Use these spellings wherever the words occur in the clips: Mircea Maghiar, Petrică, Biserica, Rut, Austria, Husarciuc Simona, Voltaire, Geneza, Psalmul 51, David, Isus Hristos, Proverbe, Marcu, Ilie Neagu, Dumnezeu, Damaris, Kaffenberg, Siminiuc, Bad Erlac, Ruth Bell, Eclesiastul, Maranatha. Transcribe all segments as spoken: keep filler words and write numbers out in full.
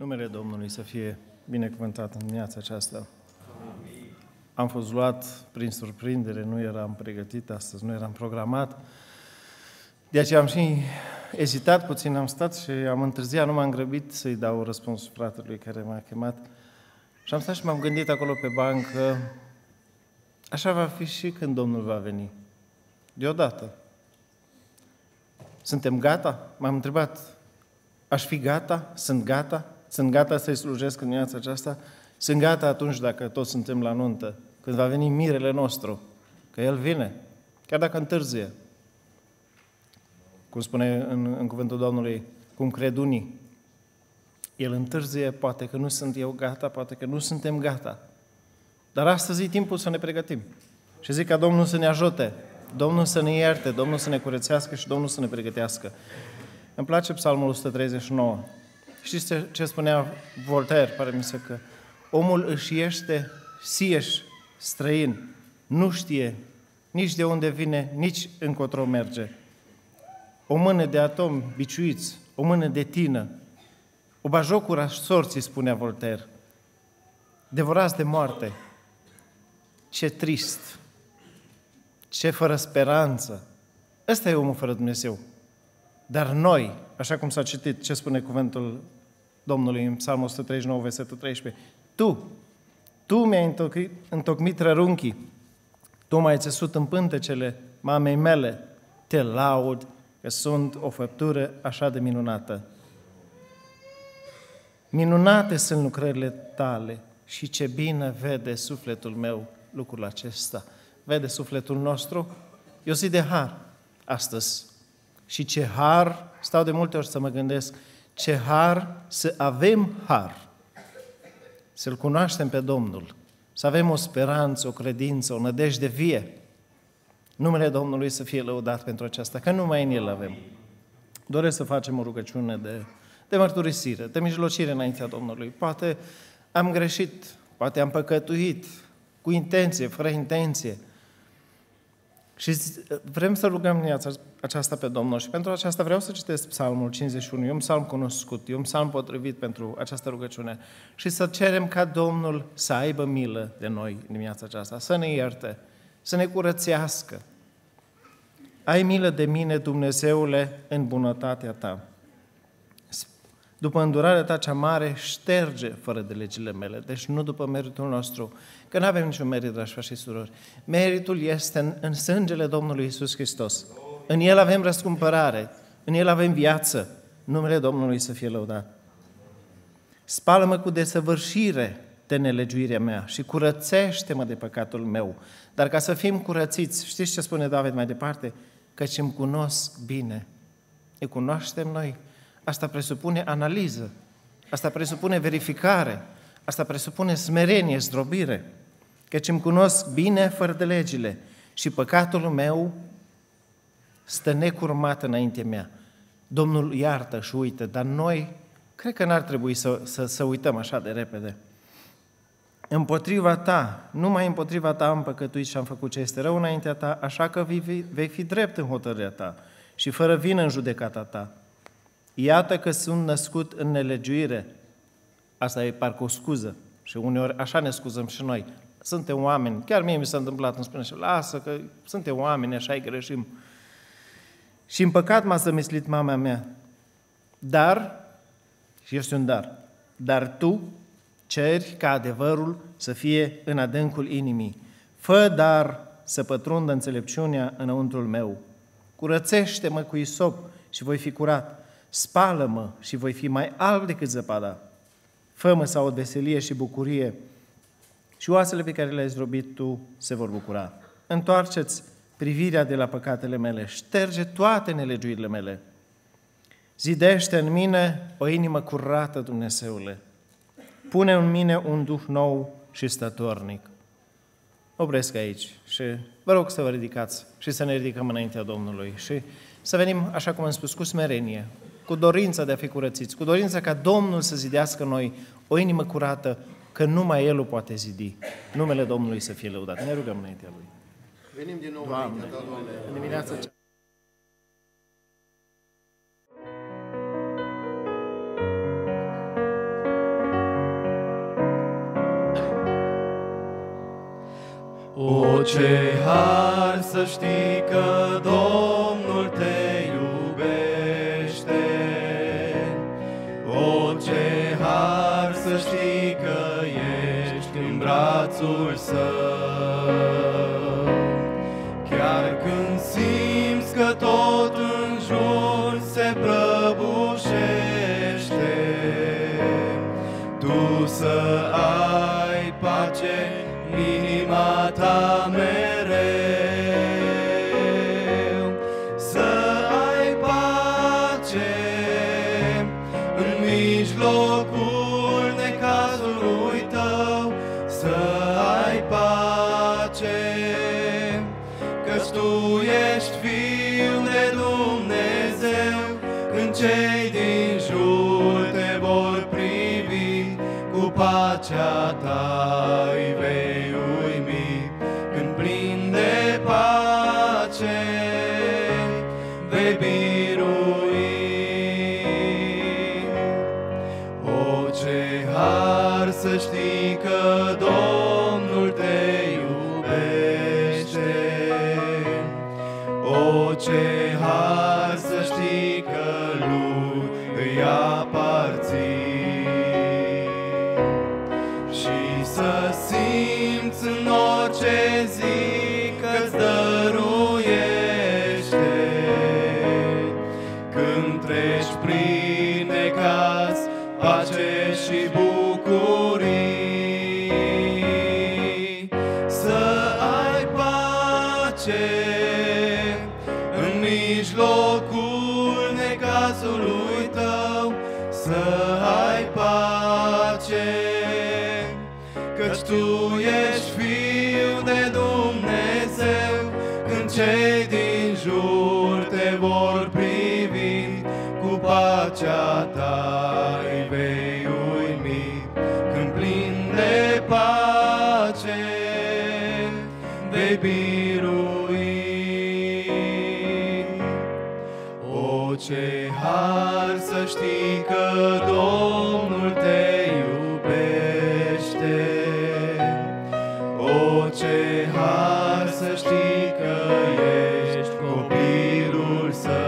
Numele Domnului să fie binecuvântat în dimineața aceasta. Amin. Am fost luat prin surprindere, nu eram pregătit astăzi, nu eram programat. De aceea am și ezitat puțin, am stat și am întârziat, nu m-am grăbit să-i dau răspuns fratelui care m-a chemat. Și am stat și m-am gândit acolo pe bancă, așa va fi și când Domnul va veni. Deodată. Suntem gata? M-am întrebat, aș fi gata? Sunt gata? Sunt gata să-i slujesc în viața aceasta? Sunt gata atunci dacă toți suntem la nuntă, când va veni mirele nostru, că El vine, chiar dacă întârzie. Cum spune în, în cuvântul Domnului, cum cred unii, El întârzie, poate că nu sunt eu gata, poate că nu suntem gata. Dar astăzi e timpul să ne pregătim. Și zic ca Domnul să ne ajute, Domnul să ne ierte, Domnul să ne curățească și Domnul să ne pregătească. Îmi place Psalmul o sută treizeci și nouă. Știți ce spunea Voltaire, pare mi se că omul își este sieși străin, nu știe nici de unde vine, nici încotro merge. O mână de atomi biciuiți, o mână de tină, o bajocură a sorții, spunea Voltaire, devorați de moarte. Ce trist, ce fără speranță. Ăsta e omul fără Dumnezeu. Dar noi, așa cum s-a citit, ce spune cuvântul Domnului în Psalmul o sută treizeci și nouă, versetul treisprezece, Tu, Tu mi-ai întocmit rărunchii, Tu m-ai țesut în pântecele mamei mele, te laud că sunt o făptură așa de minunată. Minunate sunt lucrările tale și ce bine vede sufletul meu lucrul acesta. Vede sufletul nostru? E o zi de har astăzi. Și ce har, stau de multe ori să mă gândesc, ce har să avem har, să-L cunoaștem pe Domnul, să avem o speranță, o credință, o nădejde vie. Numele Domnului să fie lăudat pentru aceasta, că numai în El avem. Doresc să facem o rugăciune de, de mărturisire, de mijlocire înaintea Domnului. Poate am greșit, poate am păcătuit, cu intenție, fără intenție. Și vrem să rugăm aceasta pe Domnul și pentru aceasta vreau să citesc Psalmul cincizeci și unu, e un psalm cunoscut, e un psalm potrivit pentru această rugăciune și să cerem ca Domnul să aibă milă de noi în dimineața aceasta, să ne ierte, să ne curățească. Ai milă de mine, Dumnezeule, în bunătatea Ta. După îndurarea Ta cea mare, șterge fără de legile mele, deci nu după meritul nostru, că nu avem niciun merit, dragi frați și surori. Meritul este în, în sângele Domnului Isus Hristos. În El avem răscumpărare, în El avem viață. Numele Domnului să fie lăudat. Spală-mă cu desăvârșire de nelegiuirea mea și curățește-mă de păcatul meu. Dar ca să fim curățiți, știți ce spune David mai departe? Căci îmi cunosc bine. Îi cunoaștem noi. Asta presupune analiză, asta presupune verificare, asta presupune smerenie, zdrobire. Căci îmi cunosc bine fără de legile și păcatul meu stă necurmat înaintea mea. Domnul iartă și uită, dar noi cred că n-ar trebui să, să, să uităm așa de repede. Împotriva Ta, numai împotriva Ta am păcătuit și am făcut ce este rău înaintea Ta, așa că vei fi drept în hotărârea Ta și fără vină în judecata Ta. Iată că sunt născut în nelegiuire. Asta e parcă o scuză. Și uneori așa ne scuzăm și noi. Suntem oameni. Chiar mie mi s-a întâmplat, îmi spune și lasă că suntem oameni, așa-i greșim. Și în păcat m-a zămislit mama mea. Dar, și este un dar, dar Tu ceri ca adevărul să fie în adâncul inimii. Fă dar să pătrundă înțelepciunea înăuntrul meu. Curățește-mă cu isop și voi fi curat. Spală-mă și voi fi mai alb decât zăpada. Fă-mă să aud veselie și bucurie și oasele pe care le-ai zdrobit Tu se vor bucura. Întoarceți privirea de la păcatele mele, șterge toate nelegiuirile mele. Zidește în mine o inimă curată, Dumnezeule. Pune în mine un duh nou și statornic. Opresc aici și vă rog să vă ridicați și să ne ridicăm înaintea Domnului și să venim, așa cum am spus, cu smerenie, cu dorința de a fi curățiți, cu dorința ca Domnul să zidească noi o inimă curată, că numai El o poate zidi. Numele Domnului să fie lăudat. Ne rugăm înaintea Lui. Venim din nou, Doamne, înaintea Ta, Doamne, în dimineața aceasta. O, ce har să știi că Domnul te iubește! O, ce har să știi că ești în brațul Său! Chiar când simți că tot în jur se prăbușește, tu să ai pace în inima ta mereu, să ai pace în mijlocul necazului tău, să ai pace, căci tu ești Fiul de Dumnezeu. Când cei din jur te vor privi, cu pacea ta îi vei birui. O, ce har să știi că Domnul te iubește! O, ce har să știi că Lui îi aparții! Și să simți în orice zi că-ți dăruiești, prin necaz, pace și bucurii, să ai pace în mijlocul necazului tău, să ai pace, căci tu ești Fiul de Dumnezeu. Când cei din jur te vor privi, pacea ta îi vei uimi, când plin de pace vei birui. O, ce har să știi că Domnul te iubește! O, ce har să știi că ești copilul Său!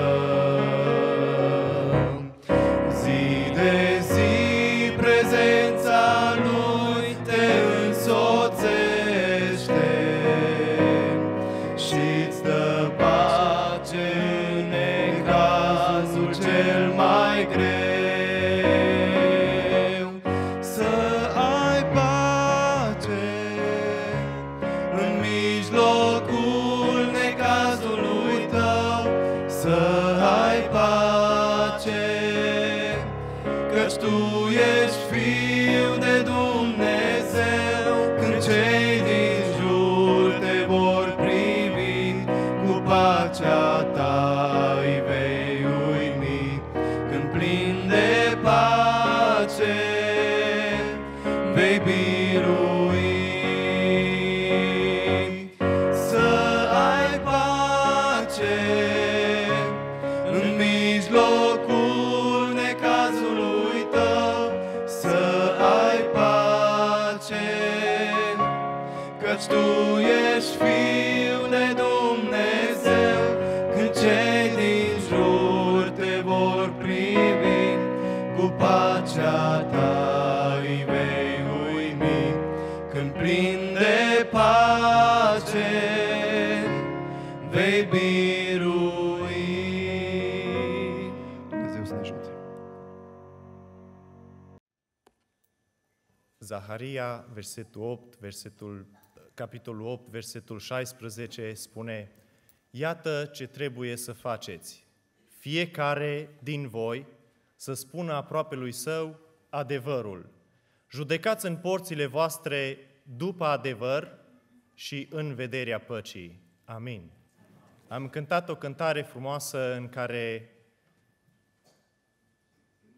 Tu ești Fiul de Dumnezeu, când cei din jur te vor privi, cu pacea ta îi vei uimi, când plin de pace vei birui. Dumnezeu să ne ajute! Zaharia, versetul opt, versetul capitolul opt, versetul șaisprezece, spune: iată ce trebuie să faceți. Fiecare din voi să spună aproapelui său adevărul. Judecați în porțile voastre după adevăr și în vederea păcii. Amin. Am cântat o cântare frumoasă în care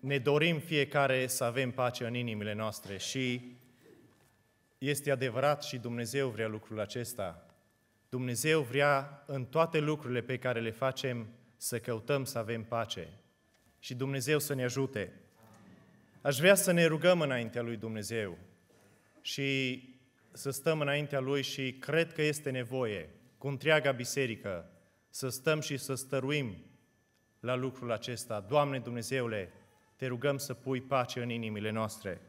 ne dorim fiecare să avem pace în inimile noastre și este adevărat și Dumnezeu vrea lucrul acesta. Dumnezeu vrea în toate lucrurile pe care le facem să căutăm să avem pace. Și Dumnezeu să ne ajute. Aș vrea să ne rugăm înaintea lui Dumnezeu. Și să stăm înaintea Lui și cred că este nevoie, cu întreaga biserică, să stăm și să stăruim la lucrul acesta. Doamne Dumnezeule, Te rugăm să pui pace în inimile noastre.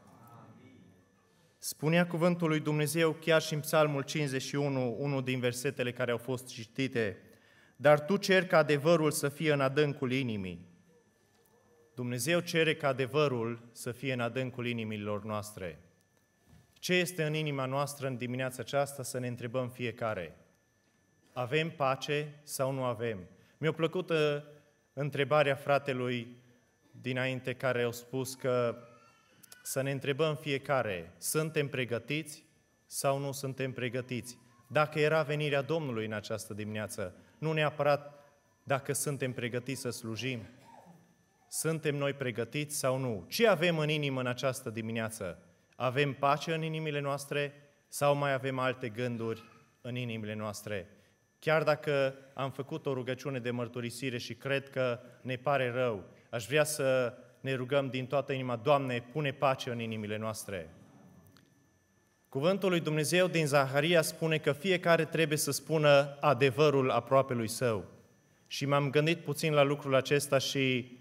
Spunea cuvântul lui Dumnezeu chiar și în Psalmul cincizeci și unu, unul din versetele care au fost citite, dar Tu ceri ca adevărul să fie în adâncul inimii. Dumnezeu cere ca adevărul să fie în adâncul inimilor noastre. Ce este în inima noastră în dimineața aceasta să ne întrebăm fiecare? Avem pace sau nu avem? Mi-a plăcut întrebarea fratelui dinainte care a spus că să ne întrebăm fiecare, suntem pregătiți sau nu suntem pregătiți? Dacă era venirea Domnului în această dimineață, nu neapărat dacă suntem pregătiți să slujim, suntem noi pregătiți sau nu? Ce avem în inimă în această dimineață? Avem pace în inimile noastre sau mai avem alte gânduri în inimile noastre? Chiar dacă am făcut o rugăciune de mărturisire și cred că ne pare rău, aș vrea să ne rugăm din toată inima, Doamne, pune pace în inimile noastre. Cuvântul lui Dumnezeu din Zaharia spune că fiecare trebuie să spună adevărul aproapelui său. Și m-am gândit puțin la lucrul acesta și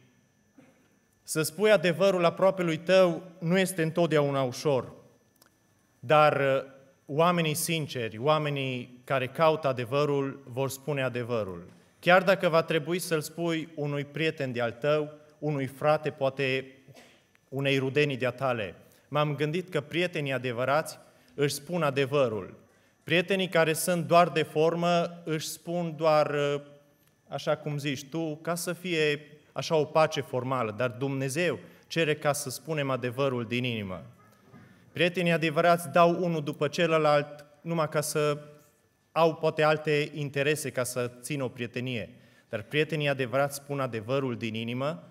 să spui adevărul aproapelui tău nu este întotdeauna ușor, dar oamenii sinceri, oamenii care caută adevărul, vor spune adevărul. Chiar dacă va trebui să-l spui unui prieten de-al tău, unui frate, poate unei rudenii de-a tale. M-am gândit că prietenii adevărați își spun adevărul. Prietenii care sunt doar de formă își spun doar, așa cum zici tu, ca să fie așa o pace formală, dar Dumnezeu cere ca să spunem adevărul din inimă. Prietenii adevărați dau unul după celălalt numai ca să au poate alte interese, ca să țină o prietenie. Dar prietenii adevărați spun adevărul din inimă,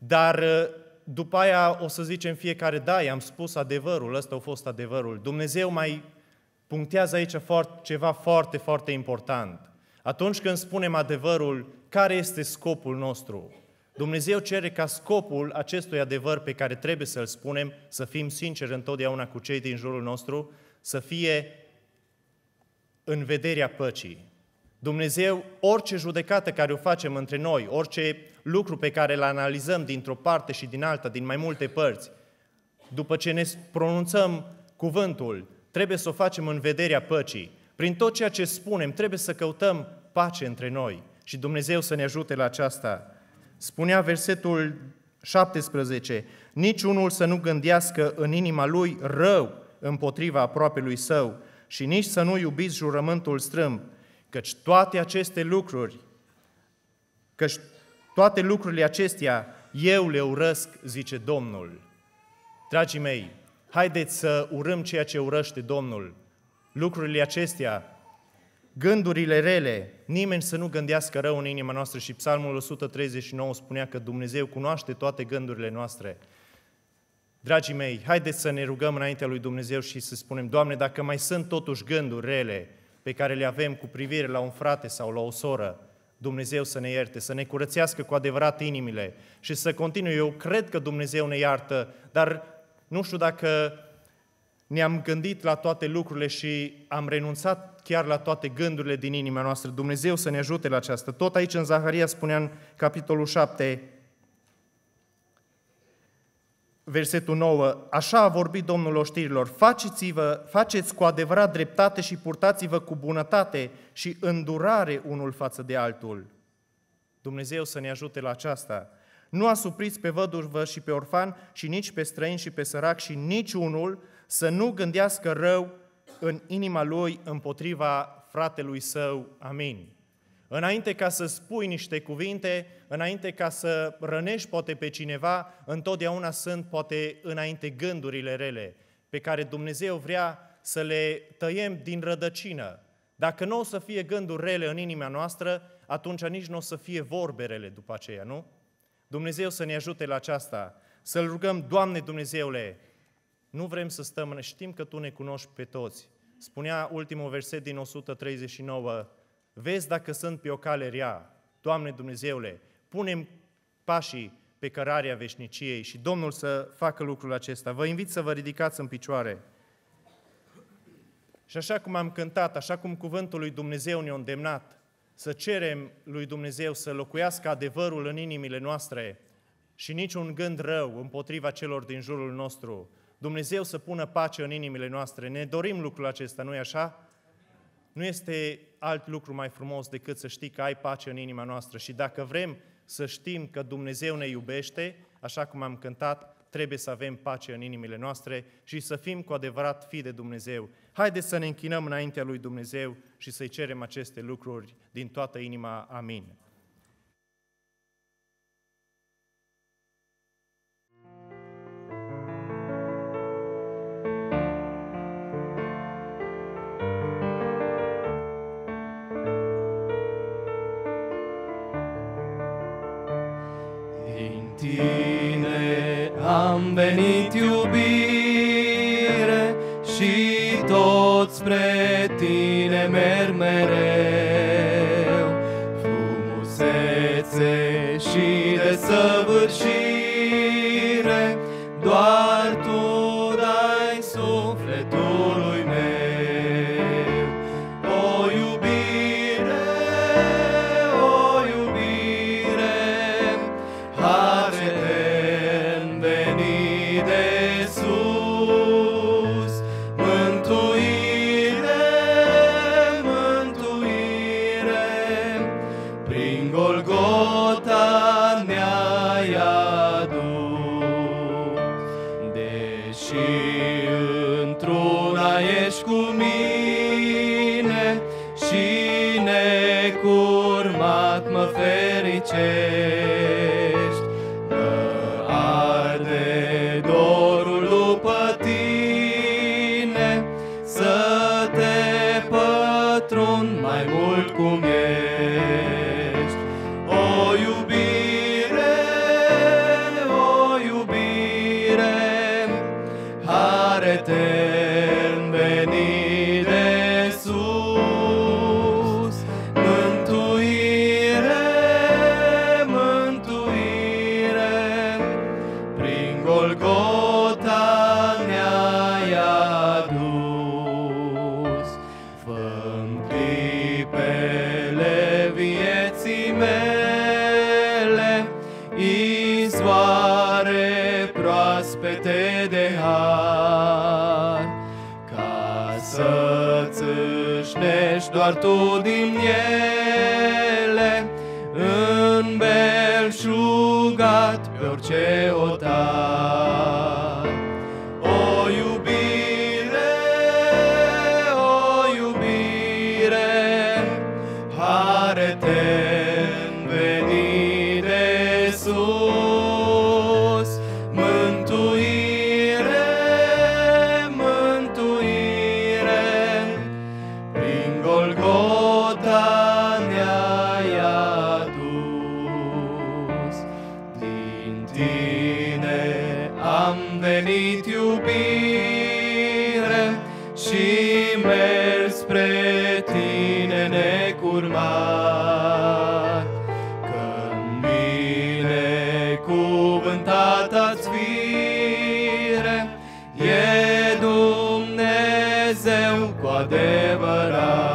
dar după aia o să zicem fiecare, da, i-am spus adevărul, ăsta a fost adevărul. Dumnezeu mai punctează aici ceva foarte, foarte important. Atunci când spunem adevărul, care este scopul nostru? Dumnezeu cere ca scopul acestui adevăr pe care trebuie să-l spunem, să fim sinceri întotdeauna cu cei din jurul nostru, să fie în vederea păcii. Dumnezeu, orice judecată care o facem între noi, orice lucru pe care îl analizăm dintr-o parte și din alta, din mai multe părți, după ce ne pronunțăm cuvântul, trebuie să o facem în vederea păcii. Prin tot ceea ce spunem, trebuie să căutăm pace între noi. Și Dumnezeu să ne ajute la aceasta. Spunea versetul șaptesprezece, niciunul să nu gândească în inima lui rău împotriva aproapelui său și nici să nu iubiți jurământul strâmb, căci toate aceste lucruri, căci toate lucrurile acestea eu le urăsc, zice Domnul. Dragii mei, haideți să urâm ceea ce urăște Domnul. Lucrurile acestea, gândurile rele, nimeni să nu gândească rău în inima noastră și Psalmul o sută treizeci și nouă spunea că Dumnezeu cunoaște toate gândurile noastre. Dragii mei, haideți să ne rugăm înaintea lui Dumnezeu și să spunem, Doamne, dacă mai sunt totuși gânduri rele pe care le avem cu privire la un frate sau la o soră, Dumnezeu să ne ierte, să ne curățească cu adevărat inimile și să continue. Eu cred că Dumnezeu ne iartă, dar nu știu dacă ne-am gândit la toate lucrurile și am renunțat chiar la toate gândurile din inima noastră. Dumnezeu să ne ajute la aceasta. Tot aici în Zaharia spunea în capitolul șapte, versetul nouă, așa a vorbit Domnul oștirilor, faceți-vă, faceți cu adevărat dreptate și purtați-vă cu bunătate și îndurare unul față de altul. Dumnezeu să ne ajute la aceasta. Nu asupriți pe văduvă și pe orfan și nici pe străin și pe sărac și niciunul să nu gândească rău în inima lui împotriva fratelui său. Amin. Înainte ca să spui niște cuvinte, înainte ca să rănești poate pe cineva, întotdeauna sunt poate înainte gândurile rele pe care Dumnezeu vrea să le tăiem din rădăcină. Dacă nu o să fie gânduri rele în inima noastră, atunci nici nu o să fie vorbe rele după aceea, nu? Dumnezeu să ne ajute la aceasta, să-L rugăm, Doamne Dumnezeule, nu vrem să stăm, știm că Tu ne cunoști pe toți. Spunea ultimul verset din o sută treizeci și nouă, vezi dacă sunt pe o cale rea, Doamne Dumnezeule, punem pașii pe cărarea veșniciei și Domnul să facă lucrul acesta. Vă invit să vă ridicați în picioare. Și așa cum am cântat, așa cum cuvântul lui Dumnezeu ne-a îndemnat să cerem lui Dumnezeu să locuiască adevărul în inimile noastre și niciun gând rău împotriva celor din jurul nostru, Dumnezeu să pună pace în inimile noastre. Ne dorim lucrul acesta, nu-i așa? Nu este alt lucru mai frumos decât să știi că ai pace în inima noastră. Și dacă vrem să știm că Dumnezeu ne iubește, așa cum am cântat, trebuie să avem pace în inimile noastre și să fim cu adevărat fii de Dumnezeu. Haideți să ne închinăm înaintea lui Dumnezeu și să-i cerem aceste lucruri din toată inima. Amin. Am venit, iubire, și tot spre tine merg mereu. Frumusețe și desăvârșire, doar tu dai sufletului meu. O iubire, o iubire, har doar tu din ele, înbelșugat pe orice otar. O iubire, o iubire, hare-te-n veni de sus, mântuire, mântuire, prin Golgota ne-ai adus. Din tine am venit, iubire, și merg spre tine necurmat. Când binecuvântata-ți fire, e Dumnezeu cu adevărat.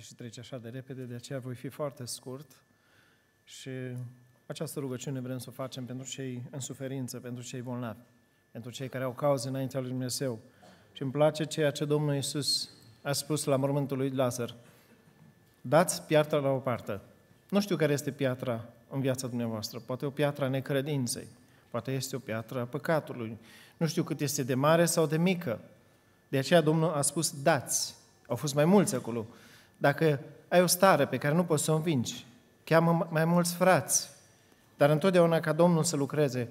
Și trece așa de repede, de aceea voi fi foarte scurt și această rugăciune vrem să o facem pentru cei în suferință, pentru cei bolnavi, pentru cei care au cauze înaintea lui Dumnezeu. Și îmi place ceea ce Domnul Iisus a spus la mormântul lui Lazar, dați piatra la o parte. Nu știu care este piatra în viața dumneavoastră, poate o piatra necredinței, poate este o piatra păcatului, nu știu cât este de mare sau de mică. De aceea Domnul a spus, dați. Au fost mai mulți acolo. Dacă ai o stare pe care nu poți să o învingi, cheamă mai mulți frați, dar întotdeauna ca Domnul să lucreze.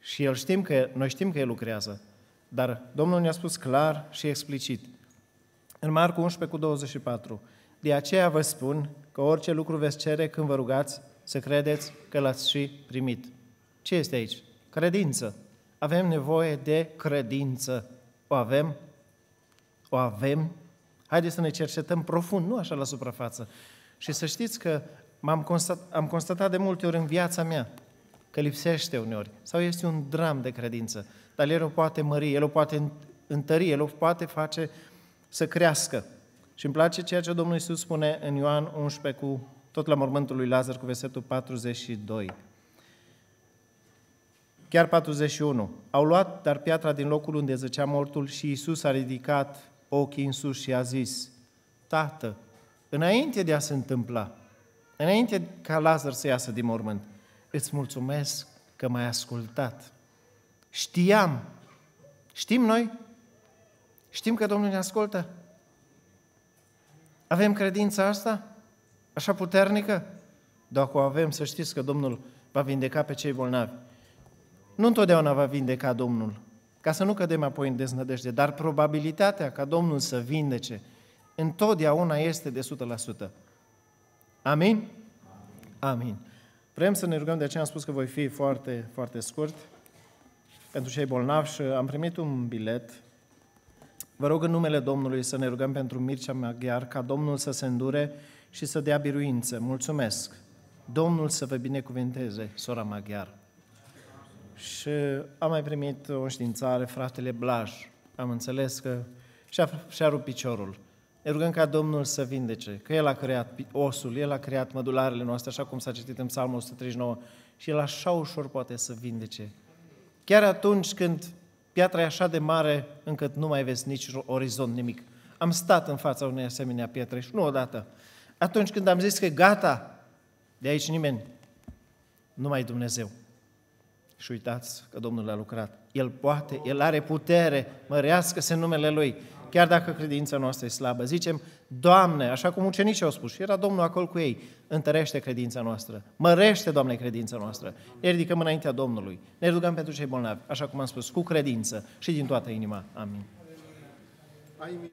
Și el știm că, noi știm că El lucrează, dar Domnul ne-a spus clar și explicit. În Marcu unsprezece cu douăzeci și patru, de aceea vă spun că orice lucru veți cere când vă rugați, să credeți că l-ați și primit. Ce este aici? Credință. Avem nevoie de credință. O avem? O avem? Haideți să ne cercetăm profund, nu așa la suprafață. Și să știți că m-am constat, am constatat de multe ori în viața mea că lipsește uneori, sau este un dram de credință, dar El o poate mări, El o poate întări, El o poate face să crească. Și îmi place ceea ce Domnul Iisus spune în Ioan unsprezece, cu, tot la mormântul lui Lazar, cu versetul patruzeci și doi. Chiar patruzeci și unu. Au luat, dar piatra din locul unde zăcea mortul și Iisus a ridicat ochii în sus și a zis, Tată, înainte de a se întâmpla, înainte ca Lazar să iasă din mormânt, îți mulțumesc că m-ai ascultat. Știam. Știm noi? Știm că Domnul ne ascultă? Avem credința asta? Așa puternică? Dacă o avem, să știți că Domnul va vindeca pe cei bolnavi. Nu întotdeauna va vindeca Domnul, ca să nu cădem apoi în deznădejde, dar probabilitatea ca Domnul să vindece întotdeauna este de o sută la sută. Amin? Amin. Vrem să ne rugăm, de aceea am spus că voi fi foarte, foarte scurt pentru cei bolnavi și am primit un bilet. Vă rog în numele Domnului să ne rugăm pentru Mircea Maghiar, ca Domnul să se îndure și să dea biruință. Mulțumesc! Domnul să vă binecuvinteze, sora Maghiar. Și am mai primit o științare, fratele Blaj. Am înțeles că și-a, și-a rupt piciorul. Ne rugăm ca Domnul să vindece, că El a creat osul, El a creat mădularele noastre, așa cum s-a citit în Psalmul o sută treizeci și nouă, și El așa ușor poate să vindece. Chiar atunci când piatra e așa de mare, încât nu mai vezi nici orizont, nimic. Am stat în fața unei asemenea pietre și nu odată. Atunci când am zis că gata, de aici nimeni, numai Dumnezeu. Și uitați că Domnul a lucrat. El poate, El are putere, mărească-se numele Lui. Chiar dacă credința noastră e slabă, zicem, Doamne, așa cum ucenicii au spus, și era Domnul acolo cu ei, întărește credința noastră, mărește, Doamne, credința noastră, ne ridicăm înaintea Domnului, ne rugăm pentru cei bolnavi, așa cum am spus, cu credință și din toată inima. Amin. Amin.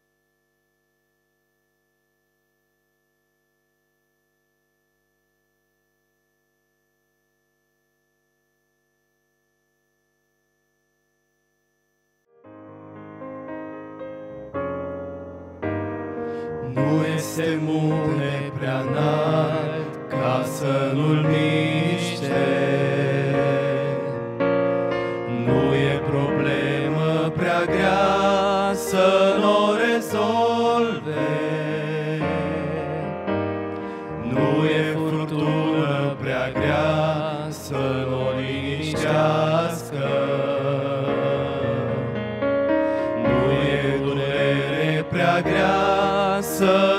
Se mune prea înalt ca să nu-l miște. Nu e problemă prea grea să n-o rezolve. Nu e furtună prea grea să n-o liniștească. Nu e durere prea grea să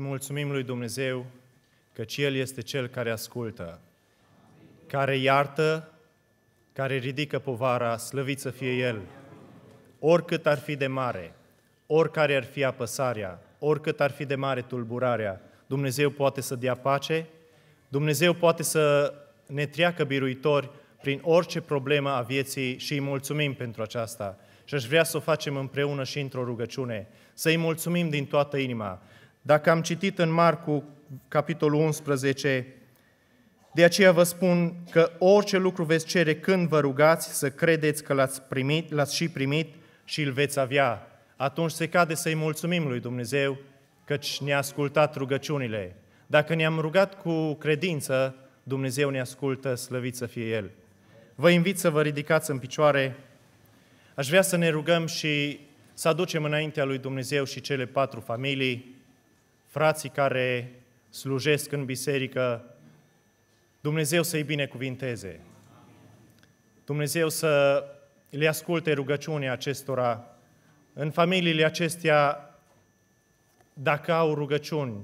mulțumim lui Dumnezeu, căci El este Cel care ascultă, care iartă, care ridică povara, slăvit să fie El. Oricât ar fi de mare, oricare ar fi apăsarea, oricât ar fi de mare tulburarea, Dumnezeu poate să dea pace, Dumnezeu poate să ne treacă biruitori prin orice problemă a vieții și îi mulțumim pentru aceasta. Și aș vrea să o facem împreună și într-o rugăciune, să îi mulțumim din toată inima. Dacă am citit în Marcu, capitolul unsprezece, de aceea vă spun că orice lucru veți cere când vă rugați, să credeți că l-ați primit, l-ați și primit și îl veți avea. Atunci se cade să-i mulțumim lui Dumnezeu, căci ne-a ascultat rugăciunile. Dacă ne-am rugat cu credință, Dumnezeu ne ascultă, slăvit să fie El. Vă invit să vă ridicați în picioare. Aș vrea să ne rugăm și să aducem înaintea lui Dumnezeu și cele patru familii, frații care slujesc în biserică. Dumnezeu să-i binecuvinteze. Dumnezeu să le asculte rugăciunea acestora. În familiile acestea, dacă au rugăciuni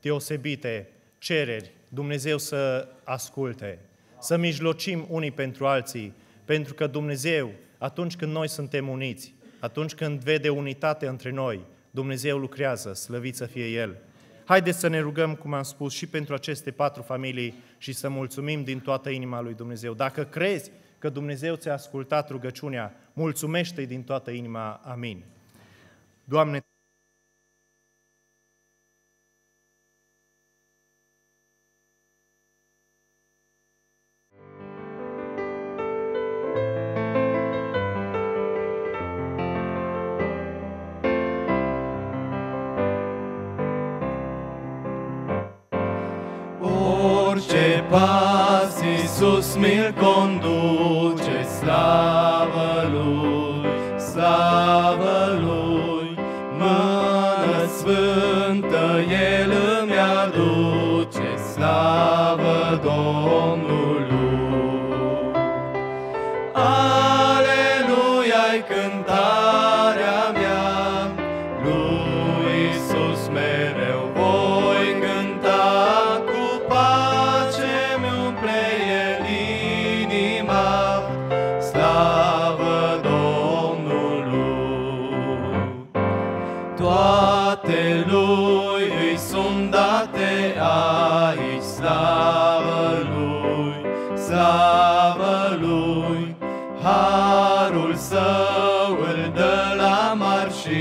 deosebite, cereri, Dumnezeu să asculte, să mijlocim unii pentru alții, pentru că Dumnezeu, atunci când noi suntem uniți, atunci când vede unitate între noi, Dumnezeu lucrează, slăvit să fie El. Haideți să ne rugăm, cum am spus, și pentru aceste patru familii și să mulțumim din toată inima lui Dumnezeu. Dacă crezi că Dumnezeu ți-a ascultat rugăciunea, mulțumește-i din toată inima. Amin. Doamne, orice pas Iisus mi-l conduce, slavă Lui, slavă Lui, mână sfântă El îmi aduce, slavă Domnului. Aleluia-i cântarea mea, lui Iisus mereu voi cânta. Aici slavă Lui, slavă Lui, harul Său îl dă la mari și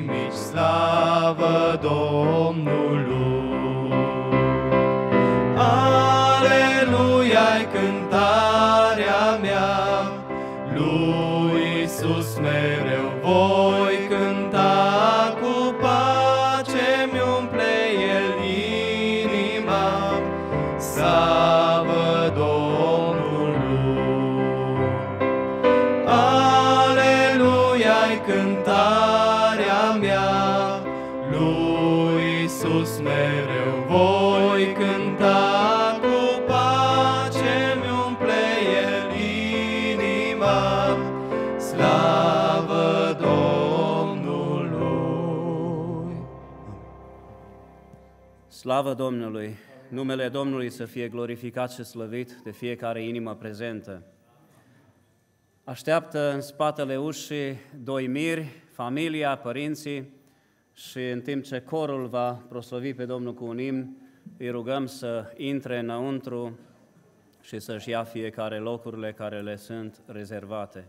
mici, slavă Domnului. Aleluia-i cântarea mea, lui Iisus mereu voi cânta. Slavă Domnului! Numele Domnului să fie glorificat și slăvit de fiecare inimă prezentă. Așteaptă în spatele ușii doi miri, familia, părinții, și în timp ce corul va proslăvi pe Domnul cu un imn, îi rugăm să intre înăuntru și să-și ia fiecare locurile care le sunt rezervate.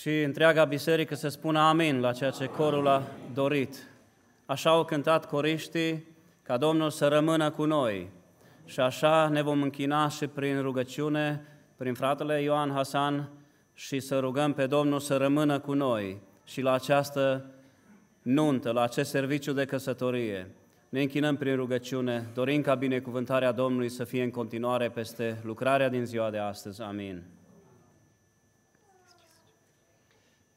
și întreaga biserică să spună amin la ceea ce corul a dorit. Așa au cântat coriștii, ca Domnul să rămână cu noi. Și așa ne vom închina și prin rugăciune, prin fratele Ioan Hasan, și să rugăm pe Domnul să rămână cu noi și la această nuntă, la acest serviciu de căsătorie. Ne închinăm prin rugăciune, dorim ca binecuvântarea Domnului să fie în continuare peste lucrarea din ziua de astăzi. Amin.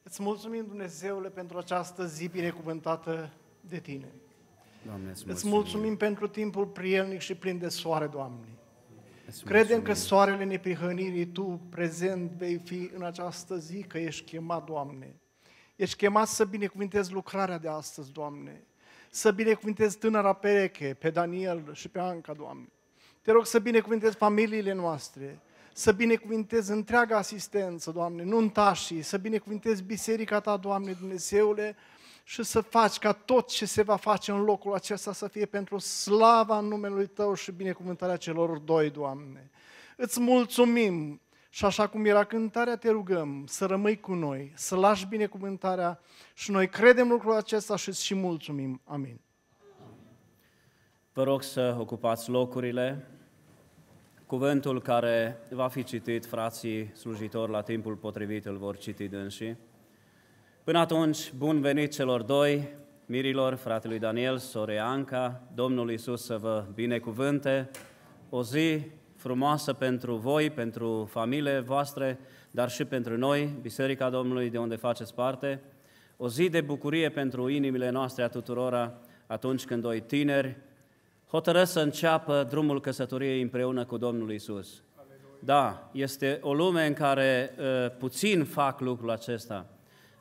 Îți mulțumim, Dumnezeule, pentru această zi binecuvântată de Tine. Doamne, îți mulțumim. Îți mulțumim pentru timpul prielnic și plin de soare, Doamne. Credem că soarele neprihănirii Tu, prezent, vei fi în această zi, că ești chemat, Doamne. Ești chemat să binecuvintezi lucrarea de astăzi, Doamne. Să binecuvintezi tânăra pereche, pe Daniel și pe Anca, Doamne. Te rog să binecuvintezi familiile noastre, să binecuvintezi întreaga asistență, Doamne, nuntașii, să binecuvintezi biserica Ta, Doamne Dumnezeule, și să faci ca tot ce se va face în locul acesta să fie pentru slava numelui Tău și binecuvântarea celor doi, Doamne. Îți mulțumim și așa cum era cântarea, te rugăm să rămâi cu noi, să lași binecuvântarea și noi credem lucrul acesta și îți și mulțumim. Amin. Vă rog să ocupați locurile. Cuvântul care va fi citit, frații slujitori, la timpul potrivit îl vor citi dânsii. Până atunci, bun venit celor doi, mirilor, fratelui Daniel, sorei Anca, Domnul Iisus să vă binecuvânte, o zi frumoasă pentru voi, pentru familiile voastre, dar și pentru noi, Biserica Domnului, de unde faceți parte, o zi de bucurie pentru inimile noastre a tuturora, atunci când doi tineri hotărăsc să înceapă drumul căsătoriei împreună cu Domnul Iisus. Da, este o lume în care uh, puțin fac lucrul acesta.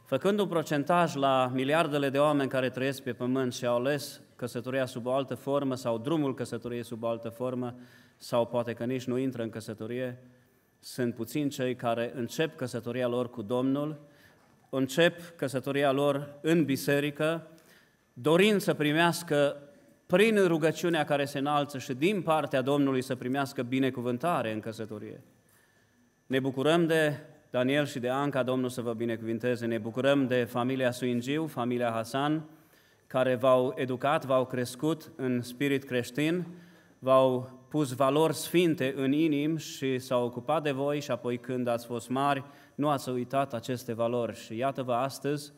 Făcând un procentaj la miliardele de oameni care trăiesc pe pământ și au ales căsătoria sub o altă formă sau drumul căsătoriei sub o altă formă, sau poate că nici nu intră în căsătorie, sunt puțini cei care încep căsătoria lor cu Domnul, încep căsătoria lor în biserică, dorind să primească prin rugăciunea care se înalță și din partea Domnului să primească binecuvântare în căsătorie. Ne bucurăm de Daniel și de Anca, Domnul să vă binecuvinteze. Ne bucurăm de familia Suingiu, familia Hasan, care v-au educat, v-au crescut în spirit creștin, v-au pus valori sfinte în inim și s-au ocupat de voi și apoi când ați fost mari, nu ați uitat aceste valori. Și iată-vă astăzi,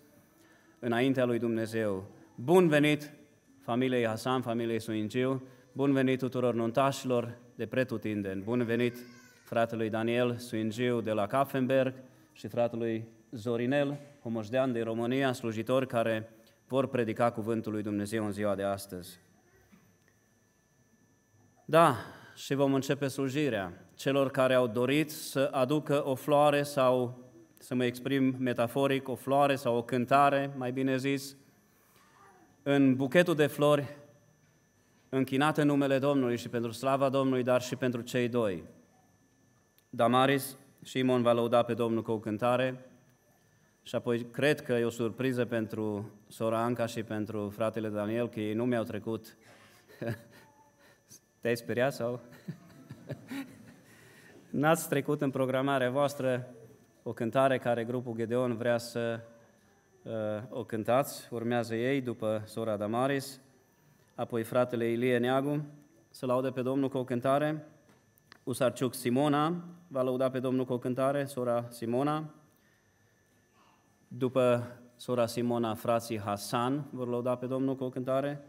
înaintea lui Dumnezeu. Bun venit familiei Hasan, familiei Suingiu, bun venit tuturor nuntașilor de pretutindeni, bun venit fratelui Daniel Suingiu de la Kaffenberg și fratelui Zorinel Humoșdean din România, slujitori care vor predica cuvântul lui Dumnezeu în ziua de astăzi. Da, și vom începe slujirea celor care au dorit să aducă o floare sau, să mă exprim metaforic, o floare sau o cântare, mai bine zis, în buchetul de flori închinat în numele Domnului și pentru slava Domnului, dar și pentru cei doi. Damaris și Imon va lăuda pe Domnul cu o cântare și apoi cred că e o surpriză pentru sora Anca și pentru fratele Daniel, că ei nu mi-au trecut. Te-ai speriat sau? N-ați trecut în programarea voastră o cântare care grupul Ghedeon vrea să uh, o cântați. Urmează ei după sora Damaris, apoi fratele Ilie Neagu să laude pe Domnul cu o cântare. Husarciuc Simona va lăuda pe Domnul cu o cântare, sora Simona. După sora Simona, frații Hasan vor lăuda pe Domnul cu o cântare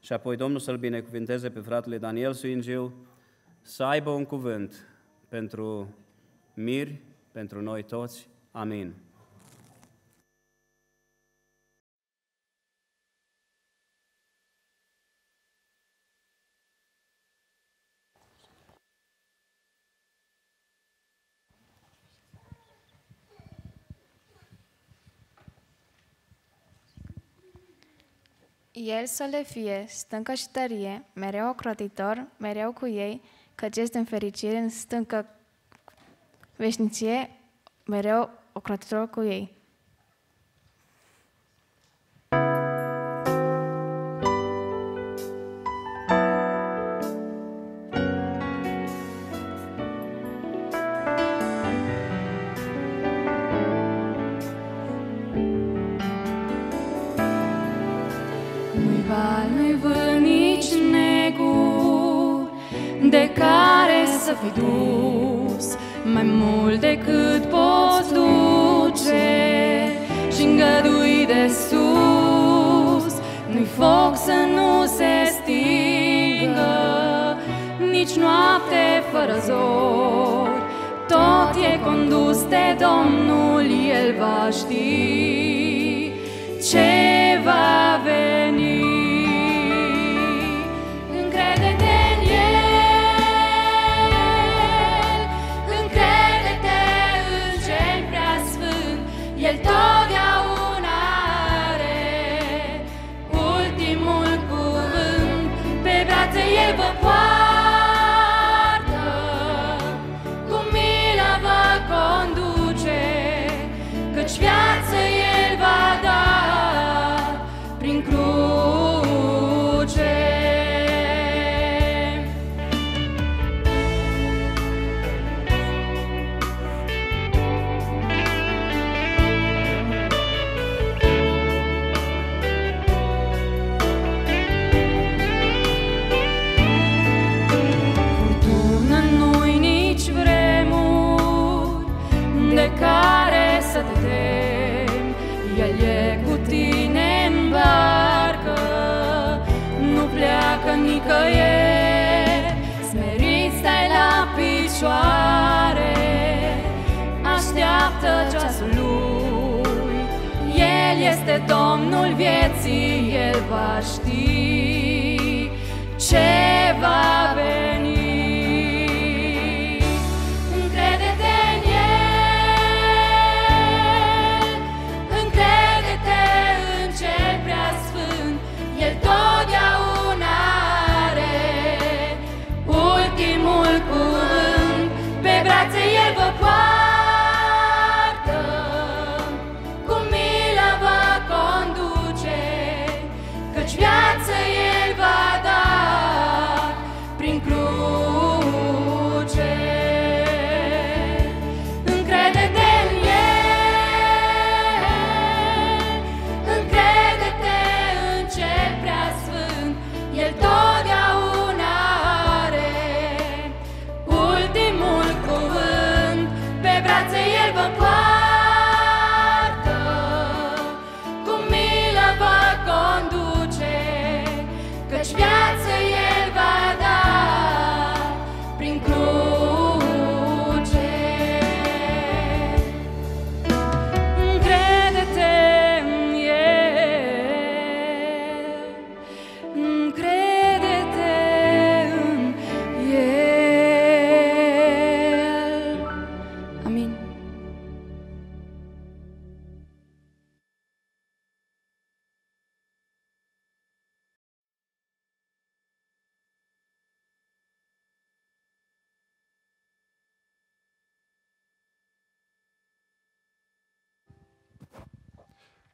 și apoi Domnul să-l binecuvinteze pe fratele Daniel Suingiu să aibă un cuvânt pentru miri, pentru noi toți. Amin. El să le fie, stâncă și tărie, mereu ocrotitor, mereu cu ei, căci este în fericire, în stâncă veșnicie, mereu ocrotitor cu ei. să fii dus, mai mult decât poți duce, și îngădui de sus, nu-i foc să nu se stingă, nici noapte fără zori, tot e condus de Domnul, El va ști ce va veni. Așteaptă ceasul lui, El este Domnul vieții, El va ști ce va veni. Încrede-te în El, încrede-te în Cel Preasfânt, El totdeauna are ultimul cuvânt, pe brațe El vă poate.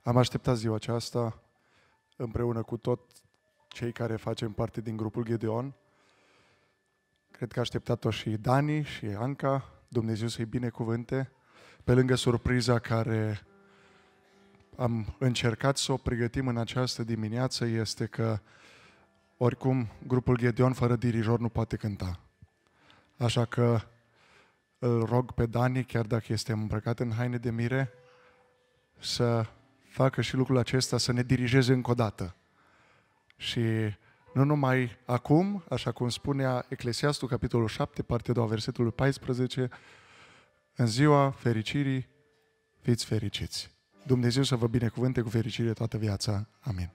Am așteptat ziua aceasta împreună cu tot cei care facem parte din grupul Ghedeon. Cred că a așteptat-o și Dani și Anca. Dumnezeu să-i binecuvânte. Pe lângă surpriza care am încercat să o pregătim în această dimineață este că oricum grupul Ghedeon fără dirijor nu poate cânta. Așa că îl rog pe Dani, chiar dacă este îmbrăcat în haine de mire, să facă și lucrul acesta, să ne dirigeze încă o dată. Și nu numai acum, așa cum spunea Eclesiastul, capitolul șapte, partea doi, versetul paisprezece, în ziua fericirii fiți fericiți. Dumnezeu să vă binecuvânte cu fericire toată viața. Amin.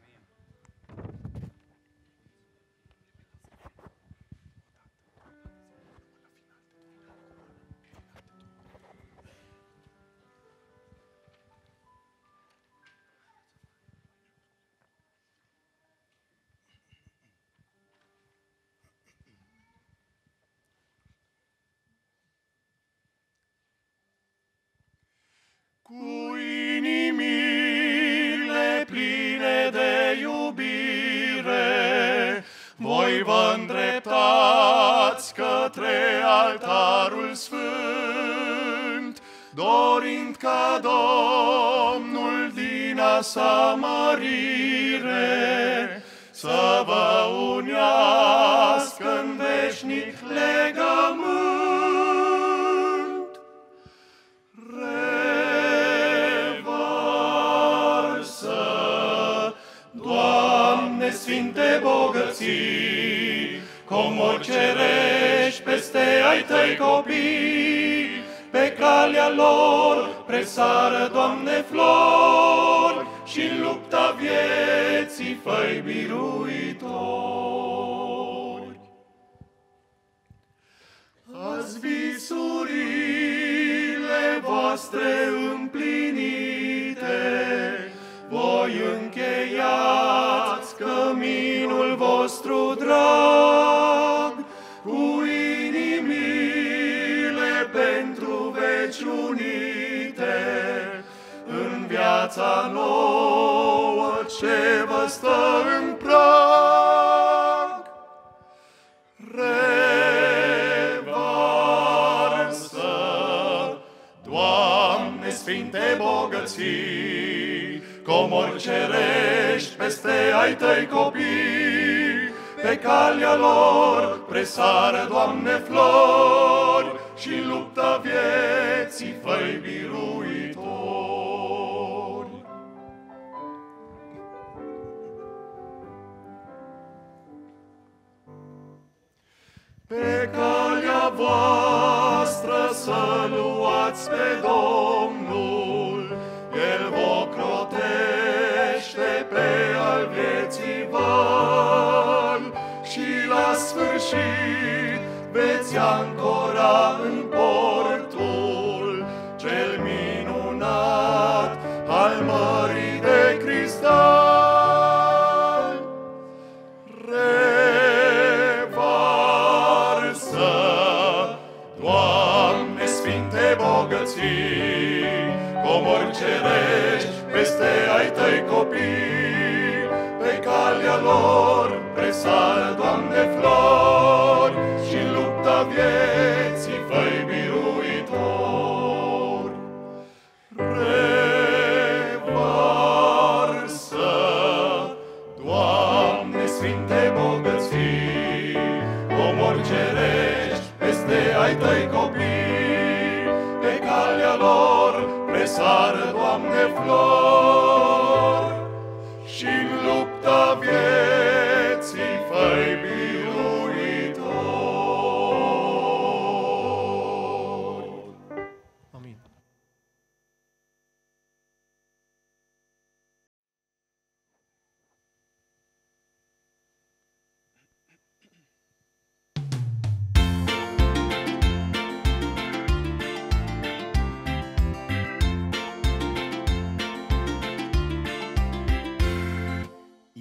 Cu inimile pline de iubire, voi vă îndreptați către altarul sfânt, dorind ca Domnul din asamărire să vă unească în veșnic legământ. sfinte bogății, comori cerești peste ai tăi copii, pe calea lor presară, Doamne, flori, și în lupta vieții fă-i biruitori. Azi visurile voastre împlinite, voi încheiați căminul vostru drag, cu inimile pentru veci unite, în viața nouă ce vă stă în prag. Revarsă, Doamne, sfinte bogății, comori cerești peste ai tăi copii, pe calea lor presară, Doamne, flori, și lupta vieții fă-i biruitori. Pe calea voastră să luați pe Domnul, El vă crotește pe al vieții val, și la sfârșit veți ancora în portul cel minunat al mării de cristal. Revarsă, Doamne, sfinte bogății, comori cerești peste ai tăi copii, pe calea lor presară, Doamne, flori, și lupta vieții fă-i biruitori. Revarsă, Doamne, sfinte bogății, comori cerești peste ai tăi copii, pe calea lor presară, Doamne, flori, și-n lupta vieții fă-i biruitori. Amin.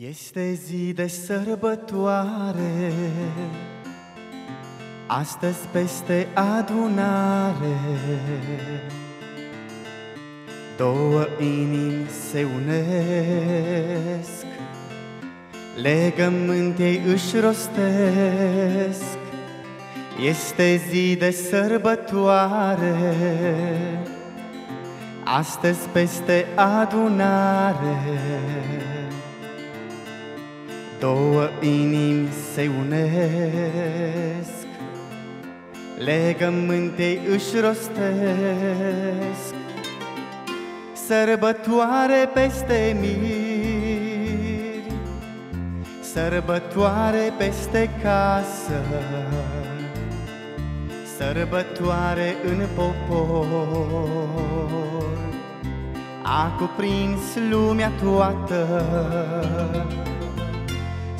Este zi de sărbătoare, astăzi peste adunare, două inimi se unesc, legământei își rostesc. Este zi de sărbătoare, astăzi peste adunare, două inimi se unesc, legământei își rostesc. Sărbătoare peste miri, sărbătoare peste casă, sărbătoare în popor, a cuprins lumea toată.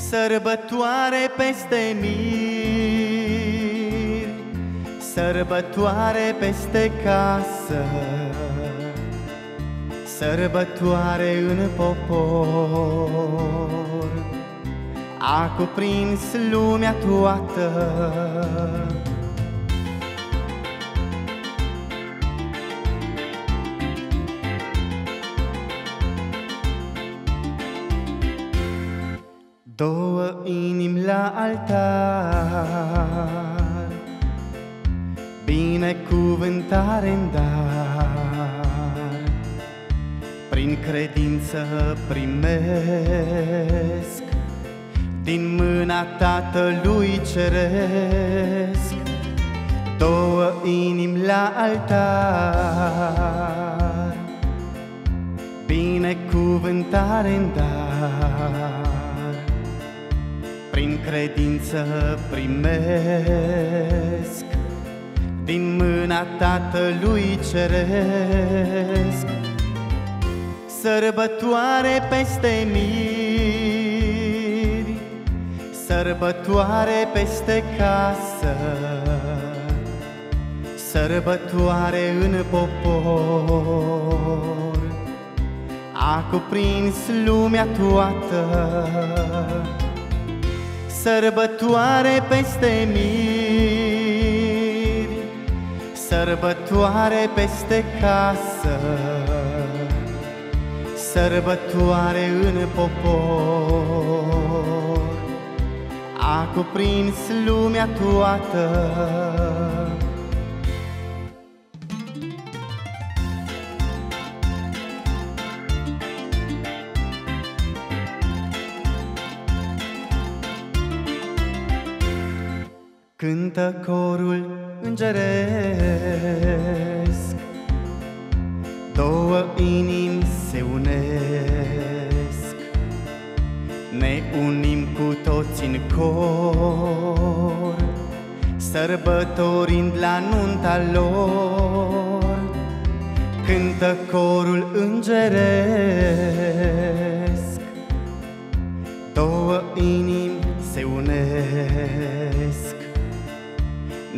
Sărbătoare peste mir, sărbătoare peste casă, sărbătoare în popor, a cuprins lumea toată. Două inimi la altar, binecuvântare-n dar, prin credință primesc din mâna Tatălui Ceresc. Două inimi la altar, binecuvântare-n dar, credință primesc din mâna Tatălui Ceresc, sărbătoare peste miri, sărbătoare peste casă, sărbătoare în popor, a cuprins lumea toată. Sărbătoare peste miri, sărbătoare peste casă, sărbătoare în popor, a cuprins lumea toată. Cântă corul îngeresc, două inimi se unesc, ne unim cu toți în cor, sărbătorind la nunta lor. Cântă corul îngeresc, două inimi se unesc,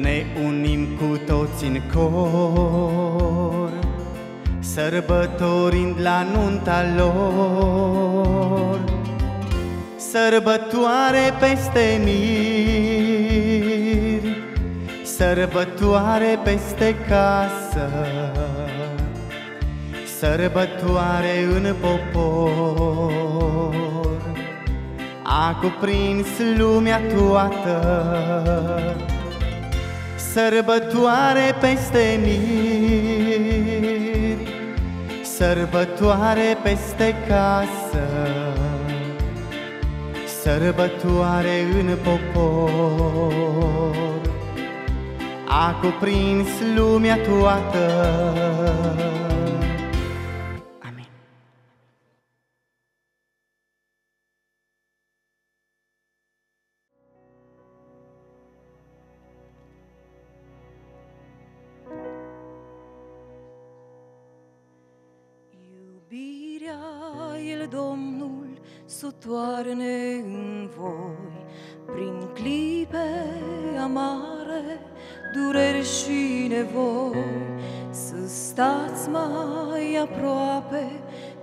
ne unim cu toți în cor, sărbătorind la nunta lor. Sărbătoare peste miri, sărbătoare peste casă, sărbătoare în popor, a cuprins lumea toată. Sărbătoare peste miri, sărbătoare peste casă, sărbătoare în popor, a cuprins lumea toată. Sutoarne în voi prin clipe amare, dureri și nevoi, să stați mai aproape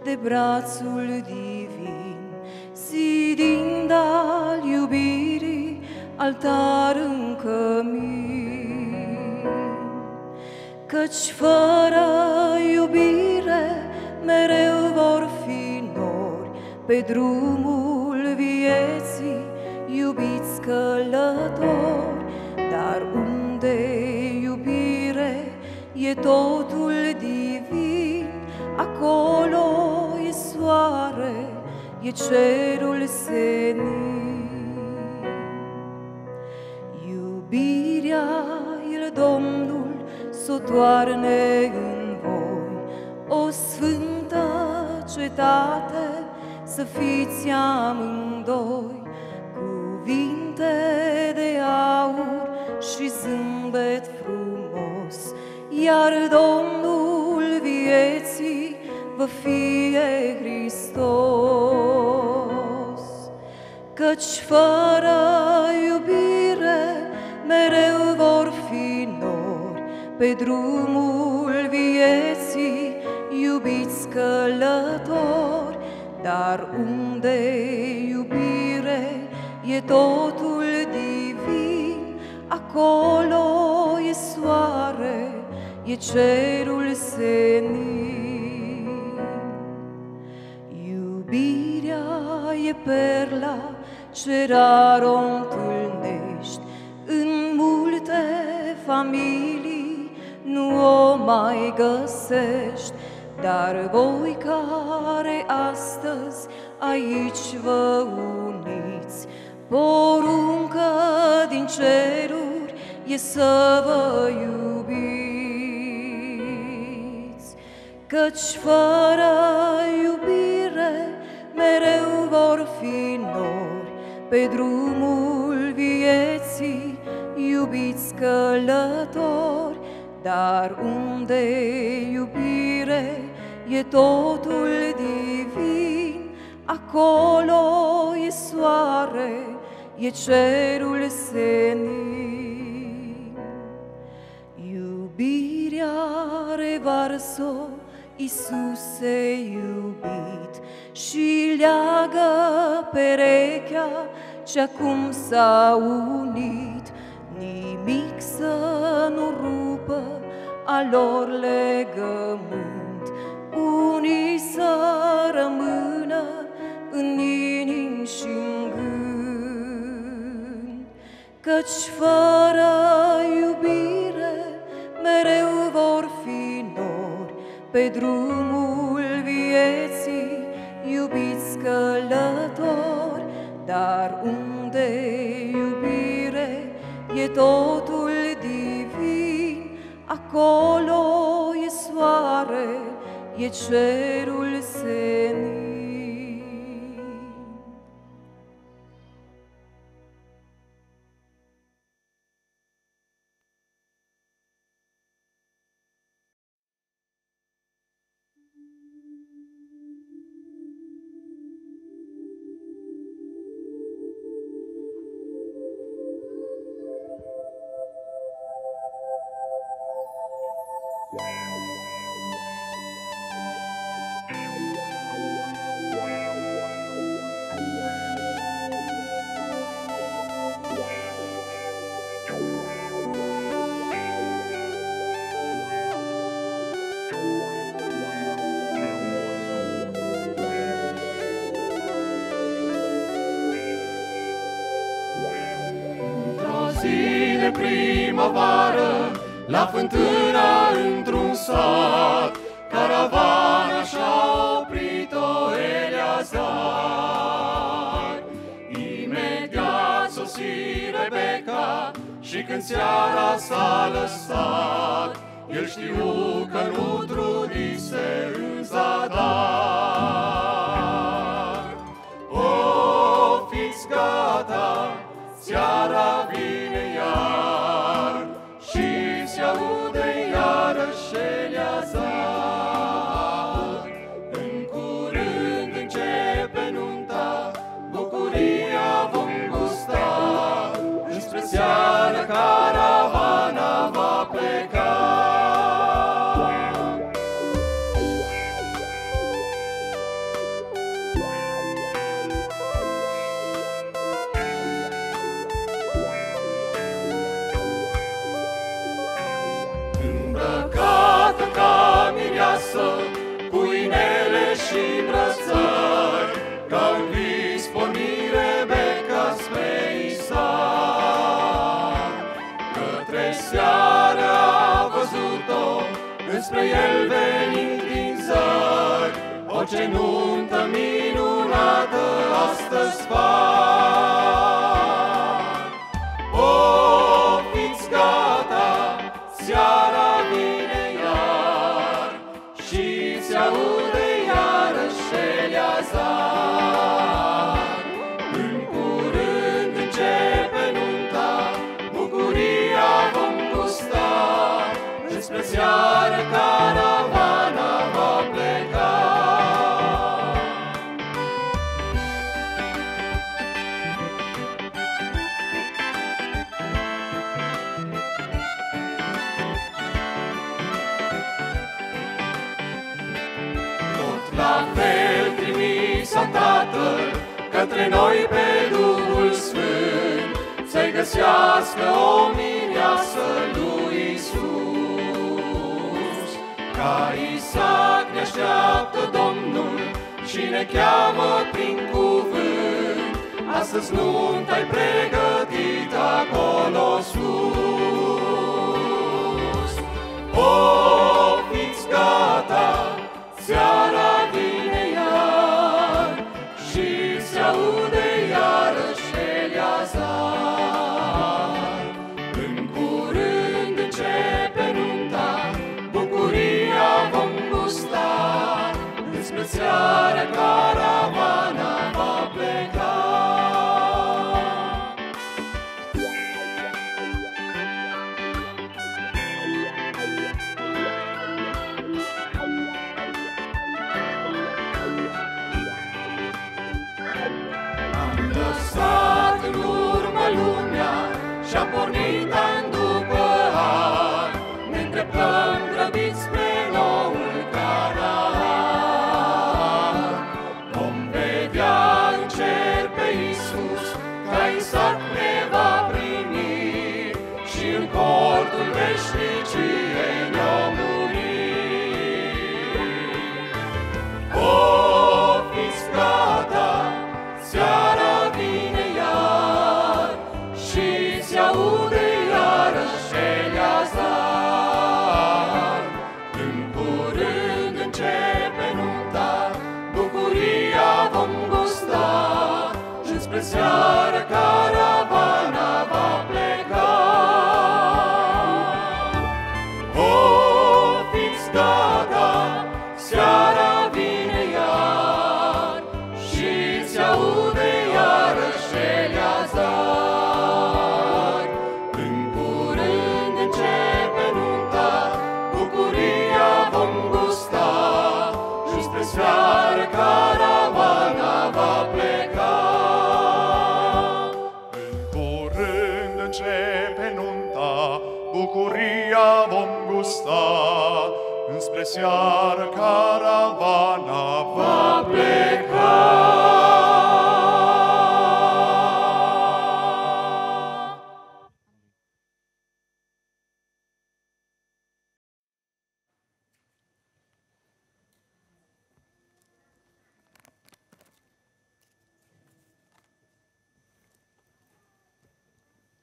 de brațul divin, zidind al iubirii altar în cămin. Căci fără iubire mereu vor fi pe drumul vieții iubiți călători, dar unde iubire e totul divin, acolo e soare, e cerul senin. Iubirea el Domnul s-o toarne în voi, o sfântă cetate, să fiți amândoi, cuvinte de aur și zâmbet frumos, iar Domnul vieții vă fie Hristos. Căci fără iubire mereu vor fi nori, pe drumul vieții iubiți călători, dar unde iubire e totul divin, acolo e soare, e cerul senin. Iubirea e perla ce rar o întâlnești, în multe familii nu o mai găsești, dar voi care astăzi aici vă uniți, poruncă din ceruri e să vă iubiți. Căci fără iubire mereu vor fi nori, pe drumul vieții, iubiți călători, dar unde iubire e totul divin, acolo e soare, e cerul senin. Iubirea revarsă, Iisuse iubit, și leagă perechea ce-acum s-a unit, nimic să nu rupă a lor legământ, unii să rămână în inimi și-n gând, căci fără iubire mereu vor fi nori pe drumul vieții, iubiți călători, dar unde iubire e totul divin, acolo e soare, e cerul senin. Primăvară, la fântâna într-un sat, caravana și-a oprit-o Eleazar. Imediat sosi Rebecca și când seara s-a lăsat, el știu că nu trudise în zadar. O, fiți gata, seara vine iar, aude iarăși Eleazar. În curând începe nunta, bucuria vom gusta, înspre seară caravana va pleca. Cu inele și brățări, ca-n vis porni Rebecca spre Isar. Către seară a văzut-o, înspre el venind din zări, o genuntă minunată astăzi fac. O, fiți gata, seara vine, aude iarăși Eleazar. În curând începe nunta, bucuria vom gusta, înspre seară caravana va pleca. Tatăl, către noi pe Duhul Sfânt, să-i găsească o mireasă lui Iisus. Ca Isaac ne așteaptă Domnul și ne cheamă prin cuvânt, astăzi nunta-i pregătit acolo sus. O, fiți gata, seara vine iar, și se aude iarăși Eleazar. În curând începe nunta, bucuria vom gusta, înspre seară caravana va pleca. lăsat în urmă lumea și-a pornit ani după ani, ne îndreptăm grăbiți spre noul Canaan. Vom vedea în cer pe Iisus, ca Isaac ne va primi și în cortul veșniciei ne-o muri. O, fiți gata, seara vine iar și se aude iarăși eleazar. În curând începe nunta, bucuria vom gusta și înspre seară caravana va pleca. O, fiți gata, seara vine iar și se aude iarăși eleazar. În curând începe nunta, bucuria vom gusta și spre seară caravana va pleca. În curând începe nunta, bucuria vom gusta, înspre seară caravana va pleca.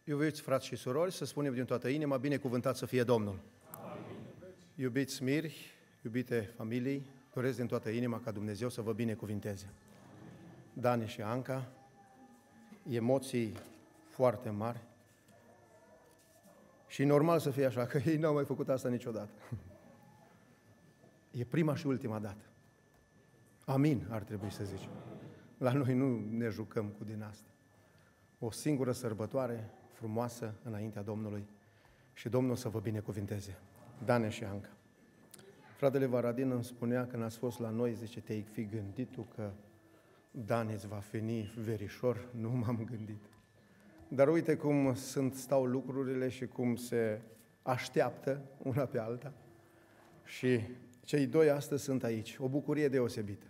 Iubiți frați și surori, să spunem din toată inima, binecuvântat să fie Domnul! Iubiți miri, iubite familii, doresc din toată inima ca Dumnezeu să vă binecuvinteze. Dani și Anca, emoții foarte mari și normal să fie așa, că ei n-au mai făcut asta niciodată. E prima și ultima dată. Amin, ar trebui să zicem. La noi nu ne jucăm cu din asta. O singură sărbătoare frumoasă înaintea Domnului și Domnul să vă binecuvinteze. Dane și Anca. Fratele Varadin îmi spunea când ați fost la noi, zice, te-ai fi gândit tu că Dane îți va veni verișor? Nu m-am gândit. Dar uite cum sunt, stau lucrurile și cum se așteaptă una pe alta. Și cei doi astăzi sunt aici. O bucurie deosebită.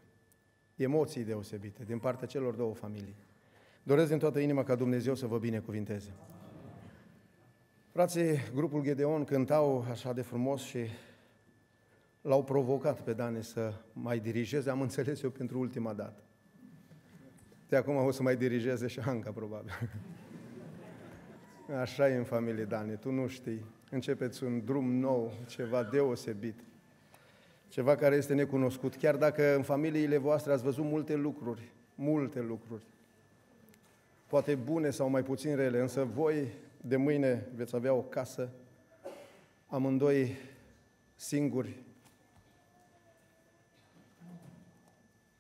Emoții deosebite din partea celor două familii. Doresc din toată inima ca Dumnezeu să vă binecuvinteze. Frații, grupul Ghedeon cântau așa de frumos și l-au provocat pe Dane să mai dirigeze, am înțeles eu, pentru ultima dată. De acum o să mai dirigeze și Anca, probabil. Așa e în familie, Dane, tu nu știi. Începeți un drum nou, ceva deosebit, ceva care este necunoscut, chiar dacă în familiile voastre ați văzut multe lucruri, multe lucruri, poate bune sau mai puțin rele, însă voi de mâine veți avea o casă, amândoi singuri.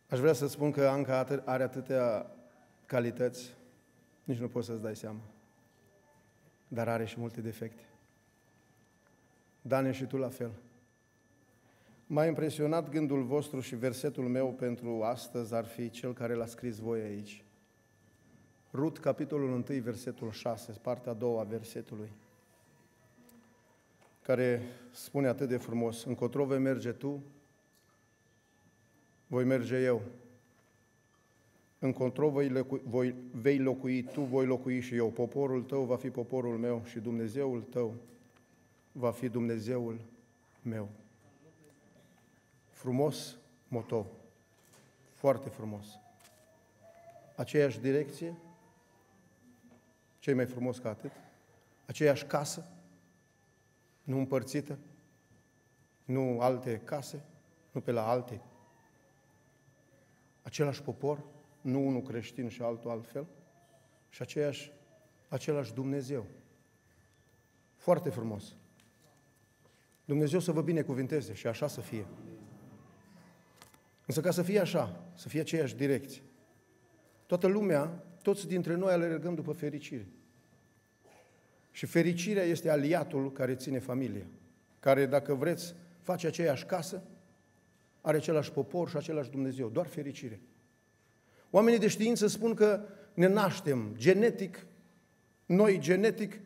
Aș vrea să spun că Anca are atâtea calități, nici nu poți să-ți dai seama, dar are și multe defecte. Dane, și tu la fel. M-a impresionat gândul vostru și versetul meu pentru astăzi ar fi cel care l-a scris voi aici. Rut, capitolul unu, versetul șase, partea a doua a versetului, care spune atât de frumos: încotro vei merge tu, voi merge eu. Încotro vei locui, voi, vei locui tu, voi locui și eu. Poporul tău va fi poporul meu și Dumnezeul tău va fi Dumnezeul meu. Frumos moto, foarte frumos. Aceeași direcție, ce e mai frumos ca atât, aceeași casă, nu împărțită, nu alte case, nu pe la alte, același popor, nu unul creștin și altul altfel, și aceeași, același Dumnezeu. Foarte frumos. Dumnezeu să vă binecuvinteze și așa să fie. Însă ca să fie așa, să fie aceeași direcție, toată lumea, toți dintre noi alergăm după fericire. Și fericirea este aliatul care ține familia, care, dacă vreți, face aceeași casă, are același popor și același Dumnezeu, doar fericire. Oamenii de știință spun că ne naștem genetic, noi genetic,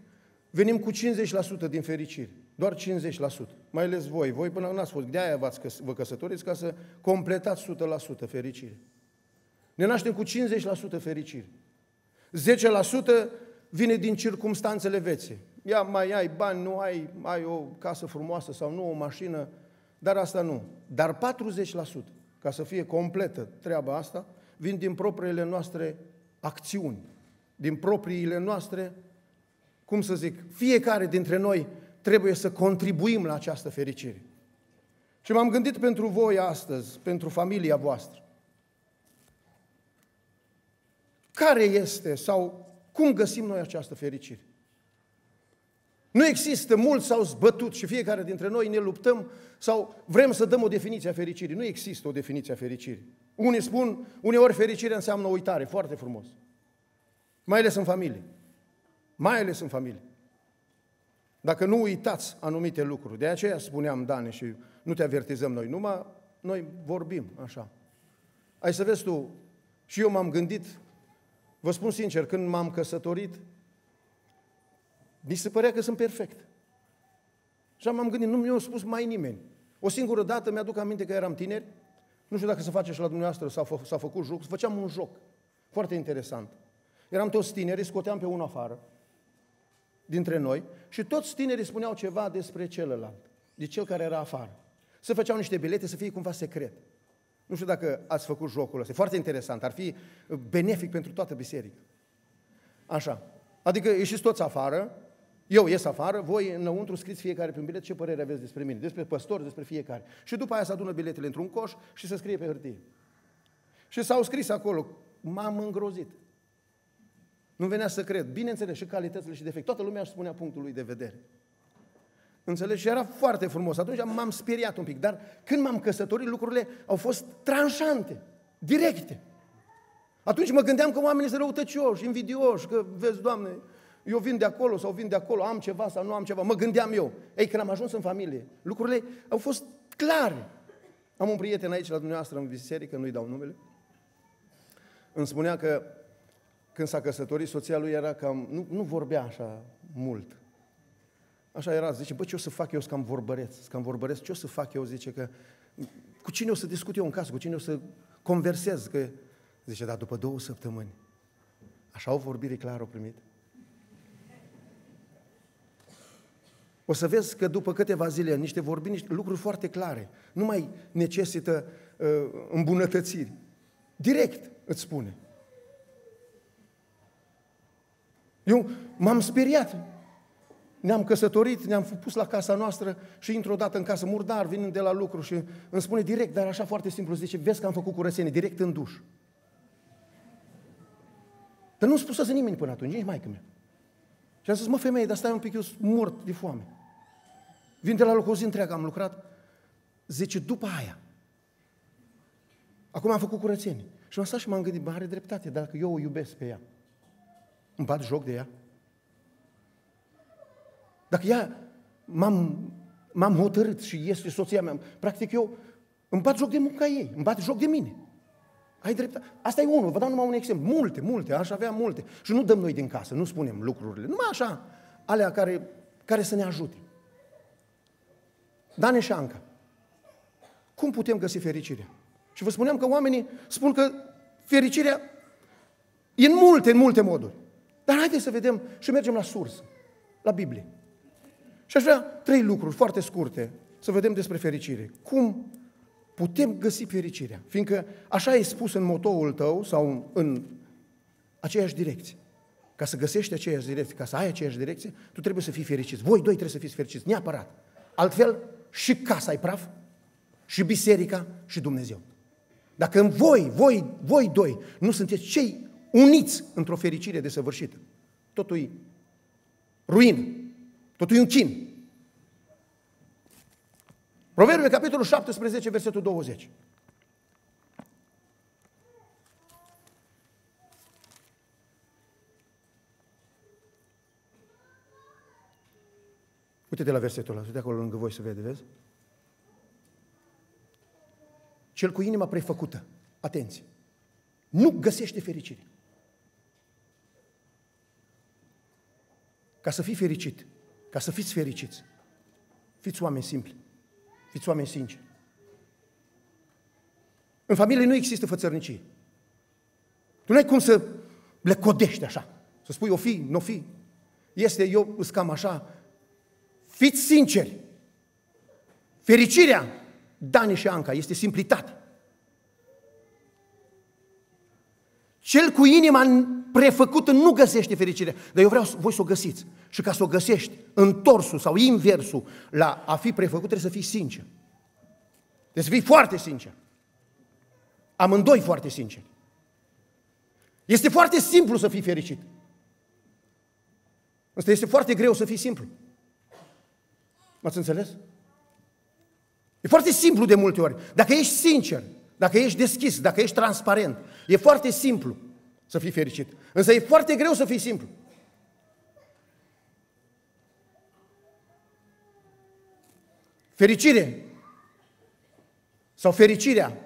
venim cu cincizeci la sută din fericire. Doar cincizeci la sută. Mai ales voi. Voi până n-ați fost. De-aia vă căsătoriți, ca să completați o sută la sută fericire. Ne naștem cu cincizeci la sută fericire. zece la sută vine din circumstanțele vieții. Ia, mai ai bani, nu ai, ai o casă frumoasă sau nu, o mașină, dar asta nu. Dar patruzeci la sută, ca să fie completă treaba asta, vin din propriile noastre acțiuni, din propriile noastre, cum să zic, fiecare dintre noi trebuie să contribuim la această fericire. Și m-am gândit pentru voi astăzi, pentru familia voastră. Care este sau cum găsim noi această fericire? Nu există, mulți s-au zbătut și fiecare dintre noi ne luptăm sau vrem să dăm o definiție a fericirii. Nu există o definiție a fericirii. Unii spun, uneori fericirea înseamnă uitare, foarte frumos. Mai ales în familie. Mai ales în familie. Dacă nu uitați anumite lucruri, de aceea spuneam, Dane, și nu te avertizăm noi, numai noi vorbim așa. Ai să vezi tu, și eu m-am gândit, vă spun sincer, când m-am căsătorit, mi se părea că sunt perfect. Și m-am gândit, nu mi-a spus mai nimeni. O singură dată mi-aduc aminte că eram tineri, nu știu dacă se face și la dumneavoastră, s-a, fă, s-a făcut joc, făceam un joc foarte interesant. Eram toți tineri, scoteam pe unul afară, dintre noi, și toți tinerii spuneau ceva despre celălalt, de cel care era afară. Se făceau niște bilete să fie cumva secret. Nu știu dacă ați făcut jocul ăsta, e foarte interesant, ar fi benefic pentru toată biserica. Așa, adică ieșiți toți afară, eu ies afară, voi înăuntru scriți fiecare pe un bilet ce părere aveți despre mine, despre păstor, despre fiecare. Și după aia se adună biletele într-un coș și se scrie pe hârtie. Și s-au scris acolo, m-am îngrozit. Nu venea să cred. Bineînțeles, și calitățile și defecte. Toată lumea își spunea punctul lui de vedere. Înțelegi? Și era foarte frumos. Atunci m-am speriat un pic. Dar când m-am căsătorit, lucrurile au fost tranșante, directe. Atunci mă gândeam că oamenii sunt răutăcioși, invidioși, că, vezi, Doamne, eu vin de acolo sau vin de acolo, am ceva sau nu am ceva. Mă gândeam eu. Ei, când am ajuns în familie, lucrurile au fost clare. Am un prieten aici la dumneavoastră în biserică, nu-i dau numele. Îmi spunea că când s-a căsătorit, soția lui era cam... Nu, nu vorbea așa mult. Așa era, zice, bă, ce o să fac eu, să cam vorbăreț, să cam vorbăreț, ce o să fac eu, zice, că... Cu cine o să discut eu în casă, cu cine o să conversez, că... Zice, dar după două săptămâni, așa o vorbire clară o primit. O să vezi că după câteva zile, niște vorbiri, niște lucruri foarte clare, nu mai necesită uh, îmbunătățiri. Direct îți spune. Eu m-am speriat. Ne-am căsătorit, ne-am pus la casa noastră și într-o dată în casă murdar, vin de la lucru și îmi spune direct, dar așa foarte simplu, zice, vezi că am făcut curățenie, direct în duș. Dar nu spusese nimeni până atunci, nici maică-mea. Și am zis, mă, femeie, dar stai un pic, eu sunt mort de foame. Vin de la lucru, o zi întreagă am lucrat. Zice, după aia, acum am făcut curățenie. Și m-am stat și m-am gândit, bă, are dreptate, dacă eu o iubesc pe ea, îmi bat joc de ea. Dacă ea m-am, m-am hotărât și este soția mea, practic eu îmi bat joc de munca ei, îmi bat joc de mine. Ai dreptate. Asta e unul, vă dau numai un exemplu. Multe, multe, aș avea multe. Și nu dăm noi din casă, nu spunem lucrurile. Numai așa, alea care, care să ne ajute. Dane și Anca, cum putem găsi fericirea? Și vă spuneam că oamenii spun că fericirea e în multe, în multe moduri. Dar haideți să vedem și mergem la sursă, la Biblie. Și aș vrea trei lucruri foarte scurte să vedem despre fericire. Cum putem găsi fericirea? Fiindcă așa e spus în motoul tău sau în aceeași direcție. Ca să găsești aceeași direcție, ca să ai aceeași direcție, tu trebuie să fii fericit. Voi doi trebuie să fiți fericiți, neapărat. Altfel și casa e praf, și biserica, și Dumnezeu. Dacă în voi, voi, voi doi nu sunteți cei uniți într-o fericire desăvârșită, totul e ruină, totul e un chin. Proverbe, capitolul șaptesprezece, versetul douăzeci. Uite-te la versetul ăla, uite acolo lângă voi să vede, vezi? Cel cu inima prefăcută, atenție, nu găsește fericire. ca să fii fericit, ca să fiți fericiți. Fiți oameni simpli, fiți oameni sinceri. În familie nu există fățărnicie. Tu nu ai cum să le codești așa, să spui o fi, n-o fi. Este, eu îs cam așa. Fiți sinceri. Fericirea Dani și Anca este simplitate. Cel cu inima prefăcută nu găsește fericirea, dar eu vreau voi să o găsiți. Și ca să o găsești, întorsul sau inversul la a fi prefăcut, trebuie să fii sincer. Trebuie să fii foarte sincer. Amândoi foarte sinceri. Este foarte simplu să fii fericit. Asta este foarte greu să fii simplu. M-ați înțeles? E foarte simplu de multe ori. Dacă ești sincer, dacă ești deschis, dacă ești transparent, e foarte simplu să fii fericit. Însă e foarte greu să fii simplu. Fericire sau fericirea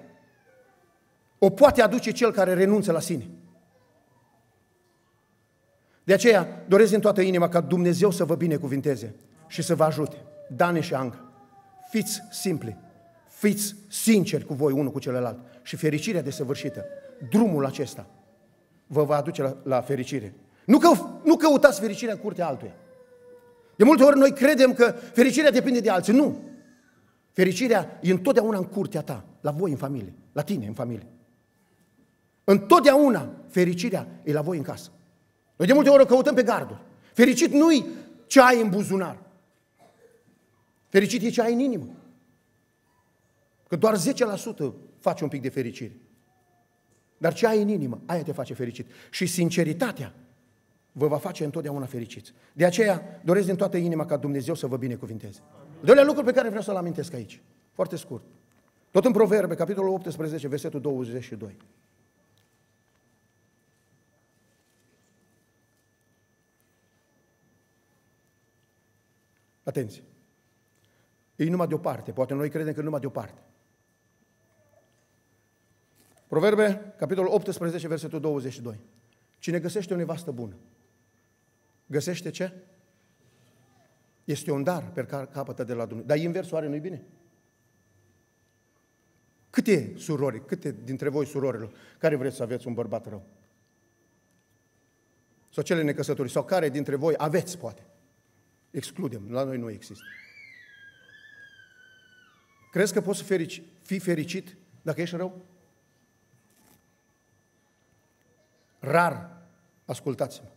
o poate aduce cel care renunță la sine. De aceea doresc din toată inima ca Dumnezeu să vă binecuvinteze și să vă ajute. Dane și Anca, fiți simpli, fiți sinceri cu voi unul cu celălalt și fericirea desăvârșită, drumul acesta vă va aduce la, la fericire. Nu, că, nu căutați fericirea în curtea altuia. De multe ori noi credem că fericirea depinde de alții. Nu! Fericirea e întotdeauna în curtea ta, la voi în familie, la tine în familie. Întotdeauna fericirea e la voi în casă. Noi de multe ori o căutăm pe garduri. Fericit nu-i ce ai în buzunar. Fericit e ce ai în inimă. Că doar zece la sută faci un pic de fericire. Dar ce ai în inimă, aia te face fericit. Și sinceritatea vă va face întotdeauna fericiți. De aceea doresc din toată inima ca Dumnezeu să vă binecuvinteze. Al doilea lucru pe care vreau să-l amintesc aici, foarte scurt. Tot în Proverbe, capitolul optsprezece, versetul douăzeci și doi. Atenție! Ei numai deoparte, poate noi credem că numai deoparte. Proverbe, capitolul optsprezece, versetul douăzeci și doi. Cine găsește o nevastă bună, găsește ce? Este un dar pe care capătă de la Dumnezeu. Dar inversul are, nu-i bine? Câte surori, câte dintre voi surorilor, care vreți să aveți un bărbat rău? Sau cele necăsătorii, sau care dintre voi aveți, poate? Excludem, la noi nu există. Crezi că poți ferici, fi fericit dacă ești rău? Rar, ascultați-mă,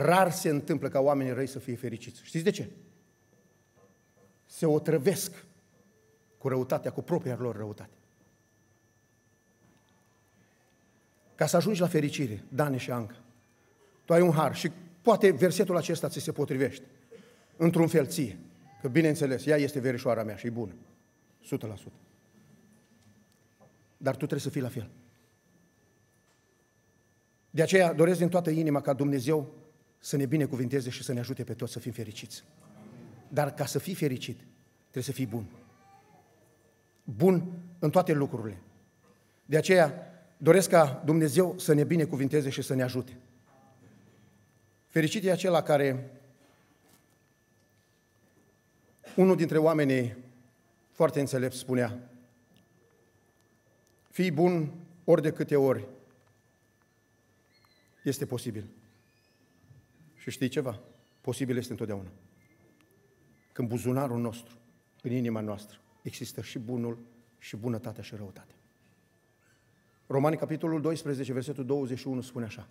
rar se întâmplă ca oamenii răi să fie fericiți. Știți de ce? Se otrăvesc cu răutatea, cu propria lor răutate. Ca să ajungi la fericire, Dane și Anca, tu ai un har și poate versetul acesta ți se potrivește într-un fel ție, că bineînțeles, ea este verișoara mea și e bună, o sută la sută. Dar tu trebuie să fii la fel. De aceea doresc din toată inima ca Dumnezeu să ne binecuvinteze și să ne ajute pe toți să fim fericiți. Dar ca să fii fericit, trebuie să fii bun. Bun în toate lucrurile. De aceea doresc ca Dumnezeu să ne binecuvinteze și să ne ajute. Fericit e acela care, unul dintre oamenii foarte înțelepți spunea, fii bun ori de câte ori este posibil. Și știi ceva? Posibil este întotdeauna. Când buzunarul nostru, în inima noastră, există și bunul, și bunătatea, și răutatea. Romani, capitolul doisprezece, versetul douăzeci și unu, spune așa.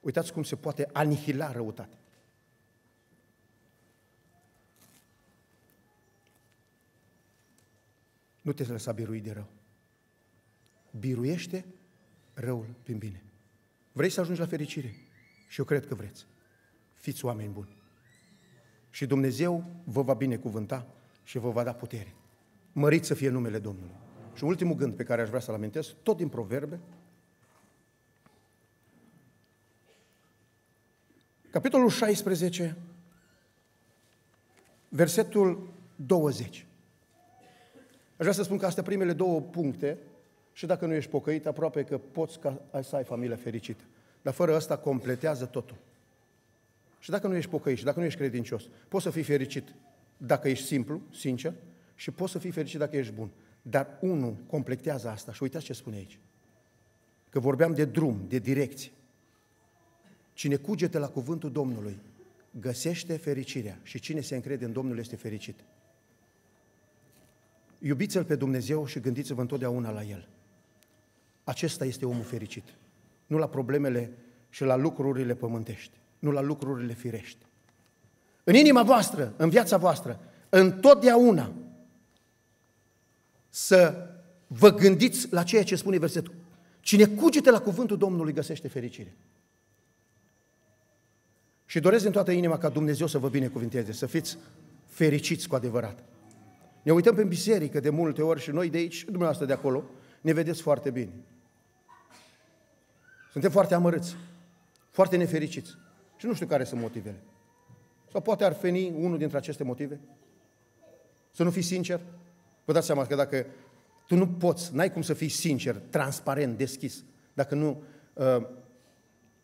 Uitați cum se poate anihila răutatea. Nu te lăsa birui de rău. Biruiește răul prin bine. Vrei să ajungi la fericire? Și eu cred că vreți. Fiți oameni buni. Și Dumnezeu vă va binecuvânta și vă va da putere. Măriți să fie numele Domnului. Și ultimul gând pe care aș vrea să-l amintesc, tot din Proverbe, capitolul șaisprezece, versetul douăzeci. Aș vrea să spun că astea primele două puncte, și dacă nu ești pocăit, aproape că poți ca să ai familia fericită. Dar fără asta completează totul. Și dacă nu ești pocăit, dacă nu ești credincios, poți să fii fericit dacă ești simplu, sincer, și poți să fii fericit dacă ești bun. Dar unul completează asta și uitați ce spune aici. Că vorbeam de drum, de direcție. Cine cugete la cuvântul Domnului găsește fericirea și cine se încrede în Domnul este fericit. Iubiți-L pe Dumnezeu și gândiți-vă întotdeauna la El. Acesta este omul fericit. Nu la problemele și la lucrurile pământești, nu la lucrurile firești. În inima voastră, în viața voastră, întotdeauna să vă gândiți la ceea ce spune versetul. Cine cugete la cuvântul Domnului găsește fericire. Și doresc din toată inima ca Dumnezeu să vă binecuvinteze, să fiți fericiți cu adevărat. Ne uităm prin biserică de multe ori și noi de aici și dumneavoastră de acolo ne vedeți foarte bine. Suntem foarte amărâți, foarte nefericiți și nu știu care sunt motivele. Sau poate ar veni unul dintre aceste motive? Să nu fii sincer? Vă dați seama că dacă tu nu poți, n-ai cum să fii sincer, transparent, deschis, dacă nu,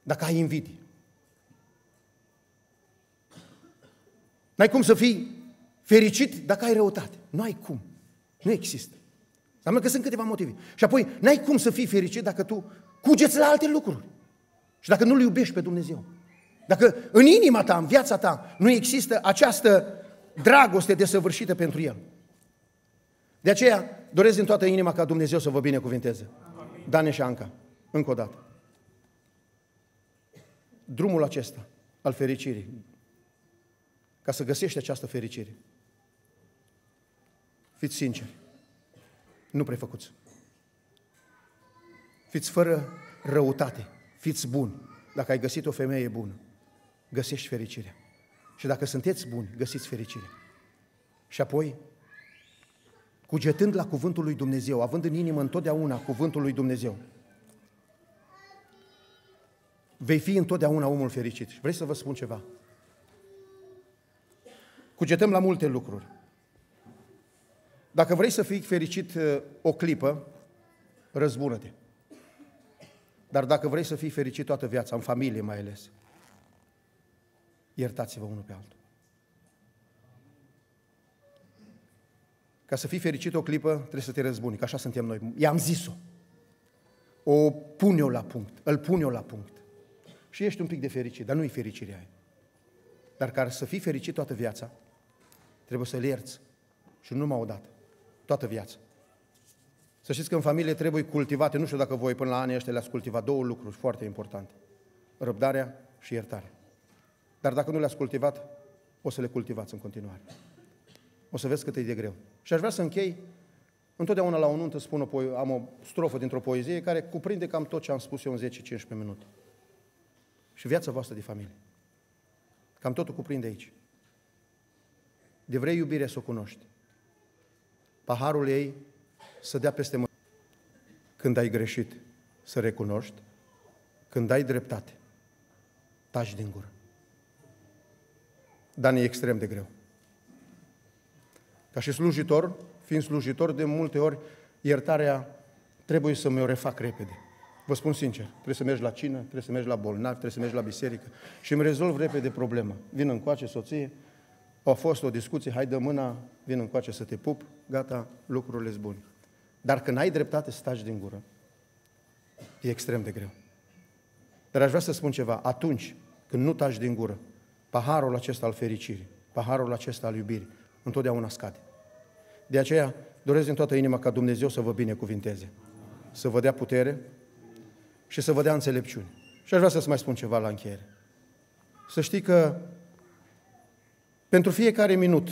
dacă ai invidii. N-ai cum să fii fericit dacă ai răutate. Nu ai cum. Nu există. Înseamnă că sunt câteva motive. Și apoi, n-ai cum să fii fericit dacă tu cugeți la alte lucruri. Și dacă nu-L iubești pe Dumnezeu. Dacă în inima ta, în viața ta, nu există această dragoste desăvârșită pentru El. De aceea, doresc din toată inima ca Dumnezeu să vă binecuvinteze. Amin. Dane și Anca, încă o dată. Drumul acesta al fericirii, ca să găsești această fericire. Fiți sinceri, nu prefăcuți. Fiți fără răutate, fiți buni. Dacă ai găsit o femeie bună, găsești fericirea. Și dacă sunteți buni, găsiți fericirea. Și apoi, cugetând la cuvântul lui Dumnezeu, având în inimă întotdeauna cuvântul lui Dumnezeu, vei fi întotdeauna omul fericit. Și vrei să vă spun ceva? Cugetăm la multe lucruri. Dacă vrei să fii fericit o clipă, răzbună-te. Dar dacă vrei să fii fericit toată viața, în familie mai ales, iertați-vă unul pe altul. Ca să fii fericit o clipă, trebuie să te răzbuni, că așa suntem noi. I-am zis-o. O pun eu la punct, îl pun eu la punct. Și ești un pic de fericit, dar nu-i fericirea aia. Dar ca să fii fericit toată viața, trebuie să-l ierți. Și nu numai odată. Toată viața. Să știți că în familie trebuie cultivate, nu știu dacă voi până la anii ăștia le-ați cultivat, două lucruri foarte importante. Răbdarea și iertarea. Dar dacă nu le-ați cultivat, o să le cultivați în continuare. O să vezi cât e de greu. Și aș vrea să închei, întotdeauna la o nuntă spun o am o strofă dintr-o poezie care cuprinde cam tot ce am spus eu în zece cincisprezece minute. Și viața voastră de familie. Cam totul cuprinde aici. De vrei iubirea să o cunoști. Paharul ei să dea peste mâine. Când ai greșit, să recunoști. Când ai dreptate, taci din gură. Dar e extrem de greu. Ca și slujitor, fiind slujitor, de multe ori iertarea trebuie să mi-o refac repede. Vă spun sincer, trebuie să mergi la cină, trebuie să mergi la bolnav, trebuie să mergi la biserică și îmi rezolv repede problema. Vin încoace, soție, a fost o discuție, hai dă mâna, vin încoace să te pup, gata, lucrurile sunt bune. Dar când ai dreptate să taci din gură, e extrem de greu. Dar aș vrea să spun ceva, atunci când nu taci din gură, paharul acesta al fericirii, paharul acesta al iubirii, întotdeauna scade. De aceea doresc din toată inima ca Dumnezeu să vă binecuvinteze, să vă dea putere, și să vă dea înțelepciune. Și aș vrea să-ți mai spun ceva la încheiere. Să știi că pentru fiecare minut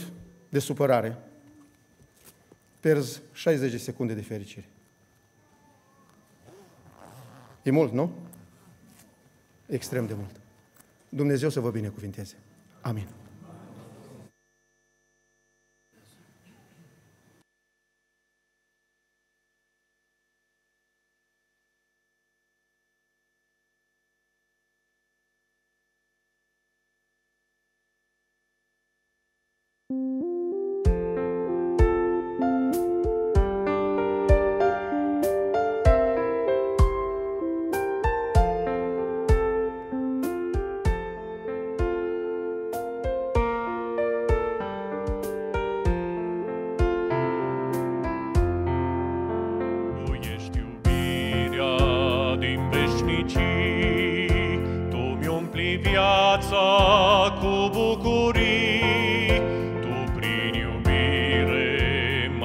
de supărare pierzi șaizeci de secunde de fericire. E mult, nu? Extrem de mult. Dumnezeu să vă binecuvinteze. Amin.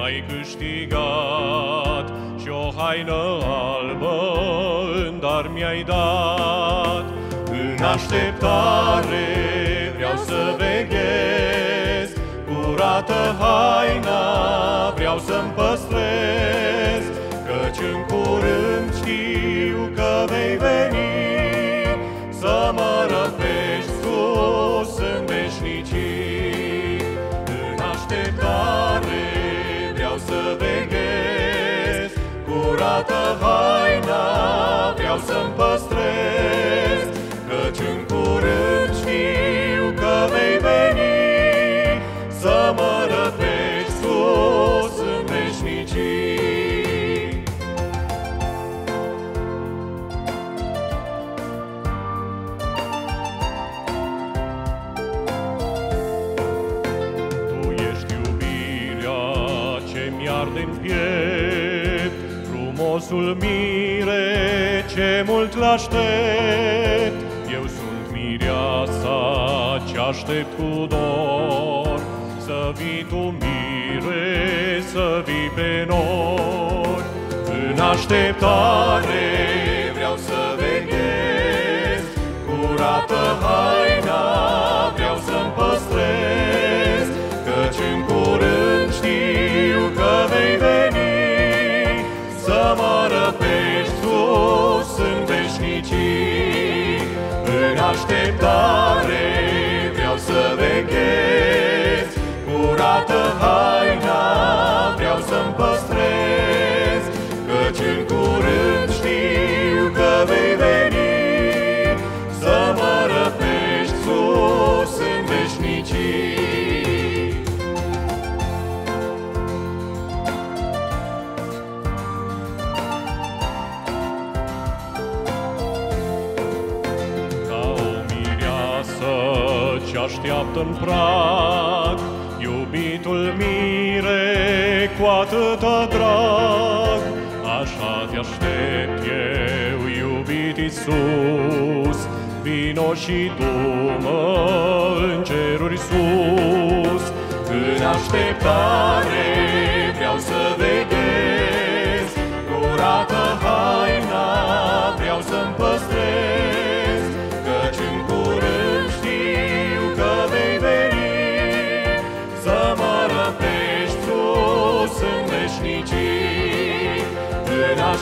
ai câștigat și o haină albă în dar mi-ai dat. În așteptare vreau să veghez, curată haina vreau să-mi păstrez, căci în curând știu că vei veni să mă răpești sus în veșnicii. În așteptare vreau să veghez, curată haina vreau să-mi păstrez, căci în curând știu că vei veni să mă răpești sus în veșnicii. Tu ești iubirea ce mi-arde-n piept, frumosul mire ce mult l-aștept. Mireasa ce-aștept cu dor, să vii tu mire, să vii pe nori. În așteptare vreau să veghez, curată haina vreau să-mi păstrez, căci în curând știu că vei veni să mă răpești sus în veșnicii. În așteptare vreau să veghez, curată haina vreau să-mi păstrez, căci în curând știu că vei veni să mă răpești sus în veșnicii. Așteaptă-n prag, iubitul mire, cu atâta drag. Așa te aștept eu, iubit Iisus, vino și du-mă în ceruri sus. În așteptare vreau să veghez, curată haina vreau să-mi păstrez, căci în curând vei veni să mă răpești sus în veșnicii. În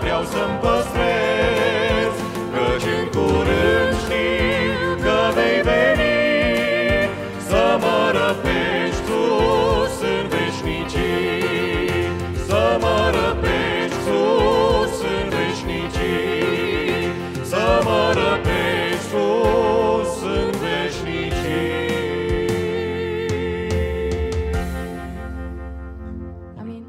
vreau să-mi păstrez, căci în curând știu că vei veni să mă răpești sus în veșnicii, să mă răpești sus în veșnicii, să mă răpești sus în veșnicii. Amin.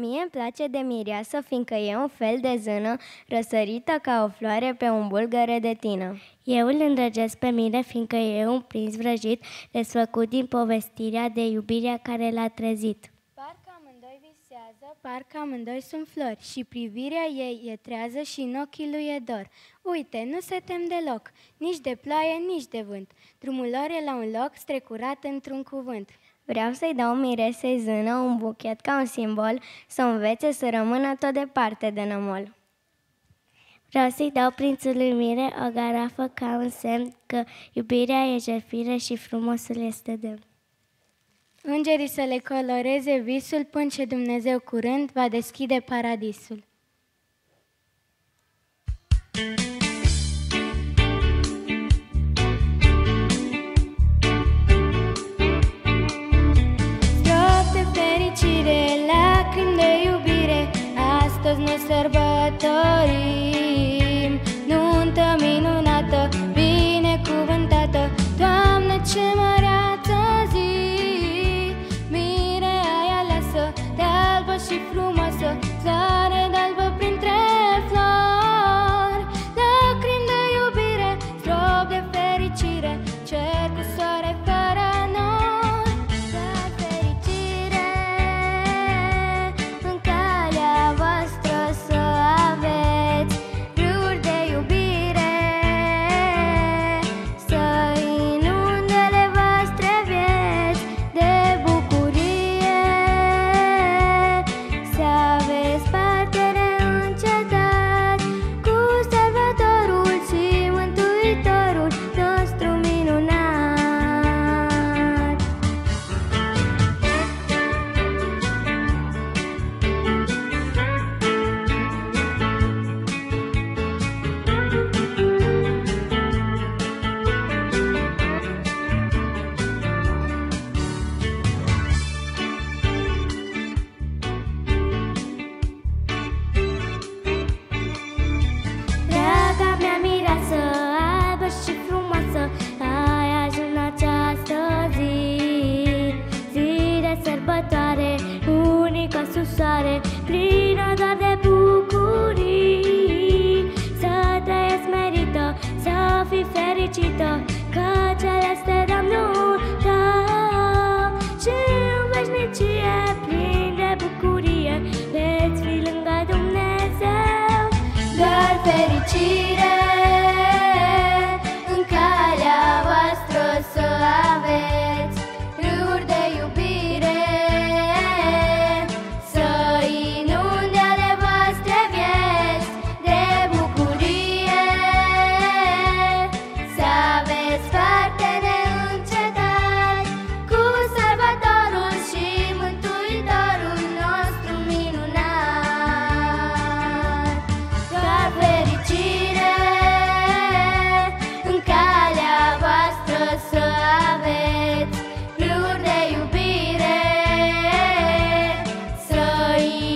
Mie îmi place de mireasă, fiindcă e un fel de zână răsărită ca o floare pe un bulgăre de tină. Eu îl îndrăgesc pe mine, fiindcă e un prinț vrăjit, desfăcut din povestirea de iubirea care l-a trezit. Parcă amândoi visează, parcă amândoi sunt flori, și privirea ei e trează și în ochii lui e dor. Uite, nu se tem deloc, nici de ploaie, nici de vânt. Drumul lor e la un loc strecurat într-un cuvânt. Vreau să-i dau miresei zână un buchet ca un simbol, să învețe să rămână tot departe de nămol. Vreau să-i dau prințului mire o garafă ca un semn că iubirea e jertfire și frumosul este demn. Îngerii să le coloreze visul până ce Dumnezeu curând va deschide paradisul. Lacrimi de iubire astăzi noi sărbătorim, nuntă minunată, binecuvântată, Doamne, ce măreață zi! Mire ai aleasă, de albă și frumoasă, floare de albă printre flori. Lacrimi de iubire, strop de fericire, cer cu soare fără nori. ta, ca celeste Domnul tău. Și în veșnicie, plin de bucurie, veți fi lângă Dumnezeu. Doar fericire în calea voastră să aveți, râuri de iubire să inunde ale voastre vieți, de bucurie să aveți parte neîncetat cu Salvatorul și Mântuitorul nostru minunat. Doar fericire în calea voastră să aveți, râuri de iubire să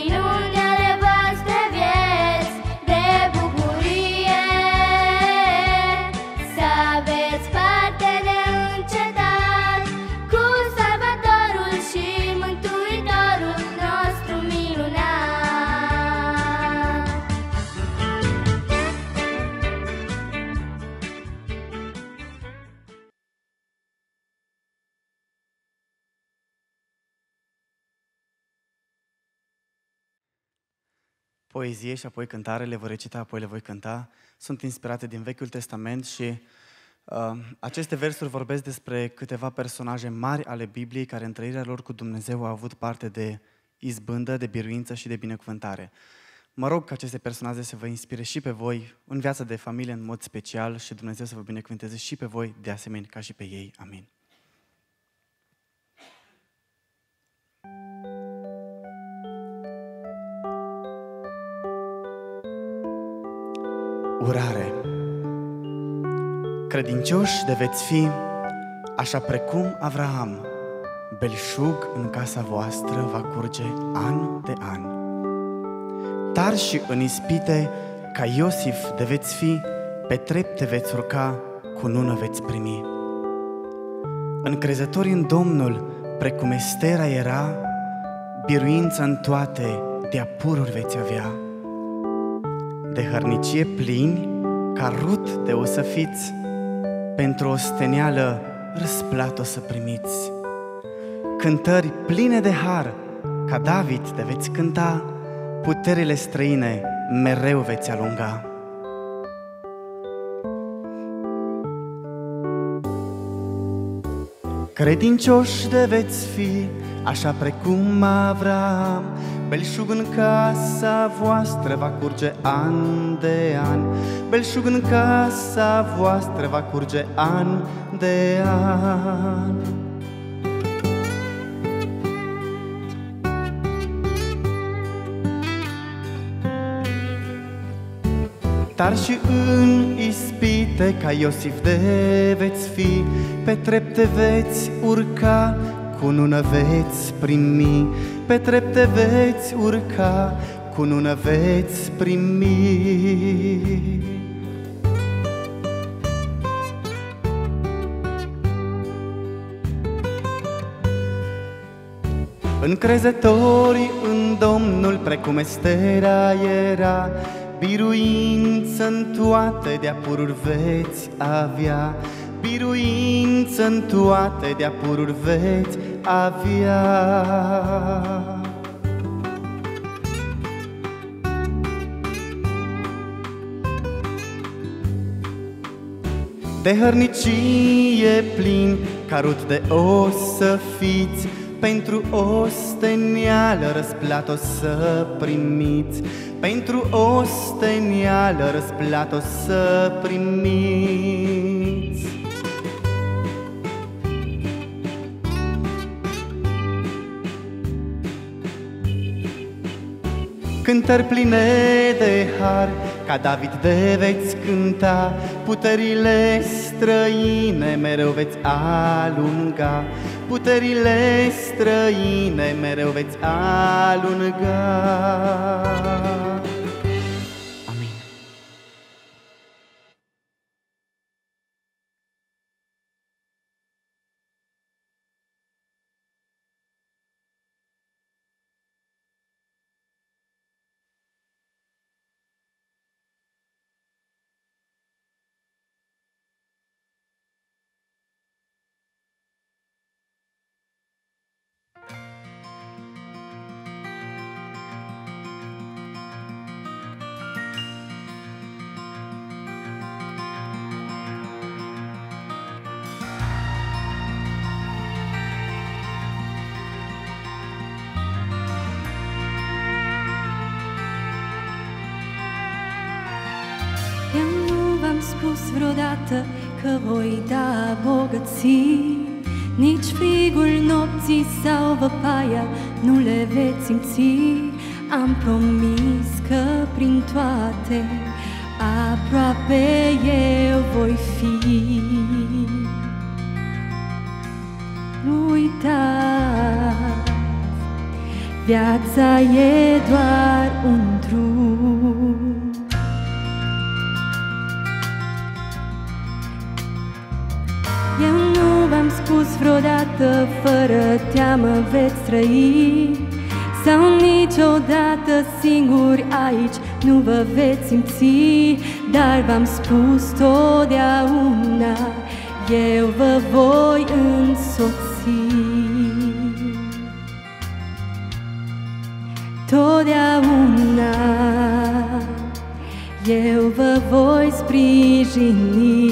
inunde ale voastre vieți, de bucurie să aveți parte neîncetat cu Salvatorul și Mântuitorul nostru minunat. Poezie și apoi cântare, le voi recita, apoi le voi cânta, sunt inspirate din Vechiul Testament și uh, aceste versuri vorbesc despre câteva personaje mari ale Bibliei care în trăirea lor cu Dumnezeu au avut parte de izbândă, de biruință și de binecuvântare. Mă rog ca aceste personaje să vă inspire și pe voi în viața de familie în mod special și Dumnezeu să vă binecuvânteze și pe voi de asemenea ca și pe ei. Amin. Urare. Credincioși de veți fi, așa precum Avraam, belșug în casa voastră va curge an de an. Tari și în ispite, ca Iosif de veți fi, pe trepte veți urca, cu nună veți primi. Încrezători în Domnul, precum Estera era, biruință în toate, de-a pururi veți avea. De hărnicie plini, ca Rut de o să fiți, pentru o steneală răsplată o să primiți. Cântări pline de har, ca David de veți cânta, puterile străine mereu veți alunga. Credincioși de veți fi, așa precum Avraam, belșug în casa voastră va curge an de an. Belșug în casa voastră va curge an de an. Dar și în ispite, ca Iosif de veți fi, pe trepte veți urca, cu nună veți primi. Pe trepte veți urca, cu nună veți primi. Încrezătorii în Domnul, precum Estera era, biruință în toate, de-a pururi veți avea. Biruință în toate, de-a pururi veți avea. De hărnicie plin, ca Rut de o să fiți, pentru o steneală răsplată o să primiți. Pentru o steneală răsplată o să primiți. Cântări pline de har, ca David de veți cânta, puterile străine mereu veți alunga. Puterile străine mereu veți alunga. Amin. spus vreodată că voi da bogății, nici frigul nopții sau văpaia nu le veți simți. Am promis că prin toate aproape eu voi fi. Nu uitați, viața e doar un drum. Eu nu v-am spus vreodată, fără teamă veți trăi, sau niciodată singuri aici nu vă veți simți, dar v-am spus totdeauna, eu vă voi însoți. Totdeauna eu vă voi sprijini.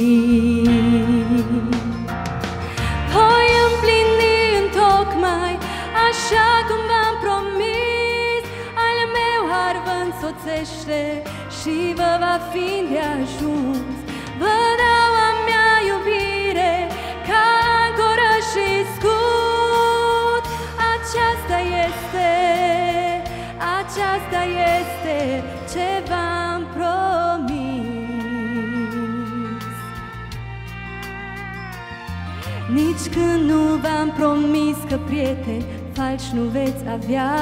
Voi împlini întocmai așa cum v-am promis, al meu har vă însoțește și vă va fi de ajuns. Vă dau a mea iubire ca ancoră și scut. Aceasta este, aceasta este ce v-am promis. Nici când nu v-am promis că prieteni falși nu veți avea,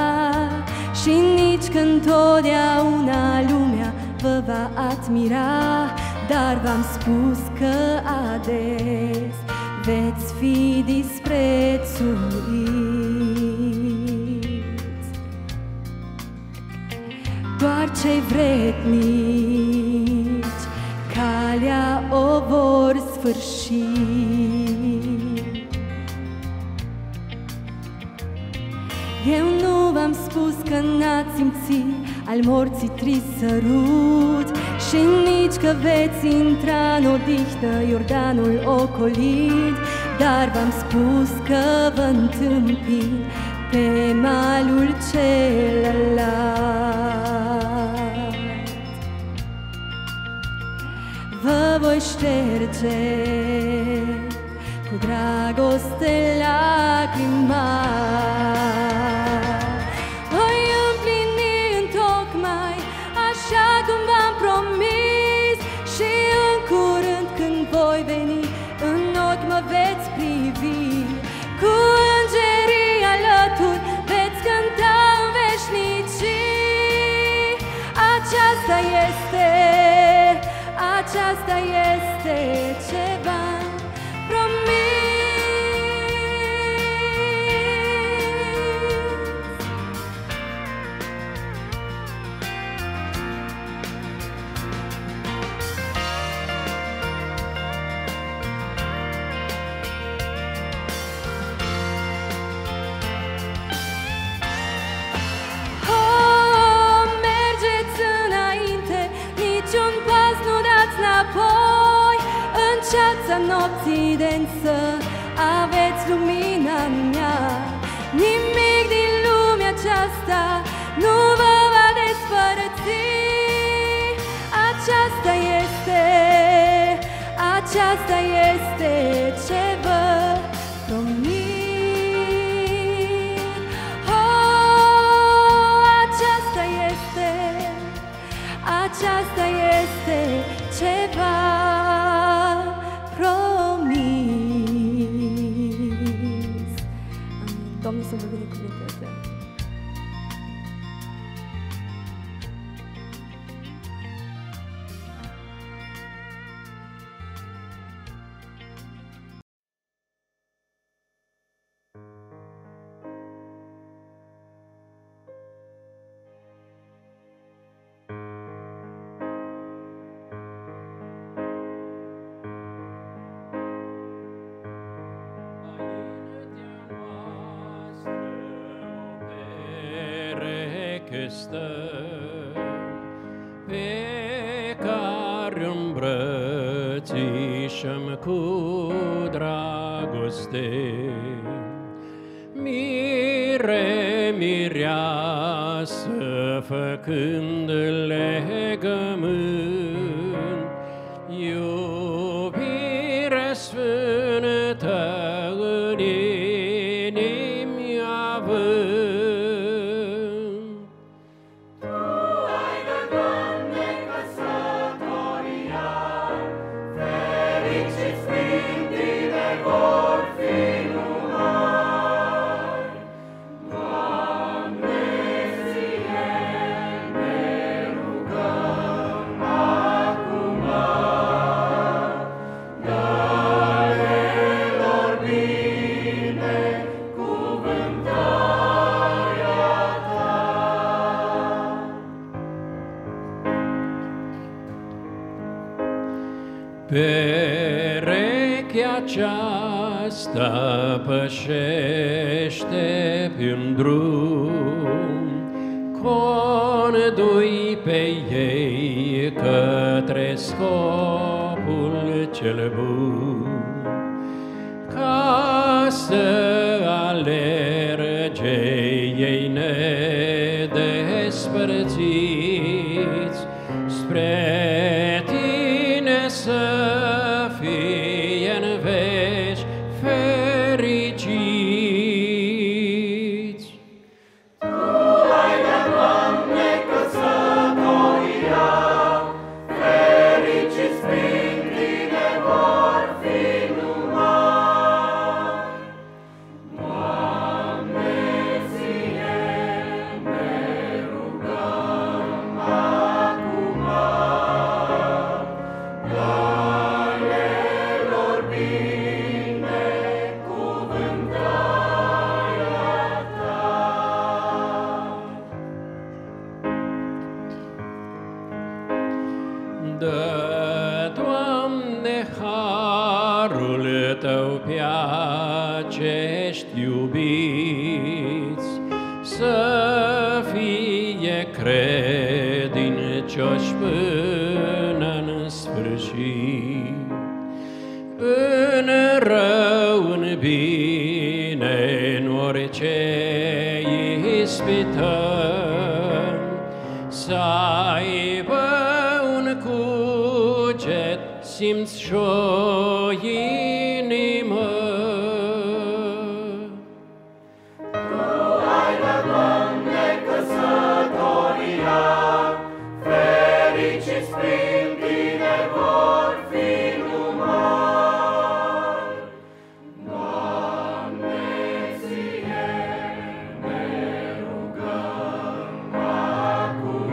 și nici când totdeauna lumea vă va admira, dar v-am spus că ades veți fi disprețuiți. Doar cei vrednici calea o vor sfârși. Eu nu v-am spus că n-ați simțit al morții trist sărut, și nici că veți intra în odihnă Iordanul ocolit, dar v-am spus că vă întâmpin pe malul celălalt. Vă voi șterge cu dragoste lacrimar. Voi împlini întocmai așa cum v-am promis, și în curând când voi veni, în ochi mă veți privi. Cu îngerii alături veți cânta în veșnicii. Aceasta este, aceasta este ceva ceața nopții densă, aveți lumina mea. Nimic din lumea aceasta nu vă va despărți. Aceasta este, aceasta este ce vă promit. Oh, aceasta este, aceasta este ce vă când legământ, eu aceasta pășește pe-n drum, condui pe ei către scopul cel bun, ca să alerge ei nedespărțiți spre tine să fie în veci fericiți. Tu ai dat, Doamne, căsătoria, fericiți prin tine vor fi numai. Doamne, ție ne rugăm acum, dă-le lor binecuvântarea ta. Dă, Doamne, harul Tău pe acești iubiți, să fie credincioși până în sfârșit, în rău, în bine, în orice ispită, să aibă un cuget, simț și o inimă. Tu ai dat, Doamne, căsătoria, fericiți prin tine vor fi numai. Doamne, ție ne rugăm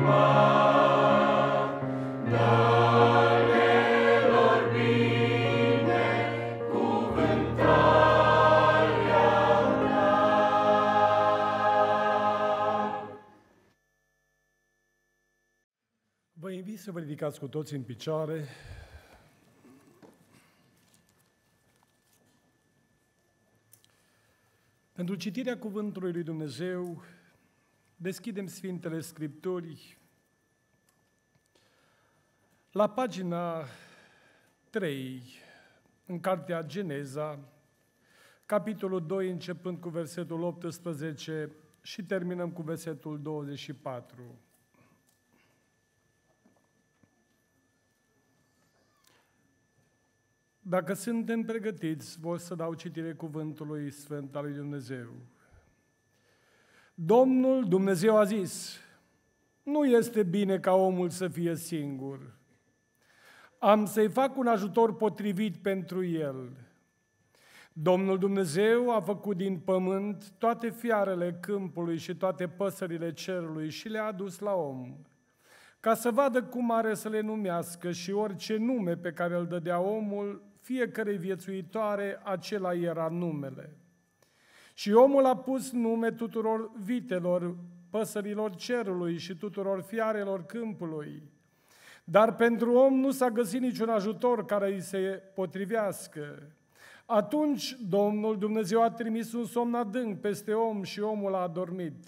acum, dă-le lor binecuvântarea ta. Vă invit să vă ridicați cu toți în picioare. Pentru citirea Cuvântului lui Dumnezeu, deschidem Sfintele Scripturi la pagina trei, în cartea Geneza, capitolul doi, începând cu versetul optsprezece și terminăm cu versetul douăzeci și patru. Dacă suntem pregătiți, vor să dau citire Cuvântului Sfânt al lui Dumnezeu. Domnul Dumnezeu a zis: nu este bine ca omul să fie singur. Am să-i fac un ajutor potrivit pentru el. Domnul Dumnezeu a făcut din pământ toate fiarele câmpului și toate păsările cerului și le-a adus la om, ca să vadă cum are să le numească, și orice nume pe care îl dădea omul, fiecărei viețuitoare, acela era numele. Și omul a pus nume tuturor vitelor, păsărilor cerului și tuturor fiarelor câmpului. Dar pentru om nu s-a găsit niciun ajutor care îi se potrivească. Atunci Domnul Dumnezeu a trimis un somn adânc peste om și omul a adormit.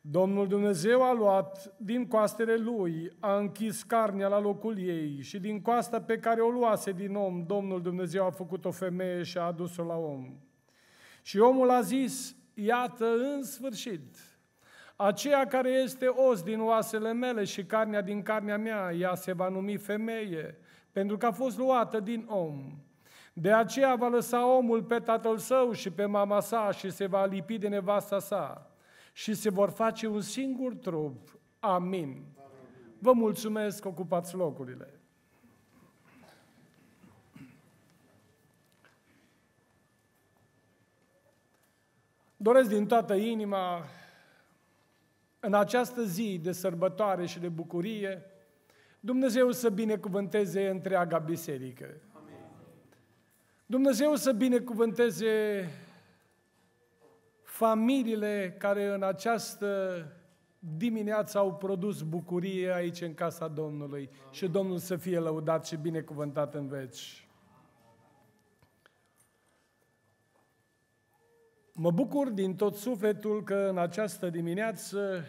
Domnul Dumnezeu a luat din coastele lui, a închis carnea la locul ei, și din coasta pe care o luase din om, Domnul Dumnezeu a făcut o femeie și a adus-o la om. Și omul a zis: iată, în sfârșit, aceea care este os din oasele mele și carnea din carnea mea, ea se va numi femeie, pentru că a fost luată din om. De aceea va lăsa omul pe tatăl său și pe mama sa și se va lipi de nevasta sa și se vor face un singur trup. Amin. Vă mulțumesc, ocupați locurile. Doresc din toată inima, în această zi de sărbătoare și de bucurie, Dumnezeu să binecuvânteze întreaga biserică. Amin. Dumnezeu să binecuvânteze familiile care în această dimineață au produs bucurie aici în casa Domnului. Amin. Și Domnul să fie lăudat și binecuvântat în veci. Mă bucur din tot sufletul că în această dimineață,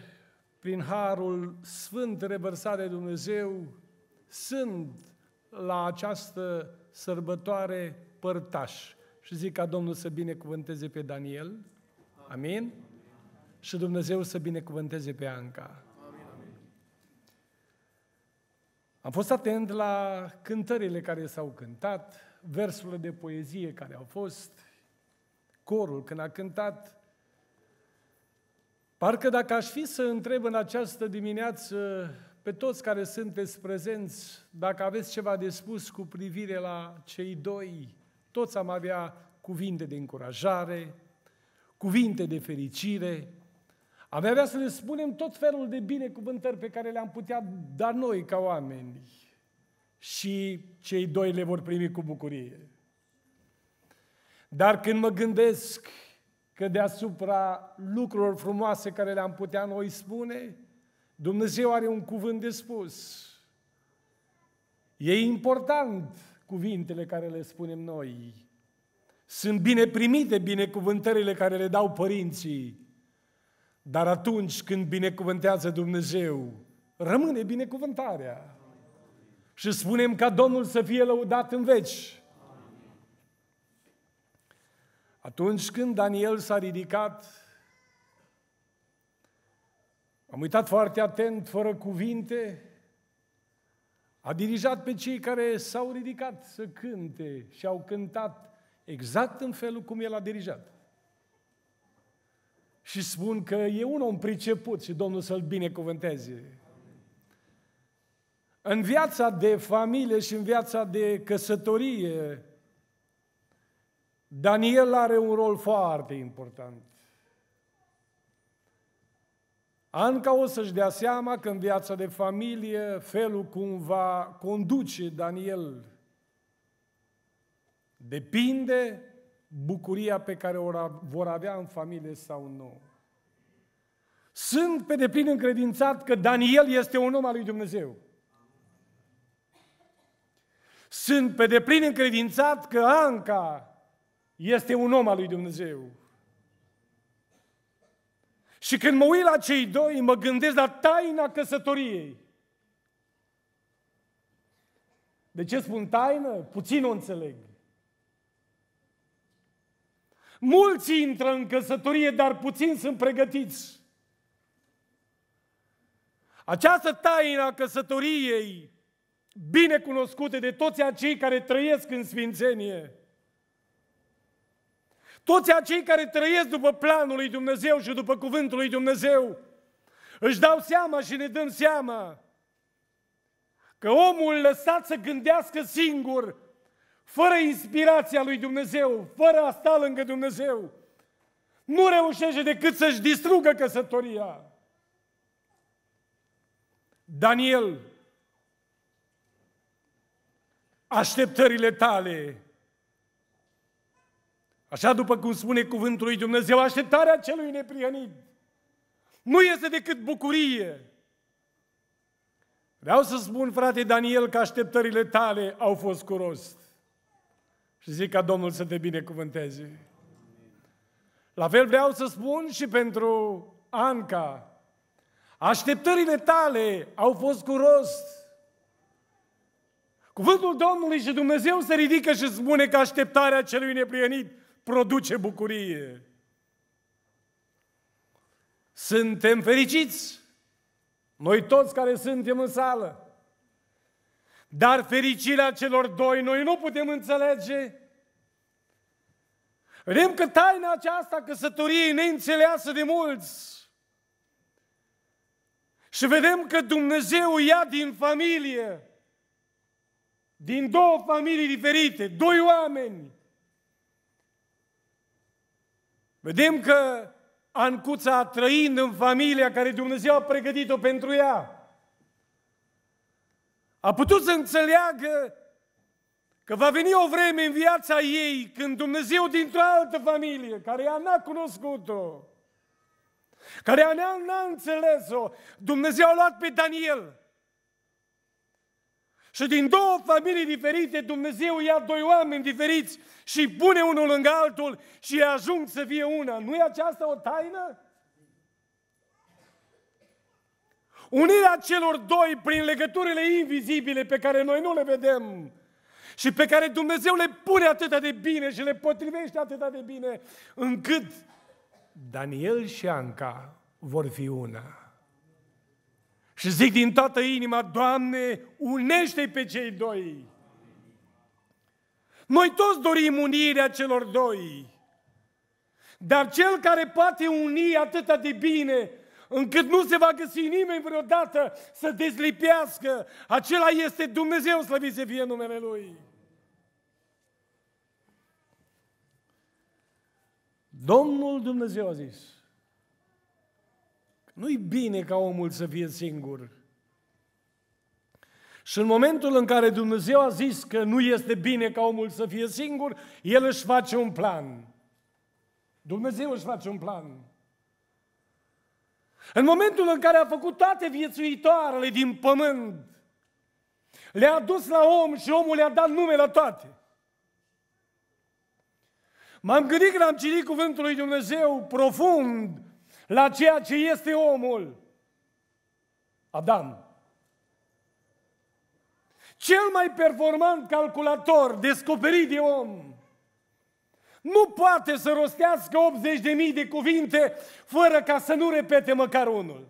prin harul sfânt revărsat de Dumnezeu, sunt la această sărbătoare părtaș. Și zic ca Domnul să binecuvânteze pe Daniel, amin, amin. Și Dumnezeu să binecuvânteze pe Anca. Amin, amin. Am fost atent la cântările care s-au cântat, versurile de poezie care au fost, corul când a cântat. Parcă dacă aș fi să întreb în această dimineață pe toți care sunteți prezenți, dacă aveți ceva de spus cu privire la cei doi, toți am avea cuvinte de încurajare, cuvinte de fericire. Am avea să le spunem tot felul de binecuvântări pe care le-am putea da noi ca oameni. Și cei doi le vor primi cu bucurie. Dar când mă gândesc că deasupra lucrurilor frumoase care le-am putea noi spune, Dumnezeu are un cuvânt de spus. E important cuvintele care le spunem noi. Sunt bine primite binecuvântările care le dau părinții. Dar atunci când binecuvântează Dumnezeu, rămâne binecuvântarea. Și spunem ca Domnul să fie lăudat în veci. Atunci când Daniel s-a ridicat, am uitat foarte atent, fără cuvinte, a dirijat pe cei care s-au ridicat să cânte și au cântat exact în felul cum el a dirijat. Și spun că e un om priceput și Domnul să-l binecuvânteze. În viața de familie și în viața de căsătorie, Daniel are un rol foarte important. Anca o să-și dea seama că în viața de familie, felul cum va conduce Daniel depinde bucuria pe care o vor avea în familie sau nu. Sunt pe deplin încredințat că Daniel este un om al lui Dumnezeu. Sunt pe deplin încredințat că Anca este un om al lui Dumnezeu. Și când mă uit la cei doi, mă gândesc la taina căsătoriei. De ce spun taină? Puțin o înțeleg. Mulți intră în căsătorie, dar puțini sunt pregătiți. Această taină a căsătoriei, bine cunoscută de toți acei care trăiesc în sfințenie, toți acei care trăiesc după planul lui Dumnezeu și după cuvântul lui Dumnezeu își dau seama și ne dăm seama că omul lăsat să gândească singur, fără inspirația lui Dumnezeu, fără a sta lângă Dumnezeu, nu reușește decât să-și distrugă căsătoria. Daniel, așteptările tale, așa după cum spune cuvântul lui Dumnezeu, așteptarea celui neprihănit nu este decât bucurie. Vreau să spun, frate Daniel, că așteptările tale au fost cu rost. Și zic ca Domnul să te binecuvânteze. La fel vreau să spun și pentru Anca. Așteptările tale au fost cu rost. Cuvântul Domnului și Dumnezeu se ridică și spune că așteptarea celui neprihănit produce bucurie. Suntem fericiți, noi toți care suntem în sală. Dar fericirea celor doi noi nu putem înțelege. Vedem că taina aceasta căsătoriei neînțeleasă de mulți. Și vedem că Dumnezeu ia din familie, din două familii diferite, doi oameni. Vedem că Ancuța, trăind în familia care Dumnezeu a pregătit-o pentru ea, a putut să înțeleagă că va veni o vreme în viața ei când Dumnezeu dintr-o altă familie, care ea n-a cunoscut-o, care ea n-a înțeles-o, Dumnezeu a luat pe Daniel Și din două familii diferite, Dumnezeu ia doi oameni diferiți și pune unul lângă altul și ajung să fie una. Nu e aceasta o taină? Unirea celor doi prin legăturile invizibile pe care noi nu le vedem și pe care Dumnezeu le pune atâta de bine și le potrivește atâta de bine, încât Daniel și Anca vor fi una. Și zic din toată inima, Doamne, unește-i pe cei doi. Noi toți dorim unirea celor doi. Dar cel care poate uni atâta de bine, încât nu se va găsi nimeni vreodată să dezlipească, acela este Dumnezeu, slăvit să fie numele Lui. Domnul Dumnezeu a zis, nu-i bine ca omul să fie singur. Și în momentul în care Dumnezeu a zis că nu este bine ca omul să fie singur, El își face un plan. Dumnezeu își face un plan. În momentul în care a făcut toate viețuitoarele din pământ, le-a adus la om și omul le-a dat nume la toate. M-am gândit când am citit cuvântul lui Dumnezeu profund la ceea ce este omul. Adam. Cel mai performant calculator descoperit de om. Nu poate să rostească optzeci de mii de cuvinte fără ca să nu repete măcar unul.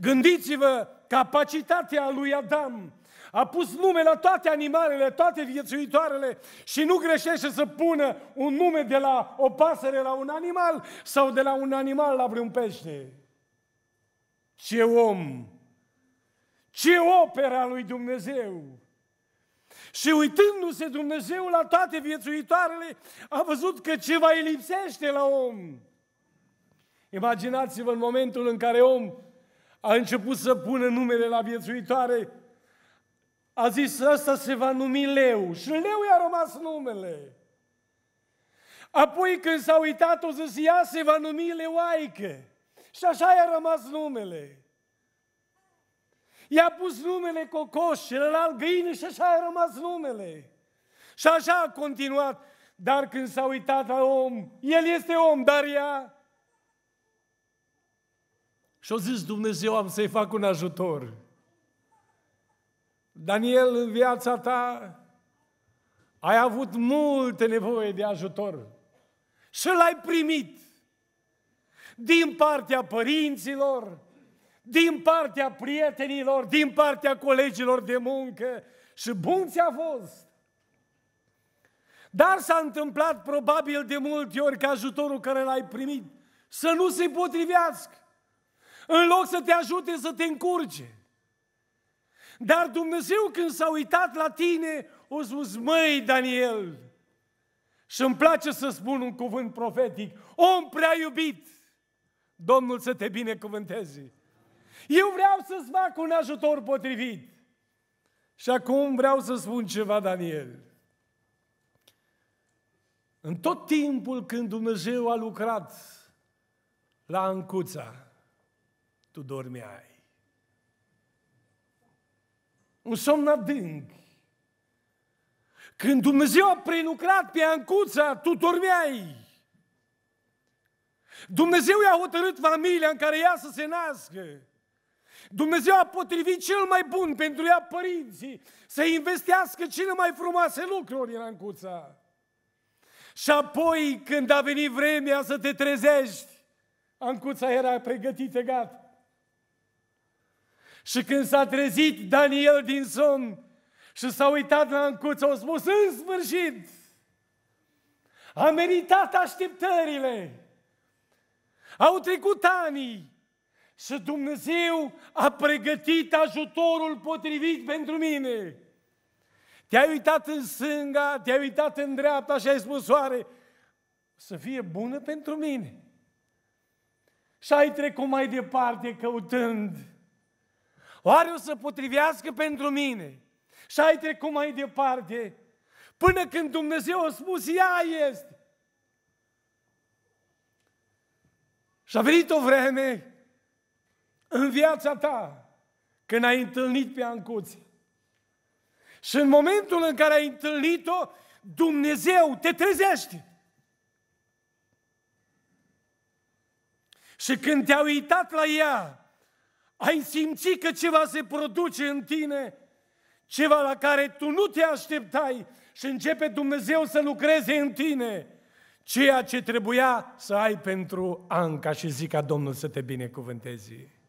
Gândiți-vă, capacitatea lui Adam a pus nume la toate animalele, toate viețuitoarele și nu greșește să pună un nume de la o pasăre la un animal sau de la un animal la vreun pește. Ce om! Ce opera lui Dumnezeu! Și uitându-se Dumnezeu la toate viețuitoarele, a văzut că ceva îi lipsește la om. Imaginați-vă în momentul în care om a început să pună numele la viețuitoare, a zis, ăsta se va numi leu. Și leu i-a rămas numele. Apoi când s-a uitat, o zis, ea se va numi leoaică. Și așa i-a rămas numele. I-a pus numele cocoș, celălalt găină și așa a rămas numele. Și așa a continuat. Dar când s-a uitat la om, el este om, dar ea... Și-a zis Dumnezeu, am să-i fac un ajutor. Daniel, în viața ta ai avut multe nevoie de ajutor. Și l-ai primit din partea părinților, din partea prietenilor, din partea colegilor de muncă și bun ți-a fost. Dar s-a întâmplat probabil de multe ori că ajutorul care l-ai primit să nu se potrivească, în loc să te ajute să te încurce. Dar Dumnezeu când s-a uitat la tine, a spus, măi Daniel, și îmi place să spun un cuvânt profetic, om prea iubit, Domnul să te binecuvânteze. Eu vreau să-ți fac un ajutor potrivit. Și acum vreau să spun ceva, Daniel. În tot timpul când Dumnezeu a lucrat la Ancuța, tu dormeai. Un somn adânc. Când Dumnezeu a prelucrat pe Ancuța, tu dormeai. Dumnezeu i-a hotărât familia în care ea să se nască. Dumnezeu a potrivit cel mai bun pentru ea, părinții, să investească cele mai frumoase lucruri în Ancuța. Și apoi, când a venit vremea să te trezești, Ancuța era pregătită, gata. Și când s-a trezit Daniel din somn și s-a uitat la Ancuța, a spus, în sfârșit, a meritat așteptările. Au trecut ani. Și Dumnezeu a pregătit ajutorul potrivit pentru mine. Te-ai uitat în stânga, te-ai uitat în dreapta și ai spus, soare, să fie bună pentru mine. Și ai trecut mai departe căutând, oare o să potrivească pentru mine? Și ai trecut mai departe, până când Dumnezeu a spus, ea este. Și a venit o vreme în viața ta, când ai întâlnit pe Ancuță, Și în momentul în care ai întâlnit-o, Dumnezeu te trezește. Și când te-ai uitat la ea, ai simțit că ceva se produce în tine, ceva la care tu nu te așteptai și începe Dumnezeu să lucreze în tine ceea ce trebuia să ai pentru Anca, și zic ca Domnul să te binecuvânteze.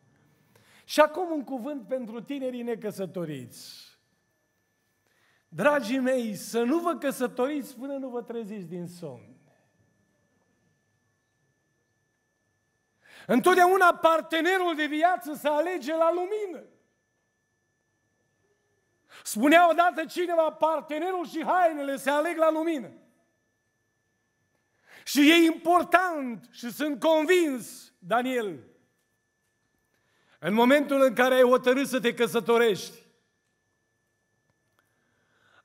Și acum un cuvânt pentru tinerii necăsătoriți. Dragii mei, să nu vă căsătoriți până nu vă treziți din somn. Întotdeauna partenerul de viață se alege la lumină. Spunea odată cineva, partenerul și hainele se aleg la lumină. Și e important, și sunt convins, Daniel, în momentul în care ai hotărât să te căsătorești,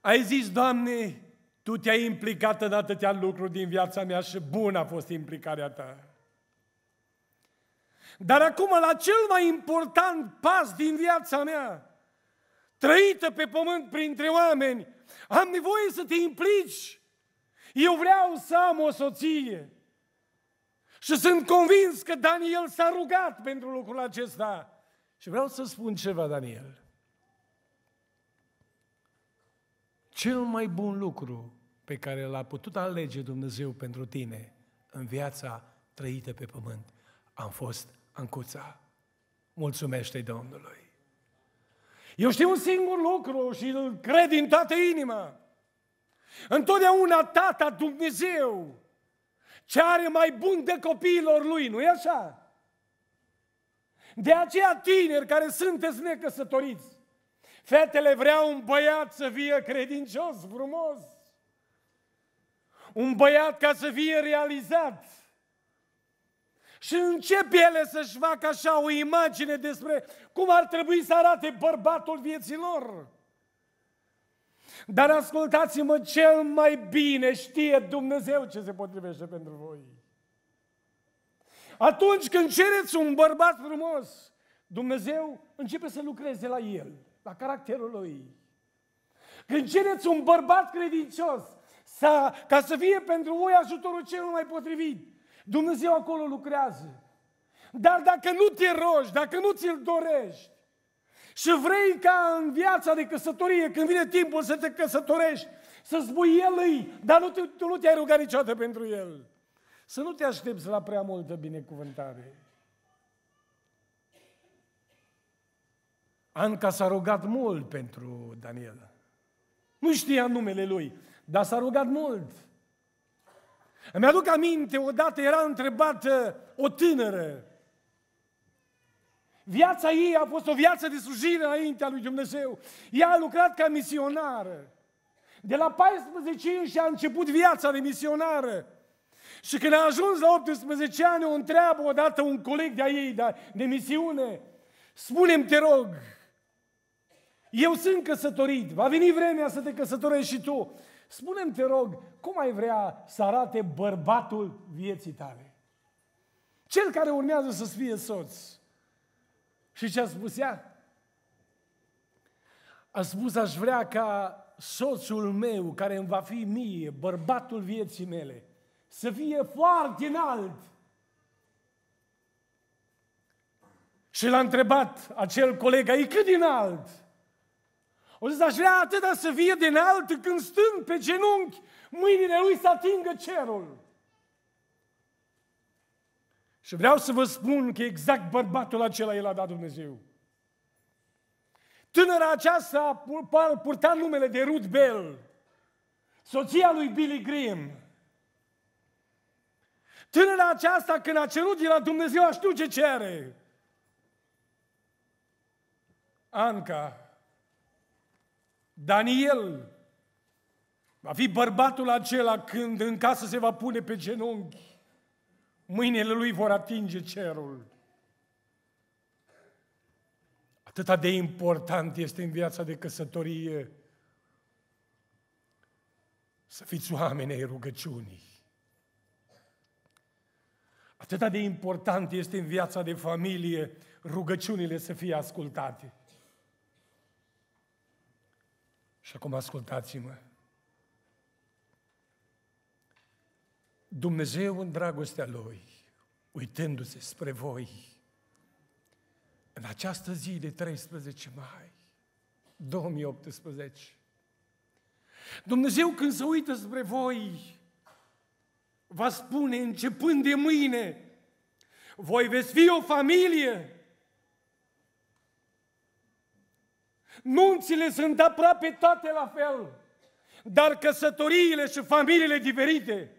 ai zis, Doamne, Tu te-ai implicat în atâtea lucruri din viața mea și bună a fost implicarea Ta. Dar acum, la cel mai important pas din viața mea, trăită pe pământ printre oameni, am nevoie să te implici. Eu vreau să am o soție. Și sunt convins că Daniel s-a rugat pentru lucrul acesta. Și vreau să spun ceva, Daniel. Cel mai bun lucru pe care l-a putut alege Dumnezeu pentru tine în viața trăită pe pământ, am fost Ancuța. Mulțumește-i Domnului! Eu știu un singur lucru și îl cred din toată inima. Întotdeauna Tata Dumnezeu ce are mai bun de copiilor Lui, nu-i așa? De aceea, tineri care sunteți necăsătoriți, fetele vreau un băiat să fie credincios, frumos. Un băiat ca să fie realizat. Și încep ele să-și facă așa o imagine despre cum ar trebui să arate bărbatul vieții lor. Dar ascultați-mă, cel mai bine știe Dumnezeu ce se potrivește pentru voi. Atunci când cereți un bărbat frumos, Dumnezeu începe să lucreze la el, la caracterul lui. Când cereți un bărbat credincios, să, ca să fie pentru voi ajutorul cel mai potrivit, Dumnezeu acolo lucrează. Dar dacă nu te rogi, dacă nu ți-l dorești și vrei ca în viața de căsătorie, când vine timpul să te căsătorești, să spui elui, dar nu te, tu nu te-ai rugat niciodată pentru el, să nu te aștepți la prea multă binecuvântare. Anca s-a rugat mult pentru Daniel. Nu știa numele lui, dar s-a rugat mult. Îmi aduc aminte, odată era întrebată o tânără. Viața ei a fost o viață de slujire înaintea lui Dumnezeu. Ea a lucrat ca misionară. de la paisprezece ani a început viața de misionară. Și când a ajuns la optsprezece ani, o întreabă odată un coleg de-a ei de misiune. Spune-mi, te rog, eu sunt căsătorit, va veni vremea să te căsătorești și tu. Spune-mi, te rog, cum ai vrea să arate bărbatul vieții tale? Cel care urmează să-ți fie soț. Și ce a spus ea? A spus, aș vrea ca soțul meu, care îmi va fi mie, bărbatul vieții mele, să fie foarte înalt. Și l-a întrebat acel coleg, ai cât de înalt? O zis, aș vrea atâta să fie de înalt, când stând pe genunchi, mâinile lui să atingă cerul. Și vreau să vă spun că exact bărbatul acela el a dat Dumnezeu. Tânăra aceasta purta numele de Ruth Bell, soția lui Billy Graham. Tânăra aceasta, când a cerut de la Dumnezeu, a știut ce cere. Anca, Daniel va fi bărbatul acela când în casă se va pune pe genunchi, mâinile lui vor atinge cerul. Atât de important este în viața de căsătorie să fiți oameni ai rugăciunii. Atât de important este în viața de familie rugăciunile să fie ascultate. Și acum ascultați-mă. Dumnezeu în dragostea Lui, uitându-se spre voi, în această zi de treisprezece mai două mii optsprezece, Dumnezeu când se uită spre voi, va spune, începând de mâine, voi veți fi o familie. Nunțile sunt aproape toate la fel, dar căsătoriile și familiile diferite.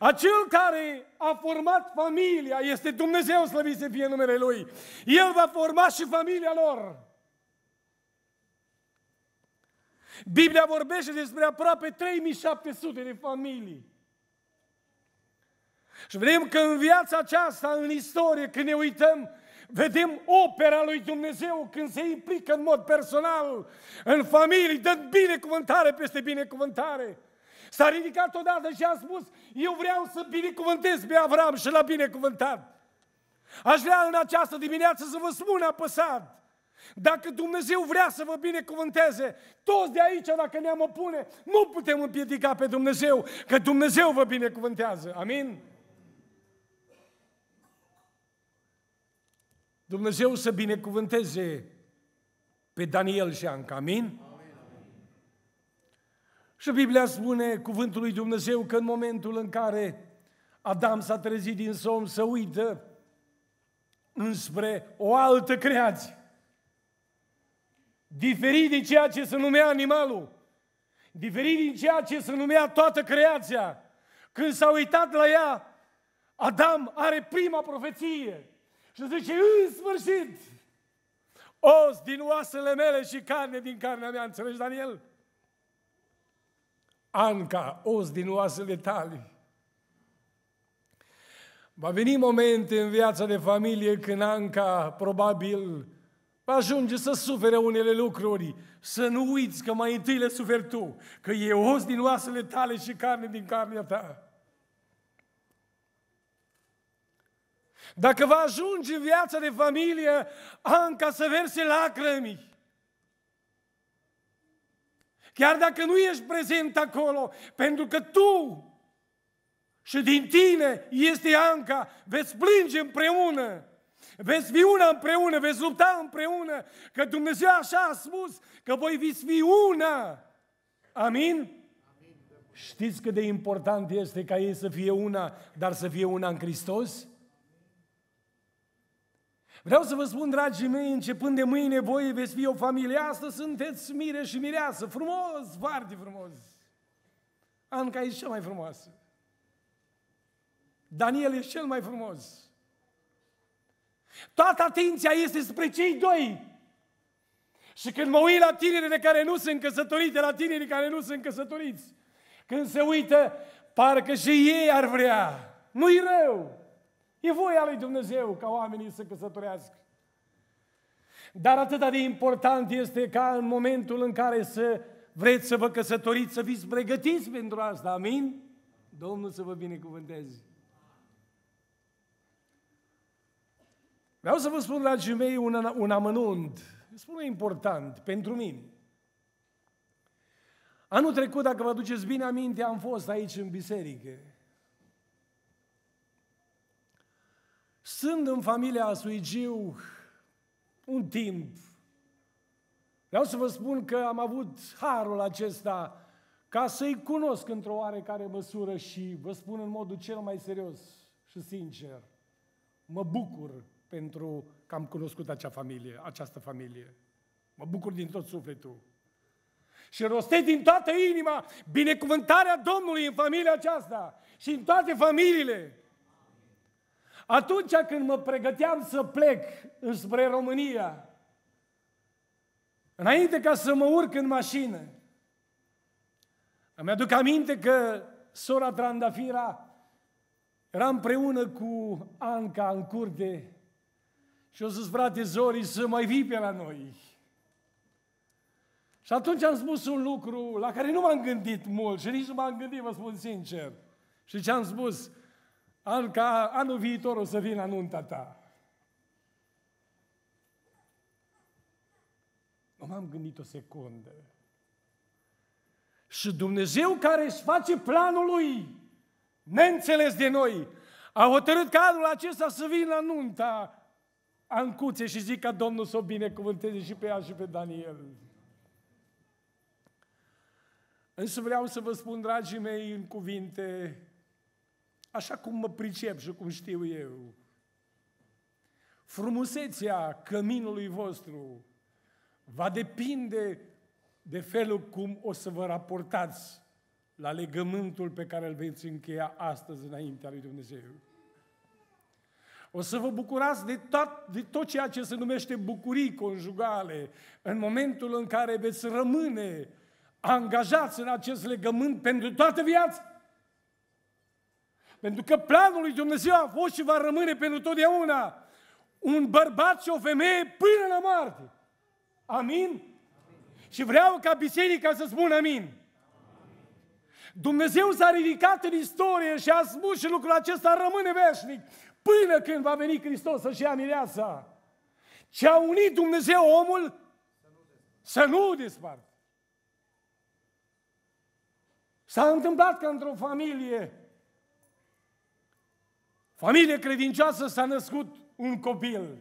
Acel care a format familia este Dumnezeu, slăvit să fie numele Lui. El va forma și familia lor. Biblia vorbește despre aproape trei mii șapte sute de familii. Și vedem că în viața aceasta, în istorie, când ne uităm, vedem opera lui Dumnezeu când se implică în mod personal în familii, dă binecuvântare peste binecuvântare. S-a ridicat odată și a spus, eu vreau să binecuvântez pe Avram și l-a binecuvântat. Aș vrea în această dimineață să vă spun apăsat, dacă Dumnezeu vrea să vă binecuvânteze, toți de aici, dacă ne-am opune, nu putem împiedica pe Dumnezeu, că Dumnezeu vă binecuvântează. Amin? Dumnezeu să binecuvânteze pe Daniel și Anca. Amin? Și Biblia spune, cuvântul lui Dumnezeu, că în momentul în care Adam s-a trezit din somn, se uită înspre o altă creație, diferit din ceea ce se numea animalul, diferit din ceea ce se numea toată creația. Când s-a uitat la ea, Adam are prima profeție și zice, în sfârșit, os din oasele mele și carne din carnea mea. Înțelegi, Daniel? Anca, os din oasele tale. Va veni momente în viața de familie când Anca probabil ajunge să sufere unele lucruri. Să nu uiți că mai întâi le suferi tu, că e os din oasele tale și carne din carnea ta. Dacă va ajunge în viața de familie, Anca să verse lacrimi. Chiar dacă nu ești prezent acolo, pentru că tu și din tine este Anca, veți plânge împreună, veți fi una împreună, veți lupta împreună, că Dumnezeu așa a spus, că voi veți fi una. Amin? Amin. Știți cât de important este ca ei să fie una, dar să fie una în Hristos? Vreau să vă spun, dragii mei, începând de mâine, voi veți fi o familie. Astăzi sunteți mire și mireasă. Frumos, foarte frumos. Anca e cea mai frumoasă. Daniel e cel mai frumos. Toată atenția este spre cei doi. Și când mă uit la tinerii care nu sunt căsătoriți, la tinerii care nu sunt căsătoriți, când se uită, parcă și ei ar vrea. Nu-i rău. E voia lui Dumnezeu ca oamenii să căsătorească. Dar atât de important este ca în momentul în care să vreți să vă căsătoriți, să fiți pregătiți pentru asta. Amin? Domnul să vă binecuvânteze. Vreau să vă spun, dragii mei, un, un amănunt. Spune important pentru mine. Anul trecut, dacă vă aduceți bine aminte, am fost aici în biserică. Sunt în familia Suingiu un timp. Vreau să vă spun că am avut harul acesta ca să-i cunosc într-o oarecare măsură și vă spun în modul cel mai serios și sincer, mă bucur pentru că am cunoscut acea familie, această familie. Mă bucur din tot sufletul. Și rostesc din toată inima binecuvântarea Domnului în familia aceasta și în toate familiile. Atunci când mă pregăteam să plec înspre România, înainte ca să mă urc în mașină, îmi aduc aminte că sora Trandafira era împreună cu Anca în curte și o zis, frate Zori, să mai vii pe la noi. Și atunci am spus un lucru la care nu m-am gândit mult și nici nu m-am gândit, vă spun sincer. Și ce am spus? Anca, anul viitor o să vin la nunta ta. Nu m-am gândit o secundă. Și Dumnezeu, care își face planul Lui neînțeles de noi, a hotărât ca anul acesta să vină la nunta Ancuțe și zic ca Domnul să o binecuvânteze și pe ea și pe Daniel. Însă vreau să vă spun, dragii mei, în cuvinte, așa cum mă pricep și cum știu eu, frumusețea căminului vostru va depinde de felul cum o să vă raportați la legământul pe care îl veți încheia astăzi înaintea lui Dumnezeu. O să vă bucurați de tot, de tot ceea ce se numește bucurii conjugale în momentul în care veți rămâne angajați în acest legământ pentru toată viața. Pentru că planul lui Dumnezeu a fost și va rămâne pentru totdeauna un bărbat și o femeie până la moarte. Amin? Amin? Și vreau ca biserica să spun amin. Amin. Dumnezeu s-a ridicat în istorie și a spus și lucrul acesta rămâne veșnic până când va veni Hristos să-și ia mireasa. Ce a unit Dumnezeu omul să nu despartă. S-a întâmplat că într-o familie, familie credincioasă, s-a născut un copil.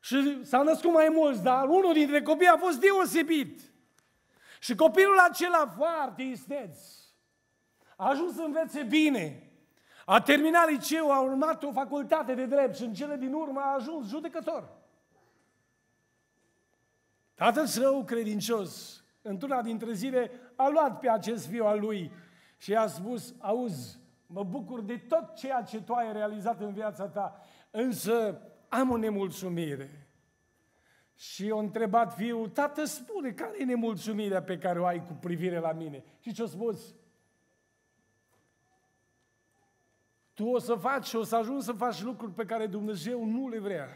Și s-a născut mai mulți, dar unul dintre copii a fost deosebit. Și copilul acela, foarte isteț, a ajuns să învețe bine. A terminat liceul, a urmat o facultate de drept și în cele din urmă a ajuns judecător. Tatăl său credincios, într-una dintre zile, a luat pe acest fiu al lui și i-a spus, auzi, mă bucur de tot ceea ce tu ai realizat în viața ta, însă am o nemulțumire. Și i-a întrebat fiul, tată, spune, care e nemulțumirea pe care o ai cu privire la mine? Și ce-a spus? Tu o să faci și o să ajungi să faci lucruri pe care Dumnezeu nu le vrea.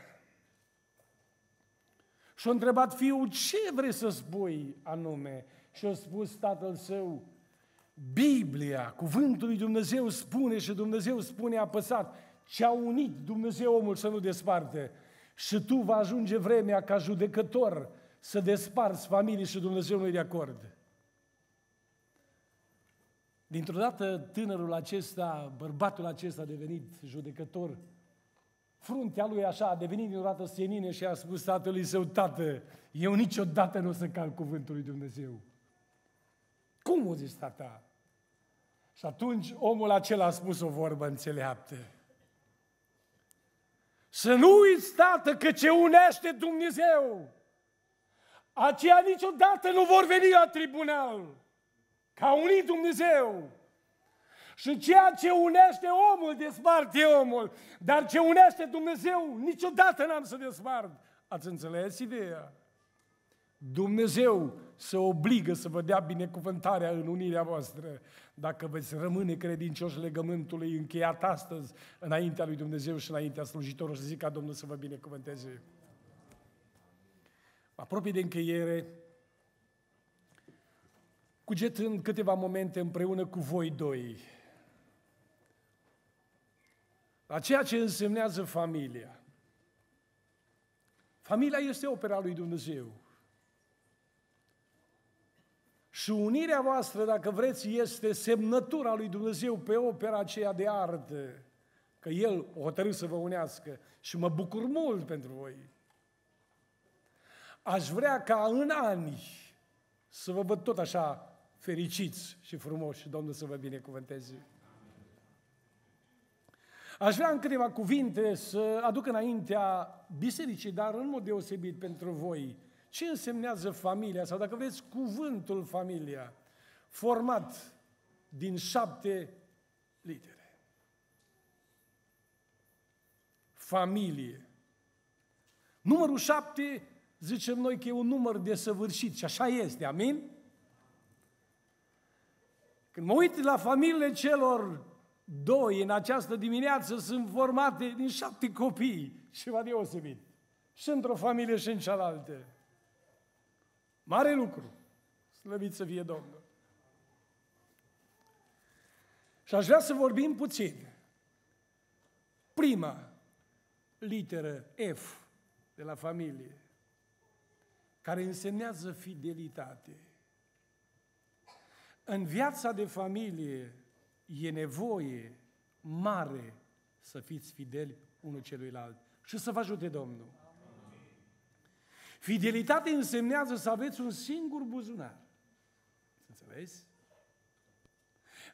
Și-a întrebat fiul, ce vrei să spui anume? Și-a spus tatăl său, Biblia, cuvântul lui Dumnezeu spune și Dumnezeu spune apăsat, ce a unit Dumnezeu omul să nu desparte. Și tu va ajunge vremea ca judecător să desparți familii și Dumnezeu nu-i de acord. Dintr-o dată tânărul acesta, bărbatul acesta a devenit judecător. Fruntea lui așa a devenit dintr-o dată senină și a spus tatălui său, tată, eu niciodată nu o să calc cuvântul lui Dumnezeu. Cum o zici, tata? Și atunci omul acela a spus o vorbă înțeleaptă. Să nu uiți, tată, că ce unește Dumnezeu, aceia niciodată nu vor veni la tribunal, că a unit Dumnezeu. Și ceea ce unește omul, desparte omul, dar ce unește Dumnezeu, niciodată n-am să despart. Ați înțeles ideea? Dumnezeu se obligă să vă dea binecuvântarea în unirea voastră dacă veți rămâne credincioși legământului încheiat astăzi înaintea lui Dumnezeu și înaintea slujitorului și zic ca Domnul să vă binecuvânteze. Mă apropii de încheiere, cugetând câteva momente împreună cu voi doi la ceea ce însemnează familia. Familia este opera lui Dumnezeu. Și unirea voastră, dacă vreți, este semnătura lui Dumnezeu pe opera aceea de artă, că El o hotărât să vă unească și mă bucur mult pentru voi. Aș vrea ca în ani să vă văd tot așa fericiți și frumoși și Domnul să vă binecuvânteze. Aș vrea în câteva cuvinte să aduc înaintea bisericii, dar în mod deosebit pentru voi, ce însemnează familia, sau dacă vreți, cuvântul familia, format din șapte litere. Familie. Numărul șapte, zicem noi că e un număr desăvârșit și așa este, amin? Când mă uit la familiile celor doi în această dimineață, sunt formate din șapte copii, ceva deosebit. Și într-o familie și în cealaltă. Mare lucru, slăvit să fie Domnul. Și aș vrea să vorbim puțin. Prima literă F de la familie care însemnează fidelitate. În viața de familie e nevoie mare să fiți fideli unul celuilalt și să vă ajute Domnul. Amin. Fidelitate însemnează să aveți un singur buzunar. Înțelegeți?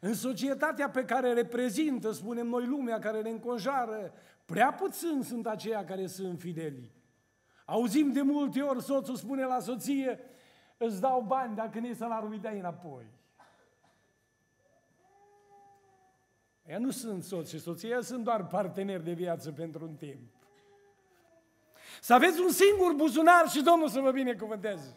În societatea pe care reprezintă, spunem noi, lumea care ne înconjoară, prea puțin sunt aceia care sunt fideli. Auzim de multe ori, soțul spune la soție, îți dau bani, dacă nu-i salarul, îi dai înapoi. Ea nu sunt soț și soție, sunt doar parteneri de viață pentru un timp. Să aveți un singur buzunar și Domnul să vă binecuvânteze.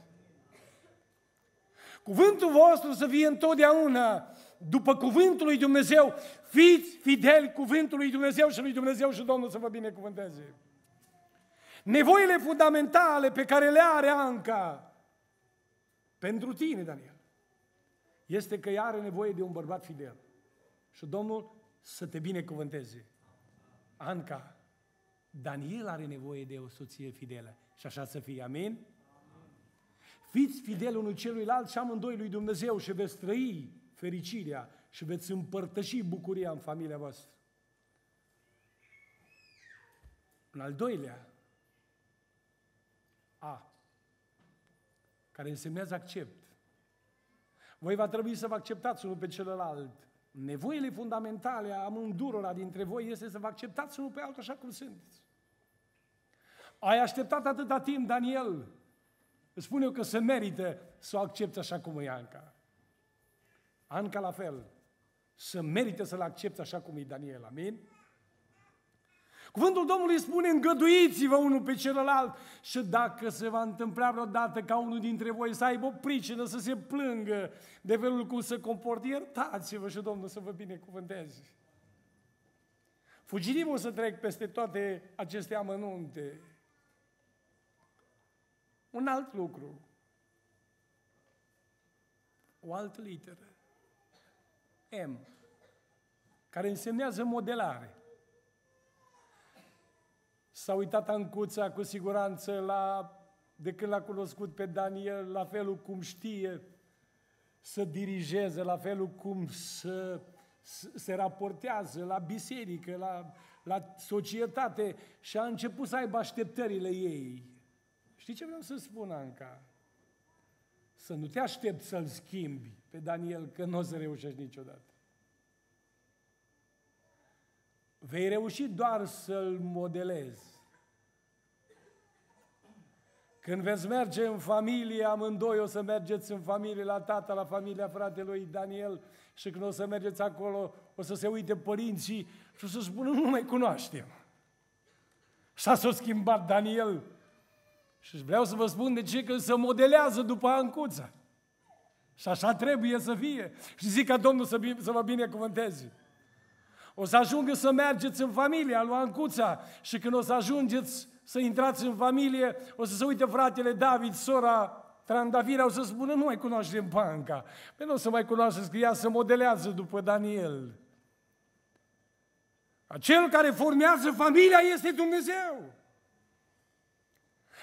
Cuvântul vostru să fie întotdeauna, după cuvântul lui Dumnezeu, fiți fideli cuvântului Dumnezeu și lui Dumnezeu și Domnul să vă binecuvânteze. Nevoile fundamentale pe care le are Anca pentru tine, Daniel, este că ea are nevoie de un bărbat fidel. Și Domnul să te binecuvânteze. Anca, Daniel are nevoie de o soție fidelă. Și așa să fie, amin? Amin. Fiți fideli unul celuilalt și amândoi lui Dumnezeu și veți trăi fericirea și veți împărtăși bucuria în familia voastră. În al doilea, A, care însemnează accept. Voi va trebui să vă acceptați unul pe celălalt. Nevoile fundamentale a amândurora dintre voi este să vă acceptați unul pe altul așa cum sunteți. Ai așteptat atâta timp, Daniel. Îți spun eu că se merită să o accepți așa cum e Anca. Anca la fel. Se merită să-l accepți așa cum e Daniel. Amin? Cuvântul Domnului spune, îngăduiți-vă unul pe celălalt și dacă se va întâmpla vreodată ca unul dintre voi să aibă o pricină, să se plângă de felul cum se comportă, iertați-vă și Domnul să vă binecuvânteze. Fugirim o să trec peste toate aceste amănunte. Un alt lucru, o altă literă, M, care însemnează modelare. S-a uitat Ancuța, cu siguranță, la, de când l-a cunoscut pe Daniel, la felul cum știe să dirigeze, la felul cum să, să, se raportează la biserică, la, la societate și a început să aibă așteptările ei. Știi ce vreau să spun, Anca? Să nu te aștepți să-l schimbi pe Daniel, că nu o să reușești niciodată. Vei reuși doar să-l modelezi. Când veți merge în familie, amândoi o să mergeți în familie la tata, la familia fratelui Daniel și când o să mergeți acolo, o să se uite părinții și o să spună, nu mai cunoaștem. Și s-a schimbat Daniel. Și vreau să vă spun de ce, că se modelează după Ancuța. Și așa trebuie să fie. Și zic că Domnul să, să vă binecuvânteze. O să ajungă să mergeți în familia lui Ancuța și când o să ajungeți să intrați în familie, o să se uite fratele David, sora Trandafira, o să spună, nu mai cunoaștem banca. Păi nu o să mai cunoaște scria, să modelează după Daniel. Acel care formează familia este Dumnezeu.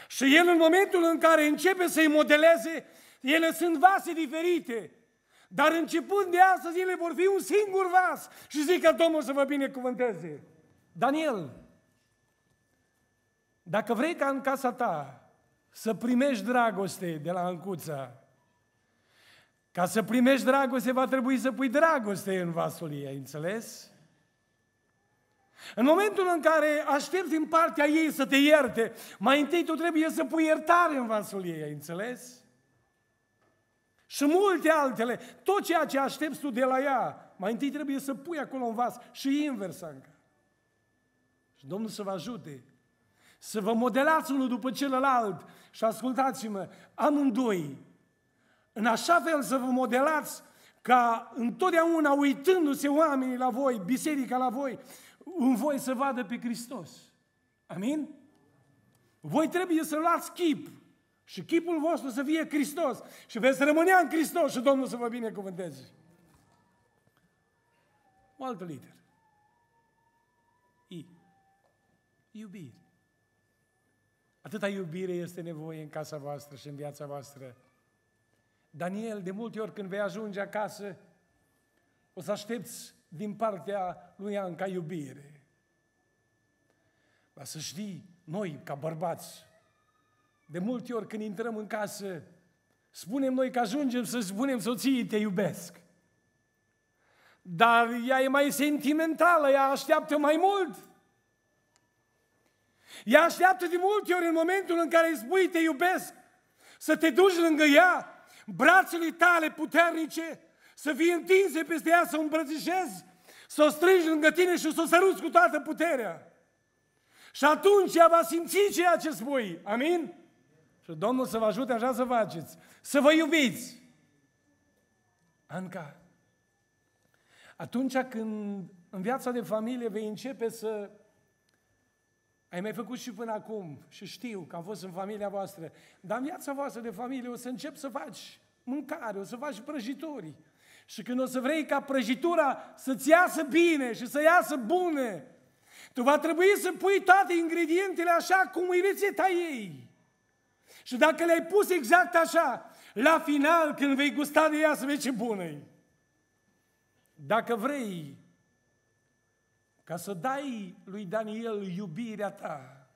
Și El în momentul în care începe să-i modeleze, ele sunt vase diferite. Dar începând de astăzi, ele vor fi un singur vas și zic că Domnul să vă binecuvânteze. Daniel, dacă vrei ca în casa ta să primești dragoste de la Ancuța, ca să primești dragoste, va trebui să pui dragoste în vasul ei, ai înțeles? În momentul în care aștepți din partea ei să te ierte, mai întâi tu trebuie să pui iertare în vasul ei, ai înțeles? Și multe altele, tot ceea ce aștepți tu de la ea, mai întâi trebuie să pui acolo în vas și invers, Anca. Și Domnul să vă ajute, să vă modelați unul după celălalt și ascultați-mă, amândoi, în așa fel să vă modelați ca întotdeauna uitându-se oamenii la voi, biserica la voi, în voi să vadă pe Hristos. Amin? Voi trebuie să luați chip. Și chipul vostru să fie Hristos. Și veți rămâne în Hristos și Domnul să vă binecuvânteze. O altă literă. I. Iubire. Atâta iubire este nevoie în casa voastră și în viața voastră. Daniel, de multe ori când vei ajunge acasă, o să aștepți din partea lui Anca iubire. Dar să știi, noi, ca bărbați, de multe ori când intrăm în casă, spunem noi că ajungem să spunem soției te iubesc. Dar ea e mai sentimentală, ea așteaptă mai mult. Ea așteaptă de multe ori în momentul în care îi spui te iubesc, să te duci lângă ea, brațele tale puternice să fie întinse peste ea, să o îmbrățișezi, să o strângi lângă tine și să o săruți cu toată puterea. Și atunci ea va simți ceea ce spui. Amin? Și Domnul să vă ajute așa să faceți. Să vă iubiți. Anca, atunci când în viața de familie vei începe să... Ai mai făcut și până acum și știu că am fost în familia voastră, dar în viața voastră de familie o să încep să faci mâncare, o să faci prăjituri. Și când o să vrei ca prăjitura să-ți iasă bine și să iasă bune, tu va trebui să pui toate ingredientele așa cum e rețeta ei. Și dacă le-ai pus exact așa, la final, când vei gusta de ea, să vezi ce bună-i. Dacă vrei ca să dai lui Daniel iubirea ta,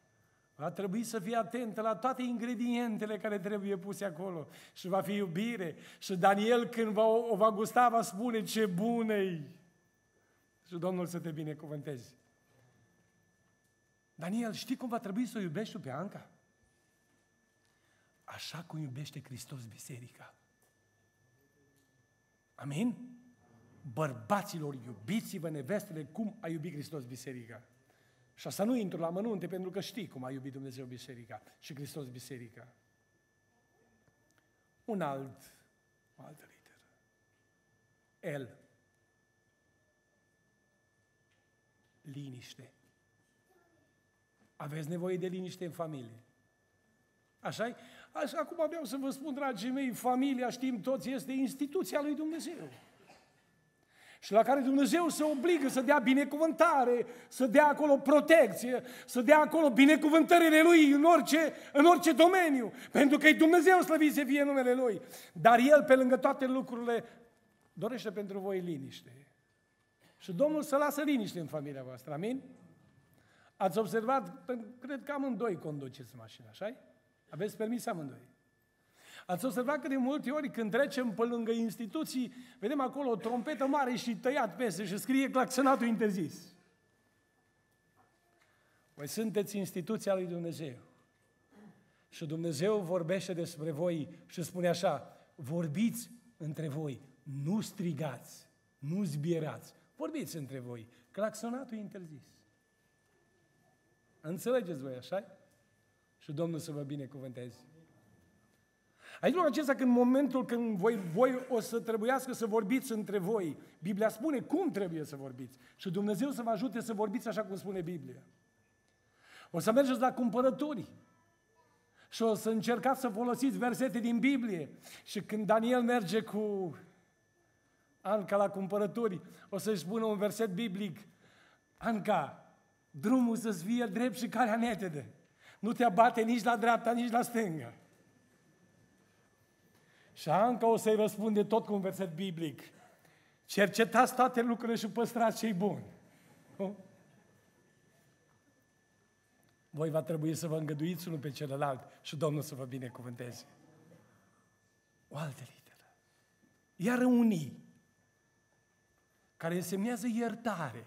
va trebui să fii atent la toate ingredientele care trebuie puse acolo. Și va fi iubire. Și Daniel, când va, o va gusta, va spune ce bună-i. Și Domnul să te binecuvânteze. Daniel, știi cum va trebui să o iubești tu pe Anca? Așa cum iubește Hristos biserica. Amin? Bărbaților, iubiți-vă nevestele cum a iubit Hristos biserica. Și asta nu intru la amănunte, pentru că știi cum a iubit Dumnezeu biserica și Hristos biserica. Un alt, o altă literă. El. Liniște. Aveți nevoie de liniște în familie. Așa-i? Așa, acum vreau să vă spun, dragii mei, familia, știm toți, este instituția lui Dumnezeu. Și la care Dumnezeu se obligă să dea binecuvântare, să dea acolo protecție, să dea acolo binecuvântările Lui în orice, în orice domeniu. Pentru că e Dumnezeu slăvit să fie numele Lui. Dar El, pe lângă toate lucrurile, dorește pentru voi liniște. Și Domnul să lasă liniște în familia voastră. Amin? Ați observat, cred că amândoi conduceți mașina, așa-i? Aveți permis amândoi. Ați observat că de multe ori când trecem pe lângă instituții, vedem acolo o trompetă mare și tăiat peste și scrie claxonatul interzis. Voi sunteți instituția lui Dumnezeu. Și Dumnezeu vorbește despre voi și spune așa, vorbiți între voi, nu strigați, nu zbierați, vorbiți între voi, claxonatul interzis. Înțelegeți voi, așa? Și Domnul să vă binecuvânteze. Aici lucrul acesta, în momentul când voi, voi o să trebuiască să vorbiți între voi, Biblia spune cum trebuie să vorbiți. Și Dumnezeu să vă ajute să vorbiți așa cum spune Biblia. O să mergeți la cumpărături și o să încercați să folosiți versete din Biblie. Și când Daniel merge cu Anca la cumpărături, o să-i spună un verset biblic. Anca, drumul să-ți fie drept și calea netedă. Nu te abate nici la dreapta, nici la stânga. Și Anca o să-i răspunde tot cu un verset biblic. Cercetați toate lucrurile și păstrați ce-i bun. Nu? Voi va trebui să vă îngăduiți unul pe celălalt și Domnul să vă binecuvânteze. O altă literă. Iar unii, care însemnează iertare.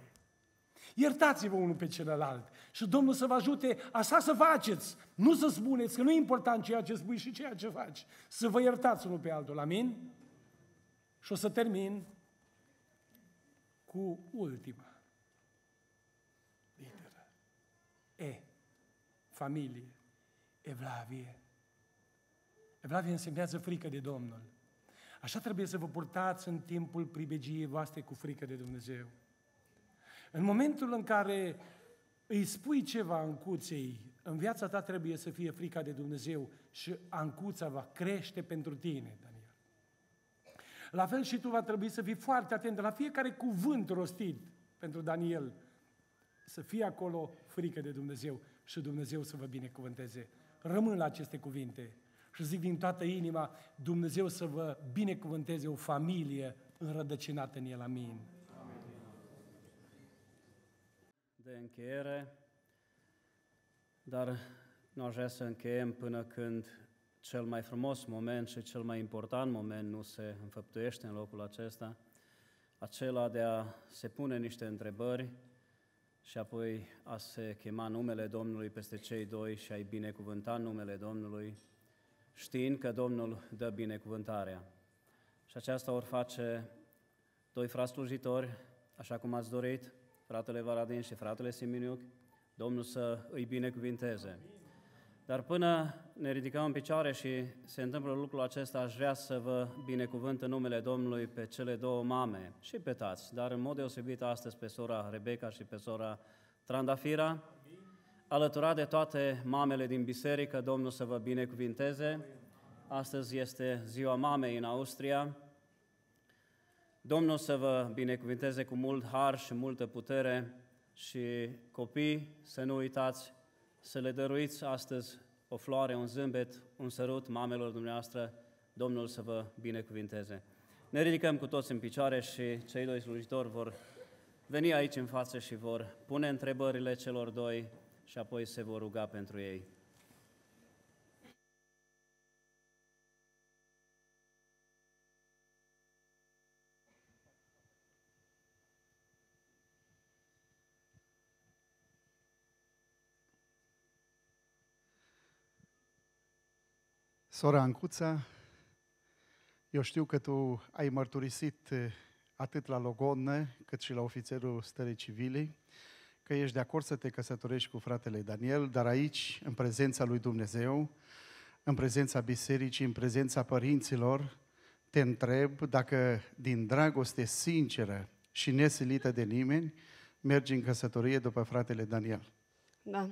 Iertați-vă unul pe celălalt și Domnul să vă ajute așa să faceți. Nu să spuneți că nu e important ceea ce spui și ceea ce faci. Să vă iertați unul pe altul. Amin? Și o să termin cu ultima literă. E. Familie. Evlavie. Evlavie însemnează frică de Domnul. Așa trebuie să vă purtați în timpul pribegiei voastre cu frică de Dumnezeu. În momentul în care îi spui ceva ancuței, în viața ta trebuie să fie frica de Dumnezeu și ancuța va crește pentru tine, Daniel. La fel și tu va trebui să fii foarte atent la fiecare cuvânt rostit pentru Daniel. Să fie acolo frică de Dumnezeu și Dumnezeu să vă binecuvânteze. rămân la aceste cuvinte și zic din toată inima, Dumnezeu să vă binecuvânteze o familie înrădăcinată în El. Amin. Amin. De încheiere, dar nu aș vrea să încheiem până când cel mai frumos moment și cel mai important moment nu se înfăptuiește în locul acesta, acela de a se pune niște întrebări și apoi a se chema numele Domnului peste cei doi și a-i binecuvânta numele Domnului, știind că Domnul dă binecuvântarea. Și aceasta or face doi frați slujitori, așa cum ați dorit, fratele Varadin și fratele Siminiuc, Domnul să îi binecuvinteze. Dar până ne ridicăm în picioare și se întâmplă lucrul acesta, aș vrea să vă binecuvânt în numele Domnului pe cele două mame și pe tați, dar în mod deosebit astăzi pe sora Rebecca și pe sora Trandafira, alăturat de toate mamele din biserică, Domnul să vă binecuvinteze. Astăzi este ziua mamei în Austria. Domnul să vă binecuvinteze cu mult har și multă putere și copii, să nu uitați să le dăruiți astăzi o floare, un zâmbet, un sărut mamelor dumneavoastră, Domnul să vă binecuvinteze. Ne ridicăm cu toți în picioare și cei doi slujitori vor veni aici în față și vor pune întrebările celor doi și apoi se vor ruga pentru ei. Sora Ancuța, eu știu că tu ai mărturisit atât la Logodnă, cât și la ofițerul stării civile, că ești de acord să te căsătorești cu fratele Daniel, dar aici, în prezența lui Dumnezeu, în prezența bisericii, în prezența părinților, te întreb dacă din dragoste sinceră și nesilită de nimeni, mergi în căsătorie după fratele Daniel. Da.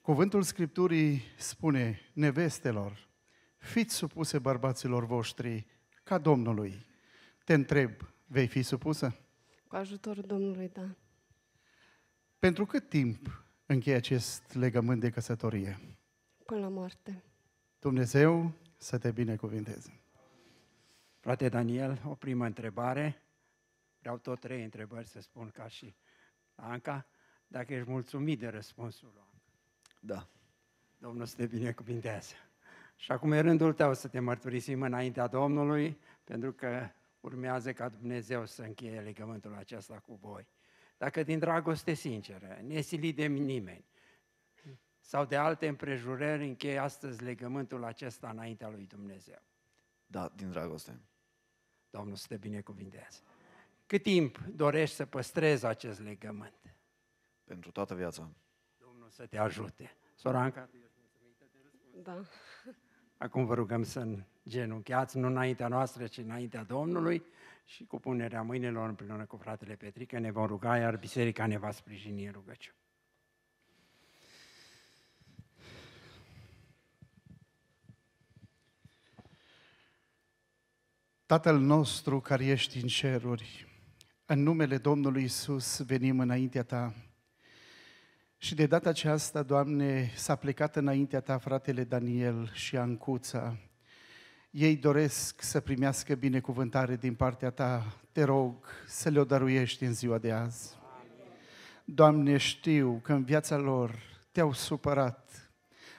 Cuvântul Scripturii spune nevestelor, fiți supuse bărbaților voștri ca Domnului. Te întreb, vei fi supusă? Cu ajutorul Domnului, da. Pentru cât timp încheie acest legământ de căsătorie? Până la moarte. Dumnezeu să te binecuvinteze. Frate Daniel, o primă întrebare. Vreau tot trei întrebări să spun ca și Anca. Dacă ești mulțumit de răspunsul lor. Da. Domnul să te binecuvintează. Și acum e rândul tău să te mărturisim înaintea Domnului, pentru că urmează ca Dumnezeu să încheie legământul acesta cu voi. Dacă din dragoste sinceră, nesilit de nimeni, sau de alte împrejurări, încheie astăzi legământul acesta înaintea lui Dumnezeu. Da, din dragoste. Domnul să te binecuvintează. Cât timp dorești să păstrezi acest legământ? Pentru toată viața. Să te ajute. Sora Anca, tu ești mulțumită de răspuns? Da. Acum vă rugăm să genunchiați, nu înaintea noastră, ci înaintea Domnului și cu punerea mâinilor împreună cu fratele Petrică ne vom ruga, iar biserica ne va sprijini în rugăciune. Tatăl nostru care ești în ceruri, în numele Domnului Iisus venim înaintea Ta. Și de data aceasta, Doamne, s-a plecat înaintea Ta fratele Daniel și Ancuța. Ei doresc să primească binecuvântare din partea Ta. Te rog să le-o dăruiești în ziua de azi. Doamne, știu că în viața lor Te-au supărat,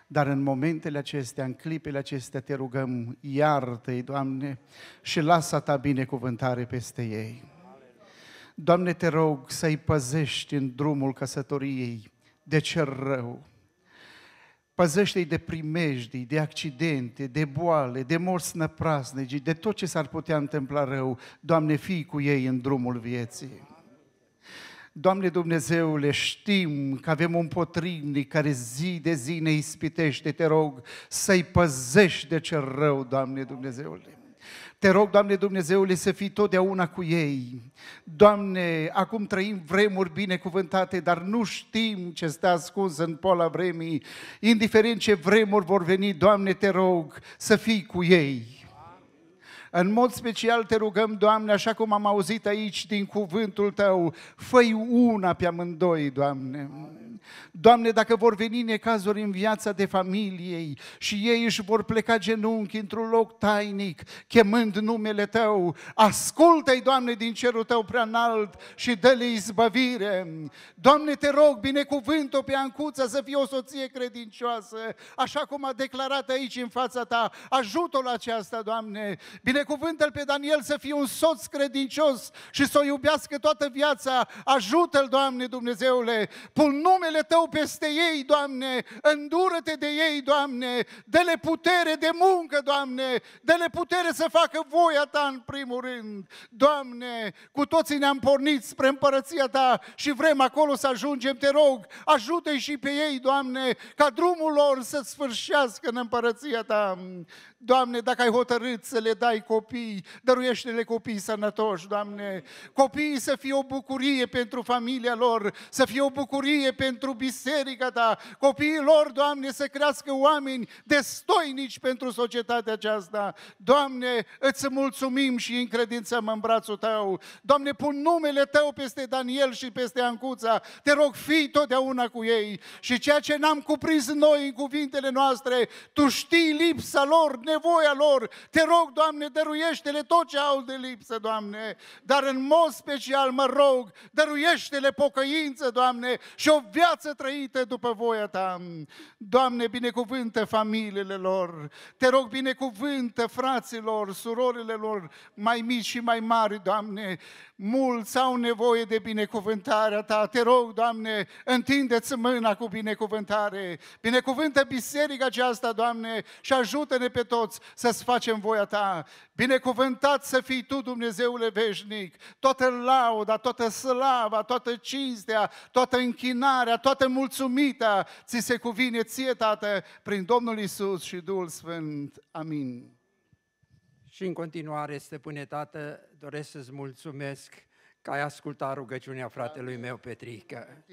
dar în momentele acestea, în clipele acestea, Te rugăm, iartă-i, Doamne, și lasă Ta binecuvântare peste ei. Doamne, Te rog să-i păzești în drumul căsătoriei de cel rău. Păzește-i de primejdii, de accidente, de boale, de morți năprasnici, de tot ce s-ar putea întâmpla rău. Doamne, fii cu ei în drumul vieții. Doamne Dumnezeule, știm că avem un potrivnic care zi de zi ne ispitește. Te rog să-i păzești de cel rău, Doamne Dumnezeule. Te rog, Doamne Dumnezeule, să fii totdeauna cu ei. Doamne, acum trăim vremuri binecuvântate, dar nu știm ce stă ascuns în poala vremii. Indiferent ce vremuri vor veni, Doamne, Te rog să fii cu ei. În mod special Te rugăm, Doamne, așa cum am auzit aici din cuvântul Tău, fă-i una pe amândoi, Doamne. Doamne, dacă vor veni necazuri în viața de familiei și ei își vor pleca genunchi într-un loc tainic, chemând numele Tău, ascultă-i, Doamne, din cerul Tău prea înalt și dă-le izbăvire. Doamne, Te rog, binecuvânt-o pe Ancuța să fie o soție credincioasă, așa cum a declarat aici în fața Ta. Ajută-o la aceasta, Doamne. Binecuvântă-l pe Daniel să fie un soț credincios și să o iubească toată viața. Ajută-l, Doamne Dumnezeule, pun numele Tău peste ei, Doamne, îndură-Te de ei, Doamne, dă-le putere de muncă, Doamne, dă-le putere să facă voia Ta în primul rând. Doamne, cu toții ne-am pornit spre împărăția Ta și vrem acolo să ajungem, Te rog, ajută-i și pe ei, Doamne, ca drumul lor să sfârșească în împărăția Ta. Doamne, dacă ai hotărât să le dai copii, dăruiește-le copii sănătoși, Doamne. Copiii să fie o bucurie pentru familia lor, să fie o bucurie pentru biserica Ta. Copiii lor, Doamne, să crească oameni destoinici pentru societatea aceasta. Doamne, îți mulțumim și încredințăm în brațul Tău. Doamne, pun numele Tău peste Daniel și peste Ancuța. Te rog, fii totdeauna cu ei. Și ceea ce n-am cuprins noi în cuvintele noastre, Tu știi lipsa lor, nevoia lor. Te rog, Doamne, dăruiește-le tot ce au de lipsă, Doamne, dar în mod special mă rog, dăruiește-le pocăință, Doamne, și o viață trăită după voia Ta. Doamne, binecuvântă familiile lor, Te rog, binecuvântă fraților, surorile lor, mai mici și mai mari, Doamne, mulți au nevoie de binecuvântarea Ta. Te rog, Doamne, întinde-ți mâna cu binecuvântare, binecuvântă biserica aceasta, Doamne, și ajută-ne pe toți să-ți facem voia Ta. Binecuvântat să fii Tu, Dumnezeule veșnic, toată lauda, toată slava, toată cinstea, toată închinarea, toată mulțumită ți se cuvine Ție, Tată, prin Domnul Isus și Duhul Sfânt. Amin. Și în continuare, Stăpâne Tată, doresc să-ți mulțumesc că ai ascultat rugăciunea fratelui meu Petrică.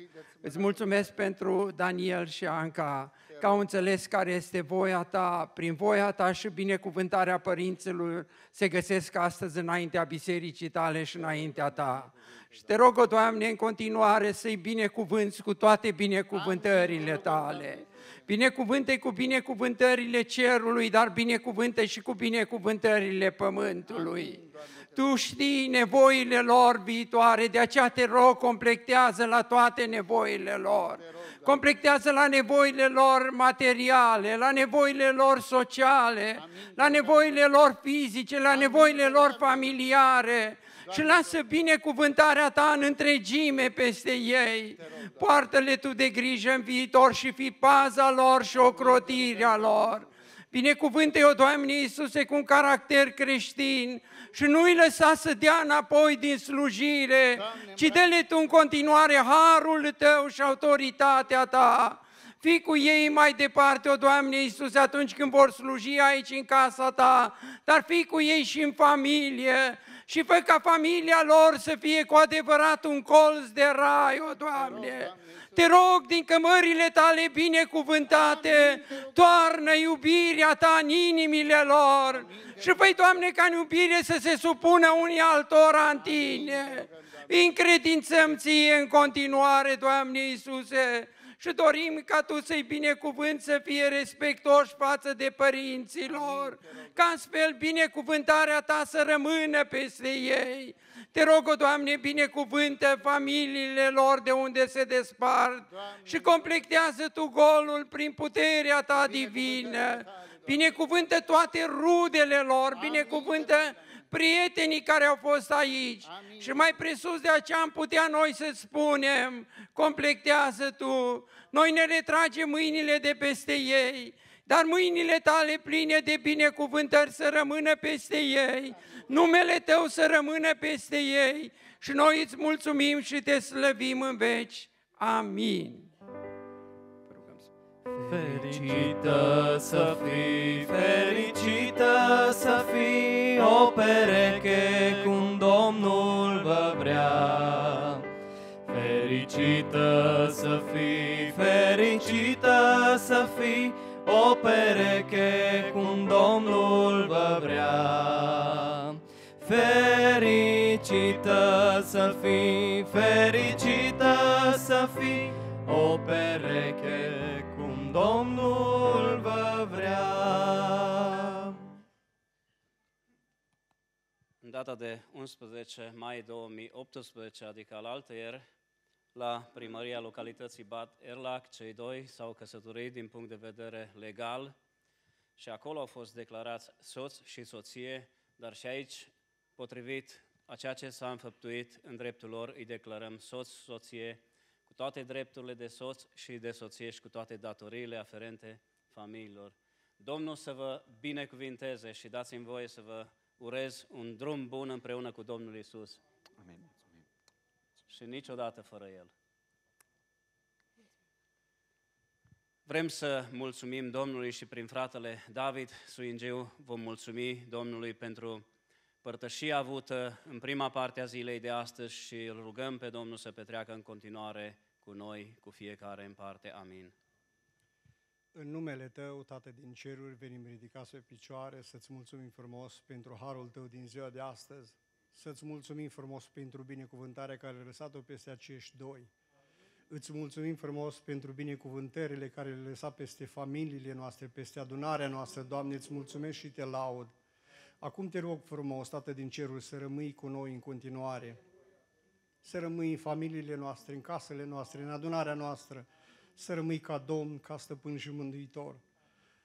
Îți mulțumesc pentru Daniel și Anca, că au înțeles care este voia Ta. Prin voia Ta și binecuvântarea părinților se găsesc astăzi înaintea bisericii Tale și înaintea Ta. Și Te rog, o Doamne, în continuare să-i binecuvânți cu toate binecuvântările Tale. Binecuvântă-i cu binecuvântările cerului, dar binecuvântă și cu binecuvântările pământului. Tu știi nevoile lor viitoare, de aceea Te rog, complectează la toate nevoile lor. Complectează la nevoile lor materiale, la nevoile lor sociale, la nevoile lor fizice, la nevoile lor familiare. Și lasă binecuvântarea Ta în întregime peste ei. Poartă-le Tu de grijă în viitor și fii paza lor și ocrotirea lor. Binecuvântă-i, o Doamne Iisuse, cu un caracter creștin și nu-i lăsa să dea înapoi din slujire, Doamne, ci dă-le Tu în continuare harul Tău și autoritatea Ta. Fii cu ei mai departe, o Doamne Iisuse, atunci când vor sluji aici în casa Ta, dar fii cu ei și în familie, și fă ca familia lor să fie cu adevărat un colț de rai, o Doamne. Te rog, din cămările Tale binecuvântate, toarnă iubirea Ta în inimile lor și fă-i, Doamne, ca în iubire să se supună unii altora în Tine. Încredințăm Ție în continuare, Doamne Iisuse, și dorim ca Tu să-i binecuvânți să fie respectoși față de părinților, ca astfel binecuvântarea Ta să rămână peste ei. Te rog, o Doamne, binecuvântă familiile lor de unde se despart, Doamne, și completează Tu golul prin puterea Ta divină. Binecuvântă toate rudele lor, binecuvântă prietenii care au fost aici. Amin. Și mai presus de aceea am putea noi să spunem, completează Tu. Noi ne retragem mâinile de peste ei, dar mâinile Tale pline de binecuvântări să rămână peste ei, numele Tău să rămână peste ei și noi îți mulțumim și Te slăvim în veci. Amin. Fericită să fii, fericită să fii, o pereche cum Domnul vă vrea. Fericită să fii, fericită să fii, o pereche cum Domnul vă vrea. Fericită să fii, fericită să fii, o pereche cum Domnul vă vrea. În data de unsprezece mai două mii optsprezece, adică alaltăieri, la primăria localității Bad Erlac, cei doi s-au căsătorit din punct de vedere legal și acolo au fost declarați soț și soție, dar și aici, potrivit a ceea ce s-a înfăptuit în dreptul lor, îi declarăm soț-soție, cu toate drepturile de soț și de soție și cu toate datoriile aferente familiilor. Domnul să vă binecuvinteze și dați-mi voie să vă urez un drum bun împreună cu Domnul Isus. Amin. Și niciodată fără El. Vrem să mulțumim Domnului și prin fratele David Suingiu vom mulțumi Domnului pentru părtășia avută în prima parte a zilei de astăzi și îl rugăm pe Domnul să petreacă în continuare cu noi, cu fiecare în parte. Amin. În numele Tău, Tată din ceruri, venim ridicați pe picioare să-Ți mulțumim frumos pentru harul Tău din ziua de astăzi, să-Ți mulțumim frumos pentru binecuvântarea care ai lăsat-o peste acești doi. Îți mulțumim frumos pentru binecuvântările care le-ai lăsat peste familiile noastre, peste adunarea noastră. Doamne, îți mulțumesc și Te laud. Acum Te rog frumos, Tată din cerul, să rămâi cu noi în continuare, să rămâi în familiile noastre, în casele noastre, în adunarea noastră, să rămâi ca Domn, ca Stăpân și Mântuitor.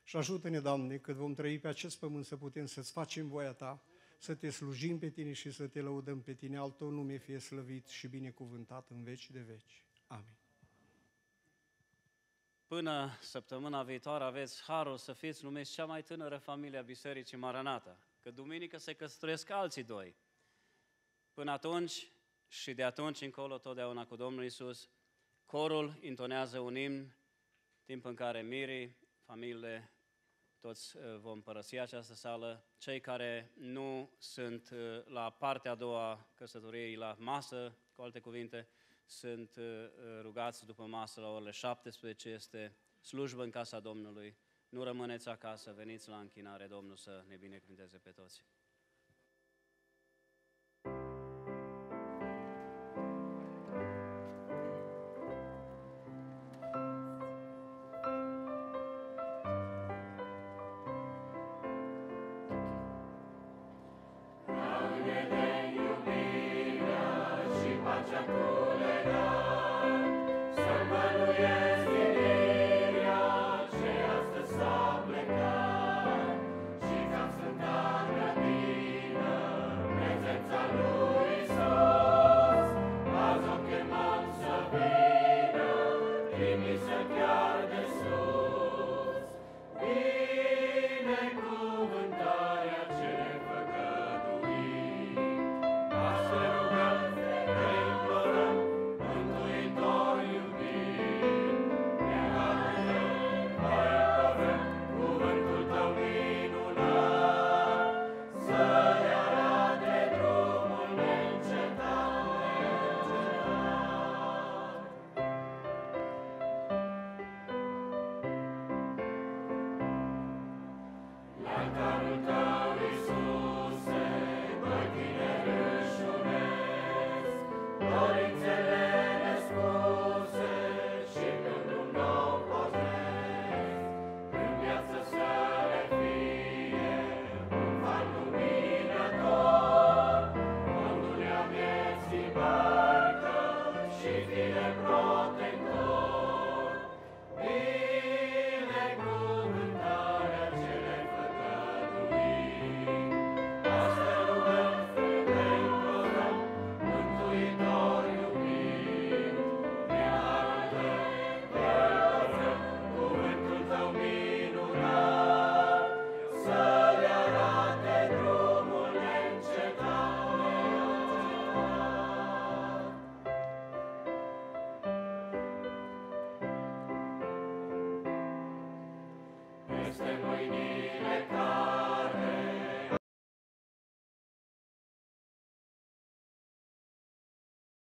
Și ajută-ne, Doamne, cât vom trăi pe acest pământ să putem să-Ți facem voia Ta, să Te slujim pe Tine și să Te lăudăm pe Tine. Al Tău nume fie slăvit și binecuvântat în veci de veci. Amin. Până săptămâna viitoare aveți harul să fiți numiți cea mai tânără familie a Bisericii Maranata, că duminică se căsătoresc alții doi. Până atunci și de atunci încolo, totdeauna cu Domnul Isus, corul intonează un imn, timp în care mirii, familiile, toți vom părăsi această sală. Cei care nu sunt la partea a doua căsătoriei la masă, cu alte cuvinte, sunt rugați după masă la orele șaptesprezece, este slujbă în casa Domnului. Nu rămâneți acasă, veniți la închinare, Domnul să ne binecuvânteze pe toți. Iubirea și pacea tu legat, să mănuie